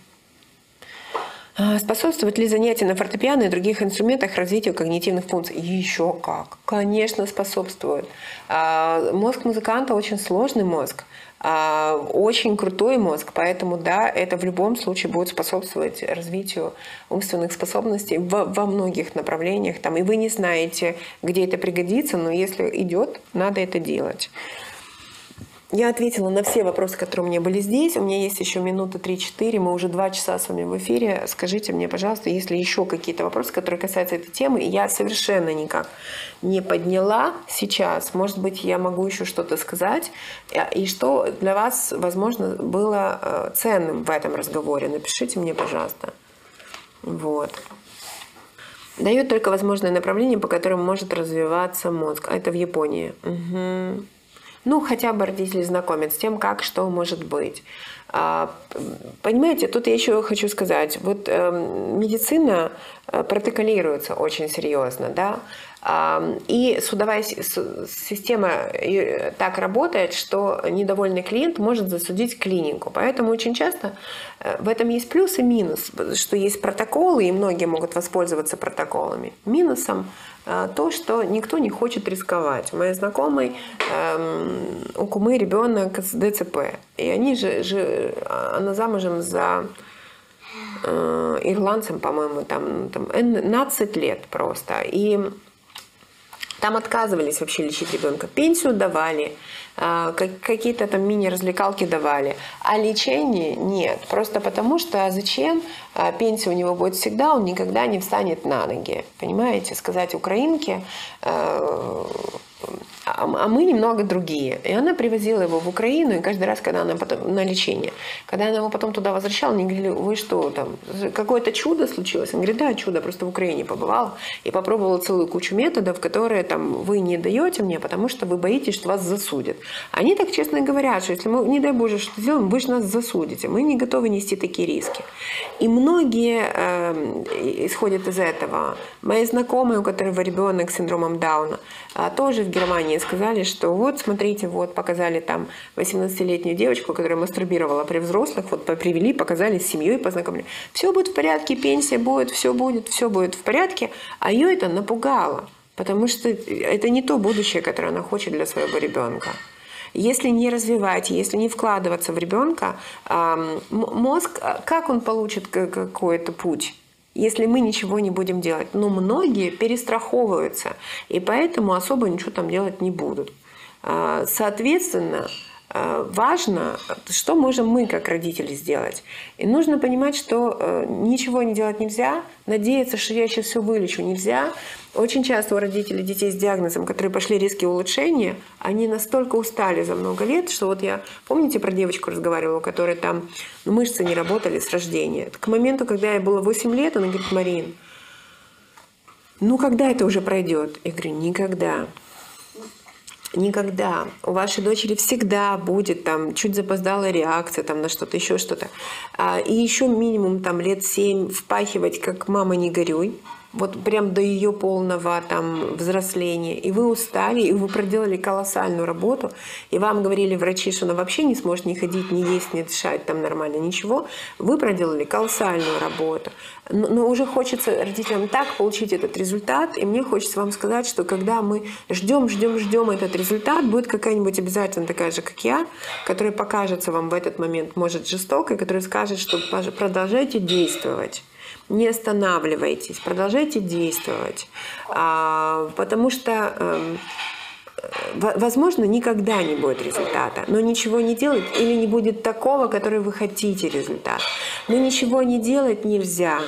Способствуют ли занятия на фортепиано и других инструментах развитию когнитивных функций? Еще как. Конечно, способствуют. Мозг музыканта очень сложный мозг, очень крутой мозг, поэтому да, это в любом случае будет способствовать развитию умственных способностей во многих направлениях. Там, и вы не знаете, где это пригодится, но если идет, надо это делать. Я ответила на все вопросы, которые у меня были здесь. У меня есть еще минуты 3-4, мы уже 2 часа с вами в эфире. Скажите мне, пожалуйста, есть ли еще какие-то вопросы, которые касаются этой темы, я совершенно никак не подняла сейчас. Может быть, я могу еще что-то сказать. И что для вас, возможно, было ценным в этом разговоре. Напишите мне, пожалуйста. Вот. Дают только возможное направление, по которому может развиваться мозг. А это в Японии. Угу. Ну, хотя бы родители знакомят с тем, как, что может быть. Понимаете, тут я еще хочу сказать, вот медицина протоколируется очень серьезно, да, и судовая система так работает, что недовольный клиент может засудить клинику. Поэтому очень часто в этом есть плюс и минус, что есть протоколы, и многие могут воспользоваться протоколами. Минусом то, что никто не хочет рисковать. У моей знакомой у кумы ребенок с ДЦП, и они она замужем за ирландцем, по-моему, там 12 лет просто, и там отказывались вообще лечить ребенка. Пенсию давали, какие-то там мини-развлекалки давали, а лечения нет. Просто потому, что зачем? Пенсия у него будет всегда, он никогда не встанет на ноги. Понимаете? Сказать украинке, а мы немного другие. И она привозила его в Украину, и каждый раз, когда она потом на лечение, когда она его потом туда возвращала, они говорили, вы что, там какое-то чудо случилось? Он говорит, да, чудо, просто в Украине побывал и попробовала целую кучу методов, которые там вы не даете мне, потому что вы боитесь, что вас засудят. Они так честно говорят, что если мы, не дай Боже, что сделаем, вы же нас засудите, мы не готовы нести такие риски. И многие исходят из этого. Мои знакомые, у которых ребенок с синдромом Дауна, тоже в Германии сказали, что вот, смотрите, вот, показали там 18-летнюю девочку, которая мастурбировала при взрослых, вот, привели, показали с семьей, познакомили. Все будет в порядке, пенсия будет, все будет в порядке, а ее это напугало, потому что это не то будущее, которое она хочет для своего ребенка. Если не развивать, если не вкладываться в ребенка, мозг, как он получит какой-то путь? Если мы ничего не будем делать. Но многие перестраховываются, и поэтому особо ничего там делать не будут. Соответственно, важно, что можем мы, как родители, сделать. И нужно понимать, что ничего не делать нельзя, надеяться, что я сейчас все вылечу, нельзя. Очень часто у родителей детей с диагнозом, которые пошли резкие улучшения, они настолько устали за много лет, что вот я, помните, про девочку разговаривала, у которой там мышцы не работали с рождения. К моменту, когда ей было 8 лет, она говорит, Марин, ну когда это уже пройдет? Я говорю, никогда. Никогда. У вашей дочери всегда будет там чуть запоздалая реакция там, на что-то, еще что-то. И еще минимум там, лет 7 впахивать, как мама не горюй. Вот прям до ее полного там взросления. И вы устали, и вы проделали колоссальную работу. И вам говорили врачи, что она вообще не сможет ни ходить, ни есть, ни дышать там нормально, ничего. Вы проделали колоссальную работу. Но уже хочется родителям так получить этот результат. И мне хочется вам сказать, что когда мы ждем этот результат, будет какая-нибудь обязательно такая же, как я, которая покажется вам в этот момент, может, жестокой, которая скажет, что продолжайте действовать. Не останавливайтесь, продолжайте действовать, потому что, возможно, никогда не будет результата, но ничего не делать или не будет такого, который вы хотите результат. Но ничего не делать нельзя.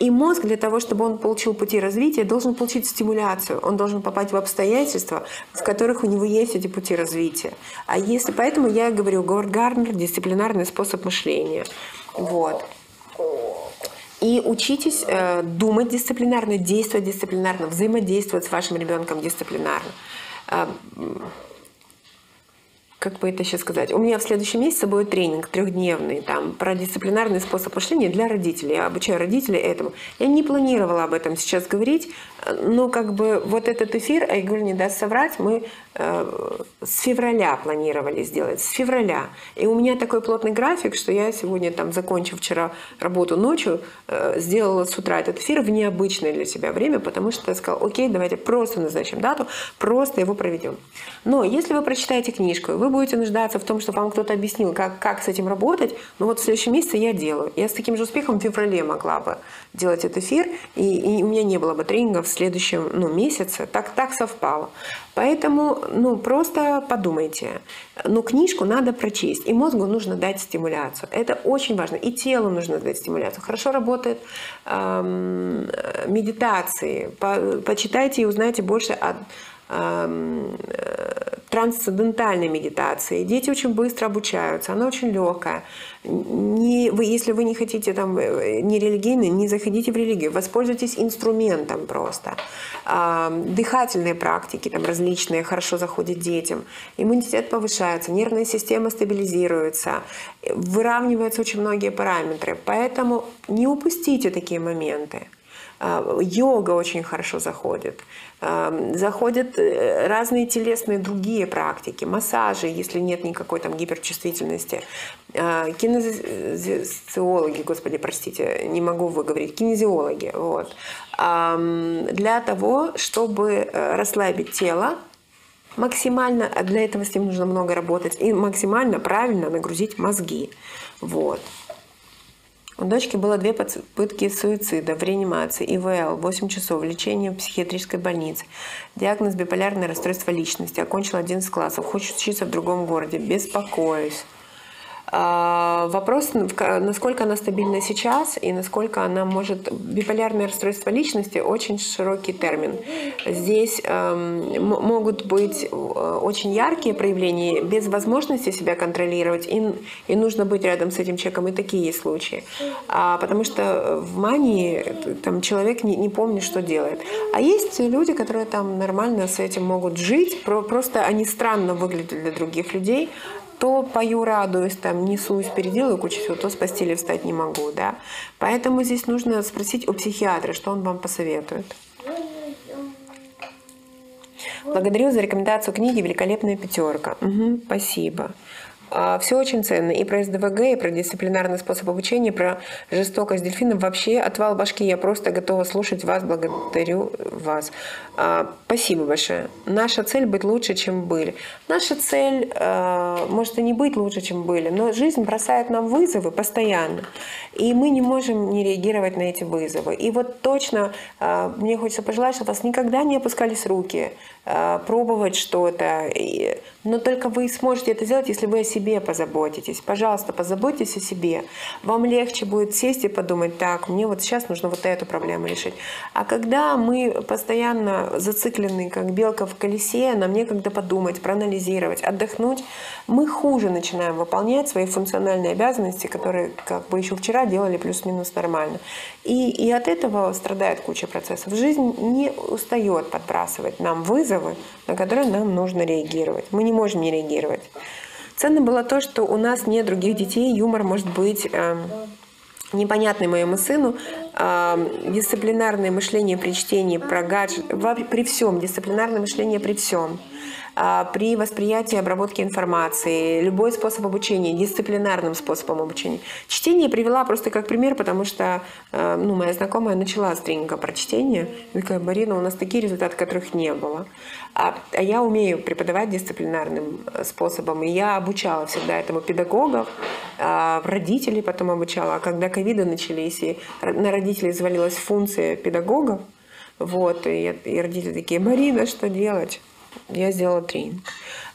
И мозг для того, чтобы он получил пути развития, должен получить стимуляцию, он должен попасть в обстоятельства, в которых у него есть эти пути развития. А если, поэтому я говорю, Говард Гарднер, дисциплинарный способ мышления. Вот. И учитесь думать дисциплинарно, действовать дисциплинарно, взаимодействовать с вашим ребенком дисциплинарно. Как бы это сейчас сказать? У меня в следующем месяце будет тренинг трехдневный там, про дисциплинарный способ мышления для родителей. Я обучаю родителей этому. Я не планировала об этом сейчас говорить, но как бы вот этот эфир, а Игорь не даст соврать, мы с февраля планировали сделать, с февраля. И у меня такой плотный график, что я сегодня, там, закончив вчера работу ночью, сделала с утра этот эфир в необычное для себя время, потому что я сказала, окей, давайте просто назначим дату, просто его проведем. Но если вы прочитаете книжку, вы вы будете нуждаться в том, чтобы вам кто-то объяснил, как с этим работать. Но вот в следующем месяце я делаю. Я с таким же успехом в феврале могла бы делать этот эфир, и у меня не было бы тренингов в следующем месяце. Так совпало. Поэтому просто подумайте. Книжку надо прочесть, и мозгу нужно дать стимуляцию. Это очень важно. И телу нужно дать стимуляцию. Хорошо работают медитации. Почитайте и узнайте больше о трансцендентальной медитации. Дети очень быстро обучаются, она очень легкая. Если вы не хотите не религийный, не заходите в религию, воспользуйтесь инструментом просто. Дыхательные практики различные хорошо заходят детям. Иммунитет повышается, нервная система стабилизируется, выравниваются очень многие параметры. Поэтому не упустите такие моменты. Йога очень хорошо заходит. Заходят разные телесные другие практики, массажи, если нет никакой гиперчувствительности. Кинезиологи, не могу выговорить, кинезиологи. Вот. Для того, чтобы расслабить тело, максимально, для этого с ним нужно много работать, и максимально правильно нагрузить мозги. Вот. У дочки было 2 попытки суицида в реанимации, ИВЛ, 8 часов, лечение в психиатрической больнице. Диагноз биполярное расстройство личности. Окончила 11 классов, хочет учиться в другом городе. Беспокоюсь. Вопрос, насколько она стабильна сейчас и насколько она может... Биполярное расстройство личности – очень широкий термин. Здесь могут быть очень яркие проявления, без возможности себя контролировать, и нужно быть рядом с этим человеком, и такие есть случаи. Потому что в мании человек не помнит, что делает. А есть люди, которые нормально с этим могут жить, просто они странно выглядят для других людей. То пою, радуюсь, несусь, переделаю кучу всего, то с постели встать не могу, да. Поэтому здесь нужно спросить у психиатра, что он вам посоветует. Благодарю за рекомендацию книги «Великолепная пятерка». Угу, спасибо. Все очень ценно. И про СДВГ, и про дисциплинарный способ обучения, про жестокость дельфинов. Вообще отвал башки. Я просто готова слушать вас. Благодарю вас. Спасибо большое. Наша цель – быть лучше, чем были. Наша цель может и не быть лучше, чем были, но жизнь бросает нам вызовы постоянно. И мы не можем не реагировать на эти вызовы. И вот точно мне хочется пожелать, чтобы вас никогда не опускались руки, пробовать что-то. Но только вы сможете это сделать, если вы о себе позаботитесь. Пожалуйста, позаботьтесь о себе. Вам легче будет сесть и подумать: так, мне вот сейчас нужно вот эту проблему решить. А когда мы постоянно зациклены, как белка в колесе, нам некогда подумать, проанализировать, отдохнуть, мы хуже начинаем выполнять свои функциональные обязанности, которые еще вчера делали плюс-минус нормально. И от этого страдает куча процессов. Жизнь не устает подбрасывать нам вызовы, на которые нам нужно реагировать. Мы не можем не реагировать. Ценно было то, что у нас нет других детей, юмор может быть непонятный моему сыну, дисциплинарное мышление при чтении, про гаджет, при всем, дисциплинарное мышление при всем, при восприятии и обработке информации, любой способ обучения, дисциплинарным способом обучения. Чтение привела просто как пример, потому что моя знакомая начала с тренинга про чтение, и такая: Марина, у нас такие результаты, которых не было. А я умею преподавать дисциплинарным способом, и я обучала всегда этому педагогов, родителей потом обучала. А когда ковиды начались, и на родителей завалилась функция педагогов, вот, и родители такие: Марина, что делать? Я сделала тренинг.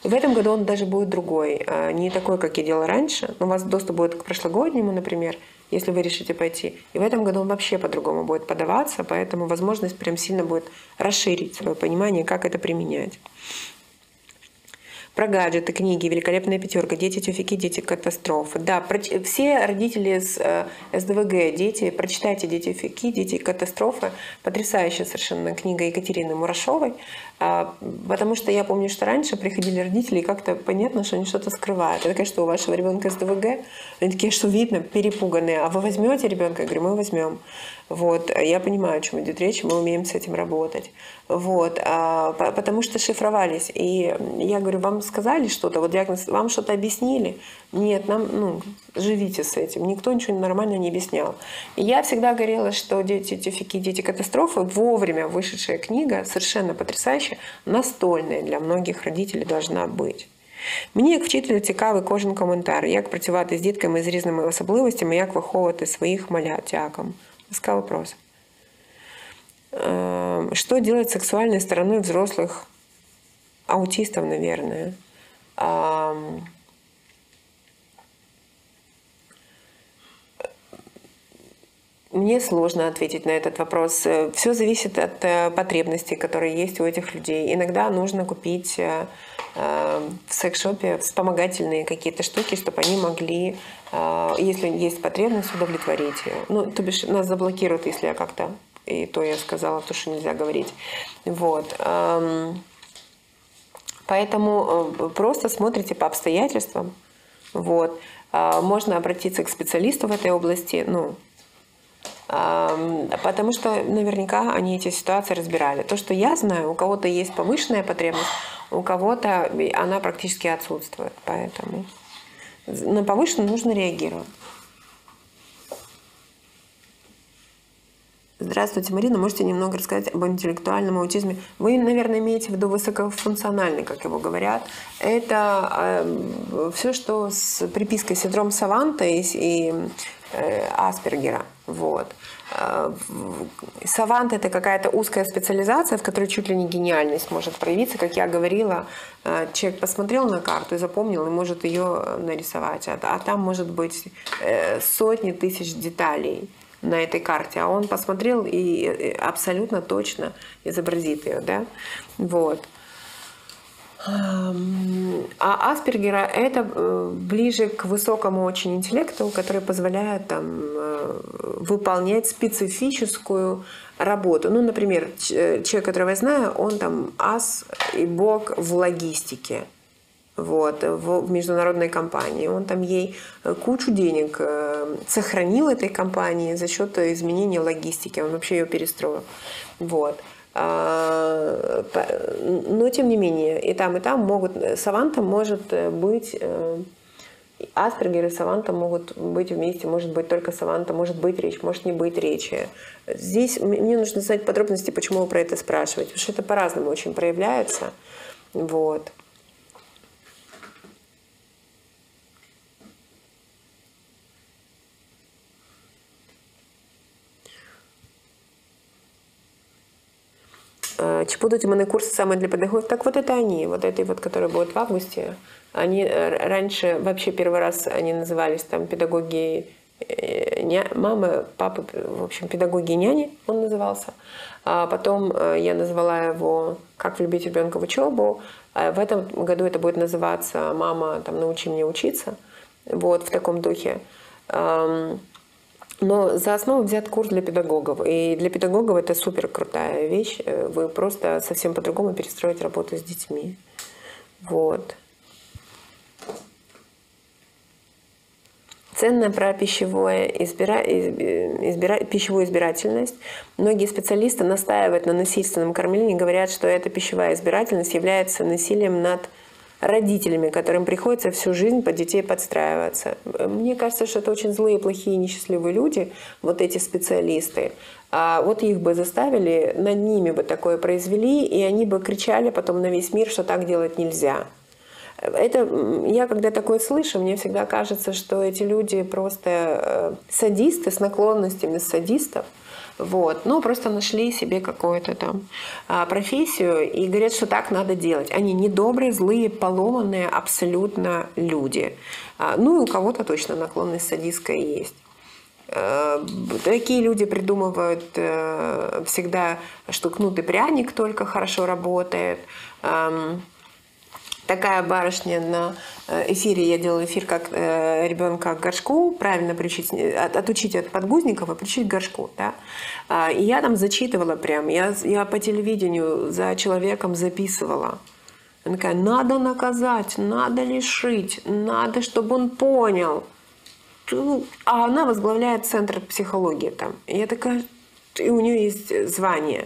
В этом году он даже будет другой, не такой, как я делала раньше. Но у вас доступ будет к прошлогоднему, например, если вы решите пойти. И в этом году он вообще по-другому будет подаваться, поэтому возможность прям сильно будет расширить свое понимание, как это применять. Про гаджеты, книги, «Великолепная пятерка», «Дети тюфяки», «Дети катастрофы». Да, все родители с СДВГ, дети, прочитайте «Дети тюфяки», «Дети катастрофы». Потрясающая совершенно книга Екатерины Мурашовой. Потому что я помню, что раньше приходили родители, и как-то понятно, что они что-то скрывают. Я такая: что у вашего ребенка СДВГ? Они такие: что видно, перепуганные. А вы возьмете ребенка? Я говорю: мы возьмем. Вот, я понимаю, о чем идет речь, мы умеем с этим работать. Вот, потому что шифровались. И я говорю: вам сказали что-то, вот диагноз, вам что-то объяснили? Нет, нам, живите с этим. Никто ничего нормально не объяснял. И я всегда говорила, что «Дети тюфяки, дети катастрофы», вовремя вышедшая книга, совершенно потрясающая, настольная для многих родителей должна быть. Мені, як вчителю, цікавий кожен коментар, як працювати з дітками з різними особливостями, як виховувати своїх малят. Дякую. Ласкавий вопрос. Что делать с сексуальной стороной взрослых аутистов, наверное? Мне сложно ответить на этот вопрос. Все зависит от потребностей, которые есть у этих людей. Иногда нужно купить в секс-шопе вспомогательные какие-то штуки, чтобы они могли, если есть потребность, удовлетворить ее. Ну, то бишь, нас заблокируют, если я как-то... И то я сказала, то, что нельзя говорить. Вот. Поэтому просто смотрите по обстоятельствам. Вот. Можно обратиться к специалисту в этой области, ну, потому что наверняка они эти ситуации разбирали. То, что я знаю, у кого-то есть повышенная потребность, у кого-то она практически отсутствует. Поэтому на повышенную нужно реагировать. Здравствуйте, Марина. Можете немного рассказать об интеллектуальном аутизме? Вы, наверное, имеете в виду высокофункциональный, как его говорят. Это все, что с припиской синдром Саванта и Аспергера. Вот. Савант – это какая-то узкая специализация, в которой чуть ли не гениальность может проявиться. Как я говорила, человек посмотрел на карту и запомнил, и может ее нарисовать. А там может быть сотни тысяч деталей на этой карте, а он посмотрел и абсолютно точно изобразит ее, да, вот. А Аспергера это ближе к высокому очень интеллекту, который позволяет там выполнять специфическую работу. Ну, например, человек, которого я знаю, он там ас и бог в логистике. Вот, в международной компании. Он там ей кучу денег сохранил этой компании за счет изменения логистики. Он вообще ее перестроил. Вот. Но, тем не менее, и там могут... Саванта может быть... Аспергер и Саванта могут быть вместе. Может быть только Саванта, может быть речь, может не быть речи. Здесь мне нужно знать подробности, почему вы про это спрашиваете. Потому что это по-разному очень проявляется. Вот. Чи будут именно курсы самые для педагогов? Так вот это они, вот эти вот, которые будут в августе. Они раньше, вообще первый раз они назывались там педагоги мамы, папы, в общем, педагоги няни он назывался. А потом я назвала его «Как влюбить ребенка в учебу». А в этом году это будет называться «Мама, там, научи меня учиться». Вот, в таком духе. Но за основу взят курс для педагогов. И для педагогов это супер крутая вещь. Вы просто совсем по-другому перестроите работу с детьми. Вот. Ценно про пищевую избирательность. Многие специалисты настаивают на насильственном кормлении, говорят, что эта пищевая избирательность является насилием над родителями, которым приходится всю жизнь под детей подстраиваться. Мне кажется, что это очень злые, плохие, несчастливые люди, вот эти специалисты. А вот их бы заставили, над ними бы такое произвели, и они бы кричали потом на весь мир, что так делать нельзя. Это, я когда такое слышу, мне всегда кажется, что эти люди просто садисты с наклонностями садистов. Вот. Ну, просто нашли себе какую-то там профессию и говорят, что так надо делать. Они недобрые, злые, поломанные абсолютно люди. Ну, и у кого-то точно наклонность садистская есть. Такие люди придумывают всегда, что кнут и пряник только хорошо работает. Такая барышня на эфире, я делала эфир, как ребенка к горшку, правильно приучить, отучить от подгузников и приучить к горшку. Да? И я там зачитывала прям, я по телевидению за человеком записывала. Она такая, надо наказать, надо лишить, надо, чтобы он понял. А она возглавляет центр психологии там. И я такая, и у нее есть звание.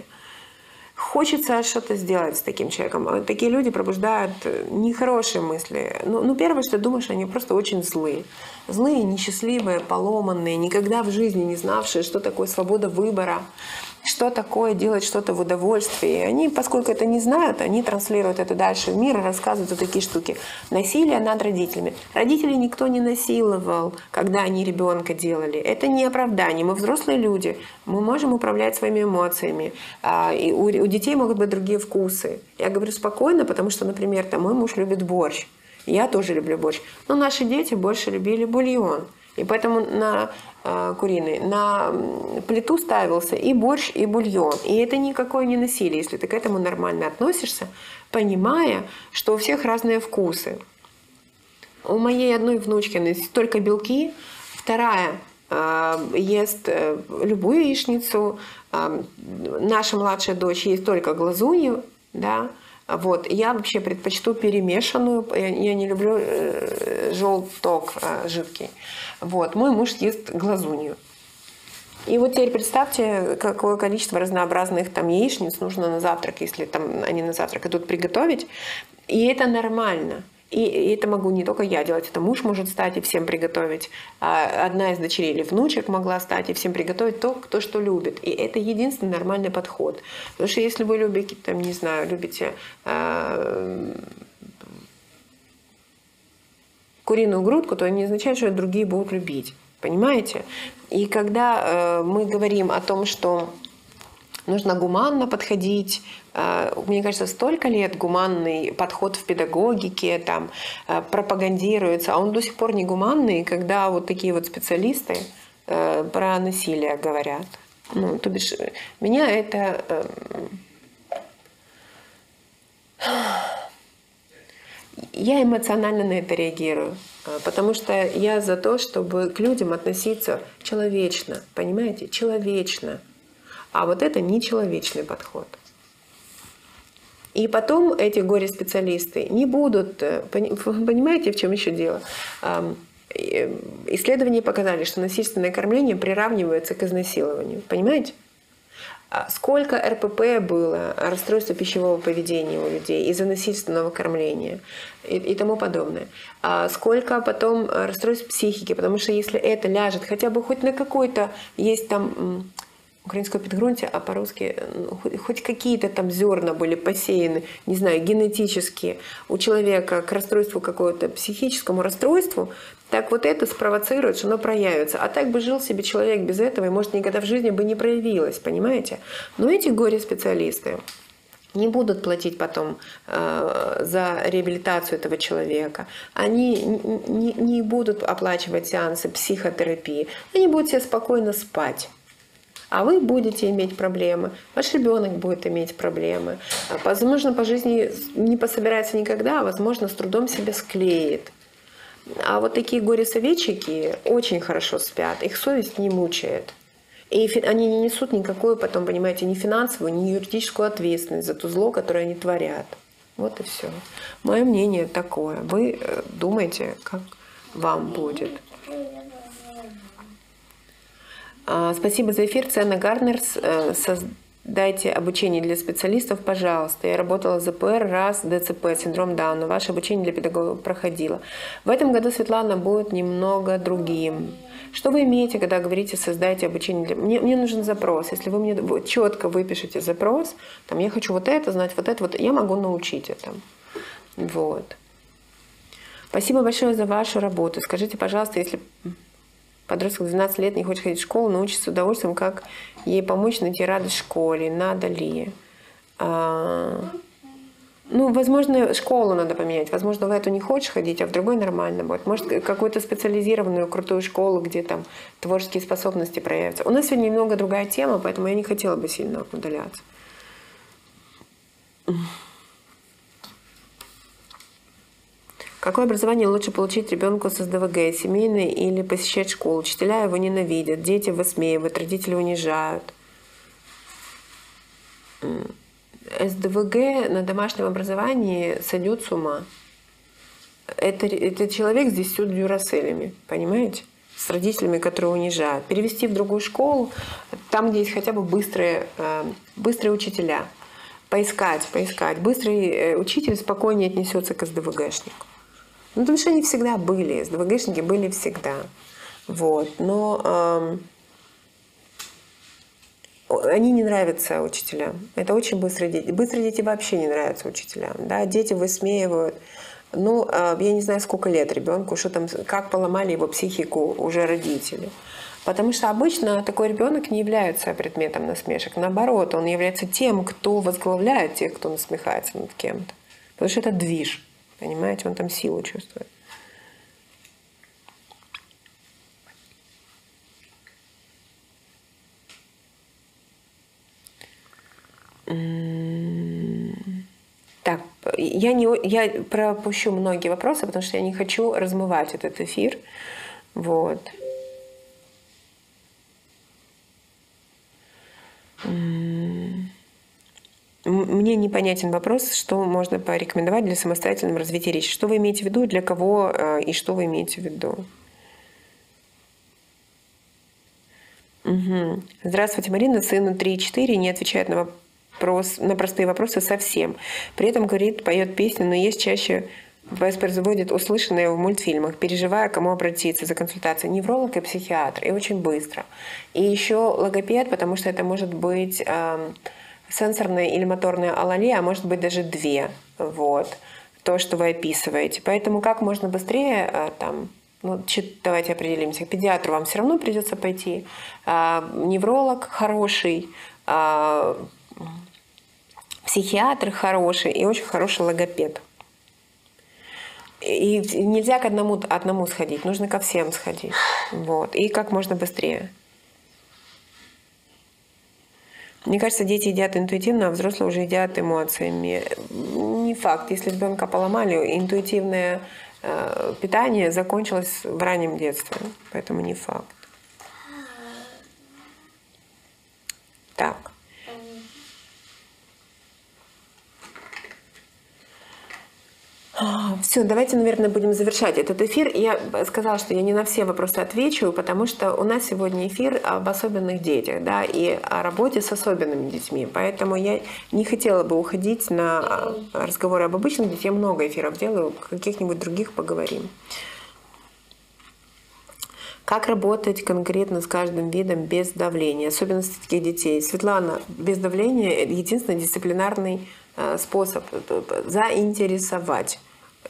Хочется что-то сделать с таким человеком. Такие люди пробуждают нехорошие мысли. Ну, первое, что думаешь, они просто очень злые. Злые, несчастливые, поломанные, никогда в жизни не знавшие, что такое свобода выбора, что такое делать что-то в удовольствии. Они, поскольку это не знают, они транслируют это дальше в мир и рассказывают вот такие штуки. Насилие над родителями. Родителей никто не насиловал, когда они ребенка делали. Это не оправдание. Мы взрослые люди, мы можем управлять своими эмоциями. И у детей могут быть другие вкусы. Я говорю спокойно, потому что, например, там, мой муж любит борщ. Я тоже люблю борщ. Но наши дети больше любили бульон. И поэтому на куриный, на плиту ставился и борщ, и бульон. И это никакое не насилие, если ты к этому нормально относишься, понимая, что у всех разные вкусы. У моей одной внучки только белки, вторая ест любую яичницу, наша младшая дочь ест только глазунью, да. Вот. Я вообще предпочту перемешанную, я не люблю желток жидкий. Вот. Мой муж ест глазунью. И вот теперь представьте, какое количество разнообразных там яичниц нужно на завтрак, если там они на завтрак идут, приготовить. И это нормально. И это могу не только я делать, это муж может стать и всем приготовить. Одна из дочерей или внучек могла стать и всем приготовить то, кто что любит. И это единственный нормальный подход. Потому что если вы любите, там, не знаю, любите куриную грудку, то это не означает, что другие будут любить. Понимаете? И когда мы говорим о том, что нужно гуманно подходить. Мне кажется, столько лет гуманный подход в педагогике там пропагандируется, а он до сих пор не гуманный, когда вот такие вот специалисты про насилие говорят. Ну, то бишь, меня это... Я эмоционально на это реагирую, потому что я за то, чтобы к людям относиться человечно, понимаете, человечно. А вот это нечеловечный подход. И потом эти горе-специалисты не будут... Понимаете, в чем еще дело? Исследования показали, что насильственное кормление приравнивается к изнасилованию. Понимаете? Сколько РПП было, расстройство пищевого поведения у людей из-за насильственного кормления и тому подобное. Сколько потом расстройств психики, потому что если это ляжет хотя бы хоть на какой-то... Есть там... украинское подгрунтие, а по-русски хоть какие-то там зерна были посеяны, не знаю, генетически у человека к расстройству какому-то, психическому расстройству, так вот это спровоцирует, что оно проявится. А так бы жил себе человек без этого, и, может, никогда в жизни бы не проявилось, понимаете? Но эти горе-специалисты не будут платить потом за реабилитацию этого человека. Они не будут оплачивать сеансы психотерапии. Они будут себе спокойно спать. А вы будете иметь проблемы, ваш ребенок будет иметь проблемы. Возможно, по жизни не пособирается никогда, а, возможно, с трудом себя склеит. А вот такие горе-советчики очень хорошо спят, их совесть не мучает. И они не несут никакую потом, понимаете, ни финансовую, ни юридическую ответственность за то зло, которое они творят. Вот и все. Мое мнение такое. Вы думаете, как вам будет. Спасибо за эфир, Цена Гарднерс. Создайте обучение для специалистов, пожалуйста. Я работала ЗПР, РАС, ДЦП, синдром Дауна. Ваше обучение для педагогов проходило. В этом году, Светлана, будет немного другим. Что вы имеете, когда говорите «создайте обучение для...»? Мне нужен запрос. Если вы мне четко выпишете запрос, там, я хочу вот это знать, вот это, вот, я могу научить этому. Вот. Спасибо большое за вашу работу. Скажите, пожалуйста, если... Подросток 12 лет не хочет ходить в школу, но учится с удовольствием, как ей помочь найти радость в школе, надо ли. Ну, возможно, школу надо поменять. Возможно, в эту не хочешь ходить, а в другой нормально будет. Может, какую-то специализированную крутую школу, где там творческие способности проявятся. У нас сегодня немного другая тема, поэтому я не хотела бы сильно удаляться. Какое образование лучше получить ребенку с СДВГ, семейное или посещать школу? Учителя его ненавидят, дети высмеивают, родители унижают. СДВГ на домашнем образовании сойдет с ума. Этот человек здесь всюду дюраселями, понимаете? С родителями, которые унижают. Перевести в другую школу, там, где есть хотя бы быстрые учителя. Поискать. Быстрый учитель спокойнее отнесется к СДВГшнику. Ну, потому что они всегда были, СДВГшники были всегда. Вот. Но Они не нравятся учителям. Это очень быстрые дети. Быстрые дети вообще не нравятся учителям. Да? Дети высмеивают. Ну, я не знаю, сколько лет ребенку, что там, как поломали его психику уже родители. Потому что обычно такой ребенок не является предметом насмешек. Наоборот, он является тем, кто возглавляет тех, кто насмехается над кем-то. Потому что это движ. Понимаете, он там силу чувствует. Так, я пропущу многие вопросы, потому что я не хочу размывать этот эфир. Вот. Мне непонятен вопрос, что можно порекомендовать для самостоятельного развития речи. Что вы имеете в виду, для кого и что вы имеете в виду? Угу. Здравствуйте, Марина. Сыну 3-4, не отвечает на простые вопросы совсем. При этом говорит, поет песни, но есть чаще воспроизводит услышанное в мультфильмах, переживая, кому обратиться за консультацией. Невролог и психиатр, и очень быстро. И еще логопед, потому что это может быть сенсорная или моторная алалия, а может быть даже две. Вот. То, что вы описываете. Поэтому как можно быстрее там... Ну, давайте определимся. К педиатру вам все равно придется пойти. Невролог хороший, психиатр хороший и очень хороший логопед. И нельзя к одному сходить, нужно ко всем сходить. Вот. И как можно быстрее. Мне кажется, дети едят интуитивно, а взрослые уже едят эмоциями. Не факт. Если ребенка поломали, интуитивное питание закончилось в раннем детстве. Поэтому не факт. Так. Все, давайте, наверное, будем завершать этот эфир. Я сказала, что я не на все вопросы отвечу, потому что у нас сегодня эфир об особенных детях, да, и о работе с особенными детьми. Поэтому я не хотела бы уходить на разговоры об обычных детях. Я много эфиров делаю, каких-нибудь других поговорим. Как работать конкретно с каждым видом без давления, особенности таких детей? Светлана, без давления единственный дисциплинарный способ заинтересовать.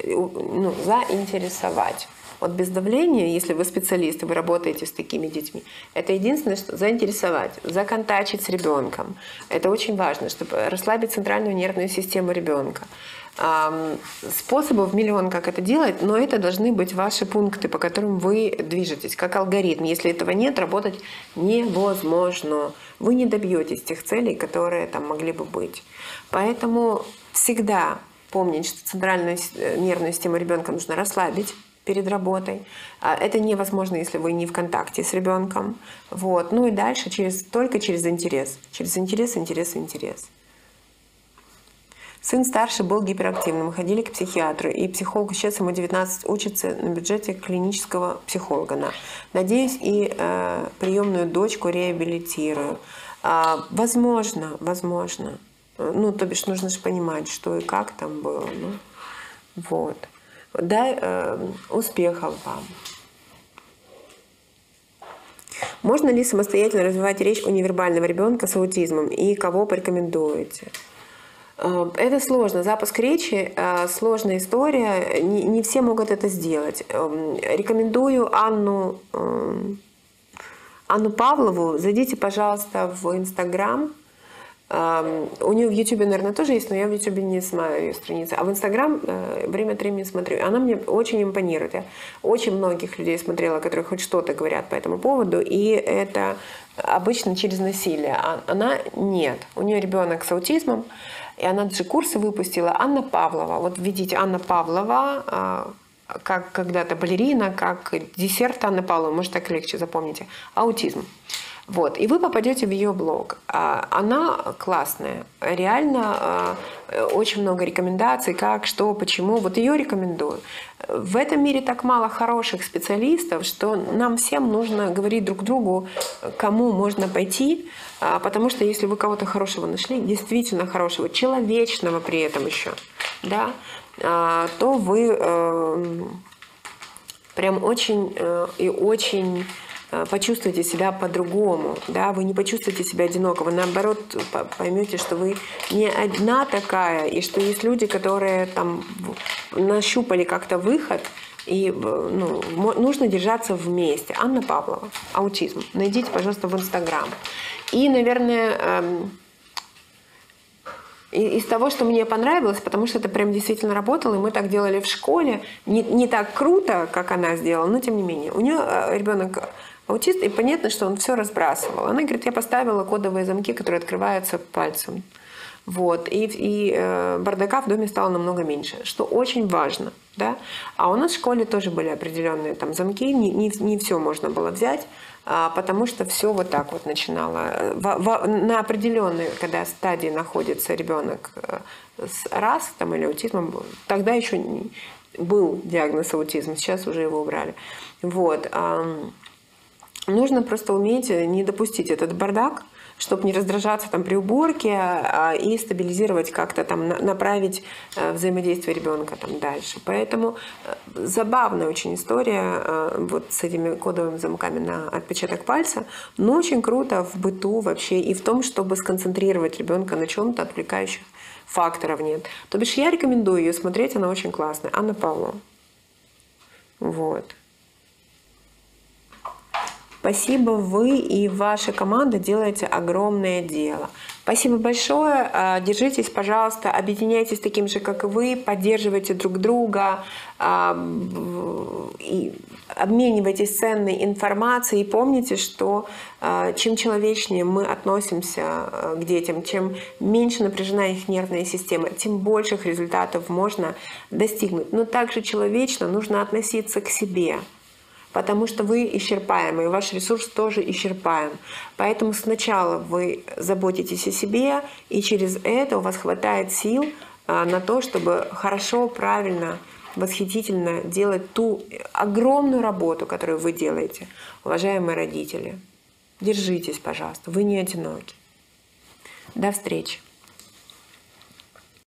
Ну, заинтересовать. Вот без давления, если вы специалисты, вы работаете с такими детьми, это единственное, что заинтересовать, законтачить с ребенком. Это очень важно, чтобы расслабить центральную нервную систему ребенка. Способов миллион, как это делать, но это должны быть ваши пункты, по которым вы движетесь, как алгоритм. Если этого нет, работать невозможно. Вы не добьетесь тех целей, которые там могли бы быть. Поэтому всегда помнить, что центральную нервную систему ребенка нужно расслабить перед работой. Это невозможно, если вы не в контакте с ребенком. Вот. Ну и дальше только через интерес. Через интерес, интерес, интерес. Сын старший был гиперактивным. Ходили к психиатру. И психолог сейчас ему 19, учится на бюджете клинического психолога. Надеюсь, и приемную дочку реабилитирую. Возможно, возможно. Ну, то бишь, нужно же понимать, что и как там было. Ну, вот. Дай успехов вам. Можно ли самостоятельно развивать речь у невербального ребенка с аутизмом? И кого порекомендуете? Это сложно. Запуск речи – сложная история. Не все могут это сделать. Рекомендую Анну Павлову. Зайдите, пожалуйста, в Инстаграм. У нее в Ютубе, наверное, тоже есть, но я в Ютубе не смотрю ее страницы. А в Инстаграм время от времени смотрю. Она мне очень импонирует. Я очень многих людей смотрела, которые хоть что-то говорят по этому поводу. И это обычно через насилие. А она нет. У нее ребенок с аутизмом. И она даже курсы выпустила. Анна Павлова. Вот видите, Анна Павлова, как когда-то балерина, как десерт Анны Павловой. Может, так легче запомните. Аутизм. Вот, и вы попадете в ее блог. Она классная, реально очень много рекомендаций, как, что, почему. Вот ее рекомендую. В этом мире так мало хороших специалистов, что нам всем нужно говорить друг другу, кому можно пойти, потому что если вы кого-то хорошего нашли, действительно хорошего, человечного при этом еще, да, то вы прям очень и очень почувствуете себя по-другому, да, вы не почувствуете себя одиноко, вы наоборот поймете, что вы не одна такая, и что есть люди, которые там нащупали как-то выход, и ну, нужно держаться вместе. Анна Павлова, аутизм. Найдите, пожалуйста, в Инстаграм. И, наверное, из того, что мне понравилось, потому что это прям действительно работало, и мы так делали в школе. Не так круто, как она сделала, но тем не менее. У нее ребенок аутист, и понятно, что он все разбрасывал. Она говорит, я поставила кодовые замки, которые открываются пальцем. Вот. И бардака в доме стало намного меньше, что очень важно. Да? А у нас в школе тоже были определенные там замки, не все можно было взять, потому что все вот так вот начинало. На определенной, когда стадии находится ребенок с РАС там, или аутизмом, тогда еще был диагноз аутизм, сейчас уже его убрали. Вот. Нужно просто уметь не допустить этот бардак, чтобы не раздражаться там при уборке, и стабилизировать как-то там, направить взаимодействие ребенка там дальше. Поэтому забавная очень история вот с этими кодовыми замками на отпечаток пальца, но очень круто в быту вообще и в том, чтобы сконцентрировать ребенка на чем-то, отвлекающих факторов нет. То бишь я рекомендую ее смотреть, она очень классная. Анна Павлова. Вот. Спасибо, вы и ваша команда делаете огромное дело. Спасибо большое. Держитесь, пожалуйста, объединяйтесь таким же, как и вы, поддерживайте друг друга, обменивайтесь ценной информацией. И помните, что чем человечнее мы относимся к детям, чем меньше напряжена их нервная система, тем больших результатов можно достигнуть. Но также человечно нужно относиться к себе. Потому что вы исчерпаемы, и ваш ресурс тоже исчерпаем. Поэтому сначала вы заботитесь о себе, и через это у вас хватает сил на то, чтобы хорошо, правильно, восхитительно делать ту огромную работу, которую вы делаете, уважаемые родители. Держитесь, пожалуйста, вы не одиноки. До встречи.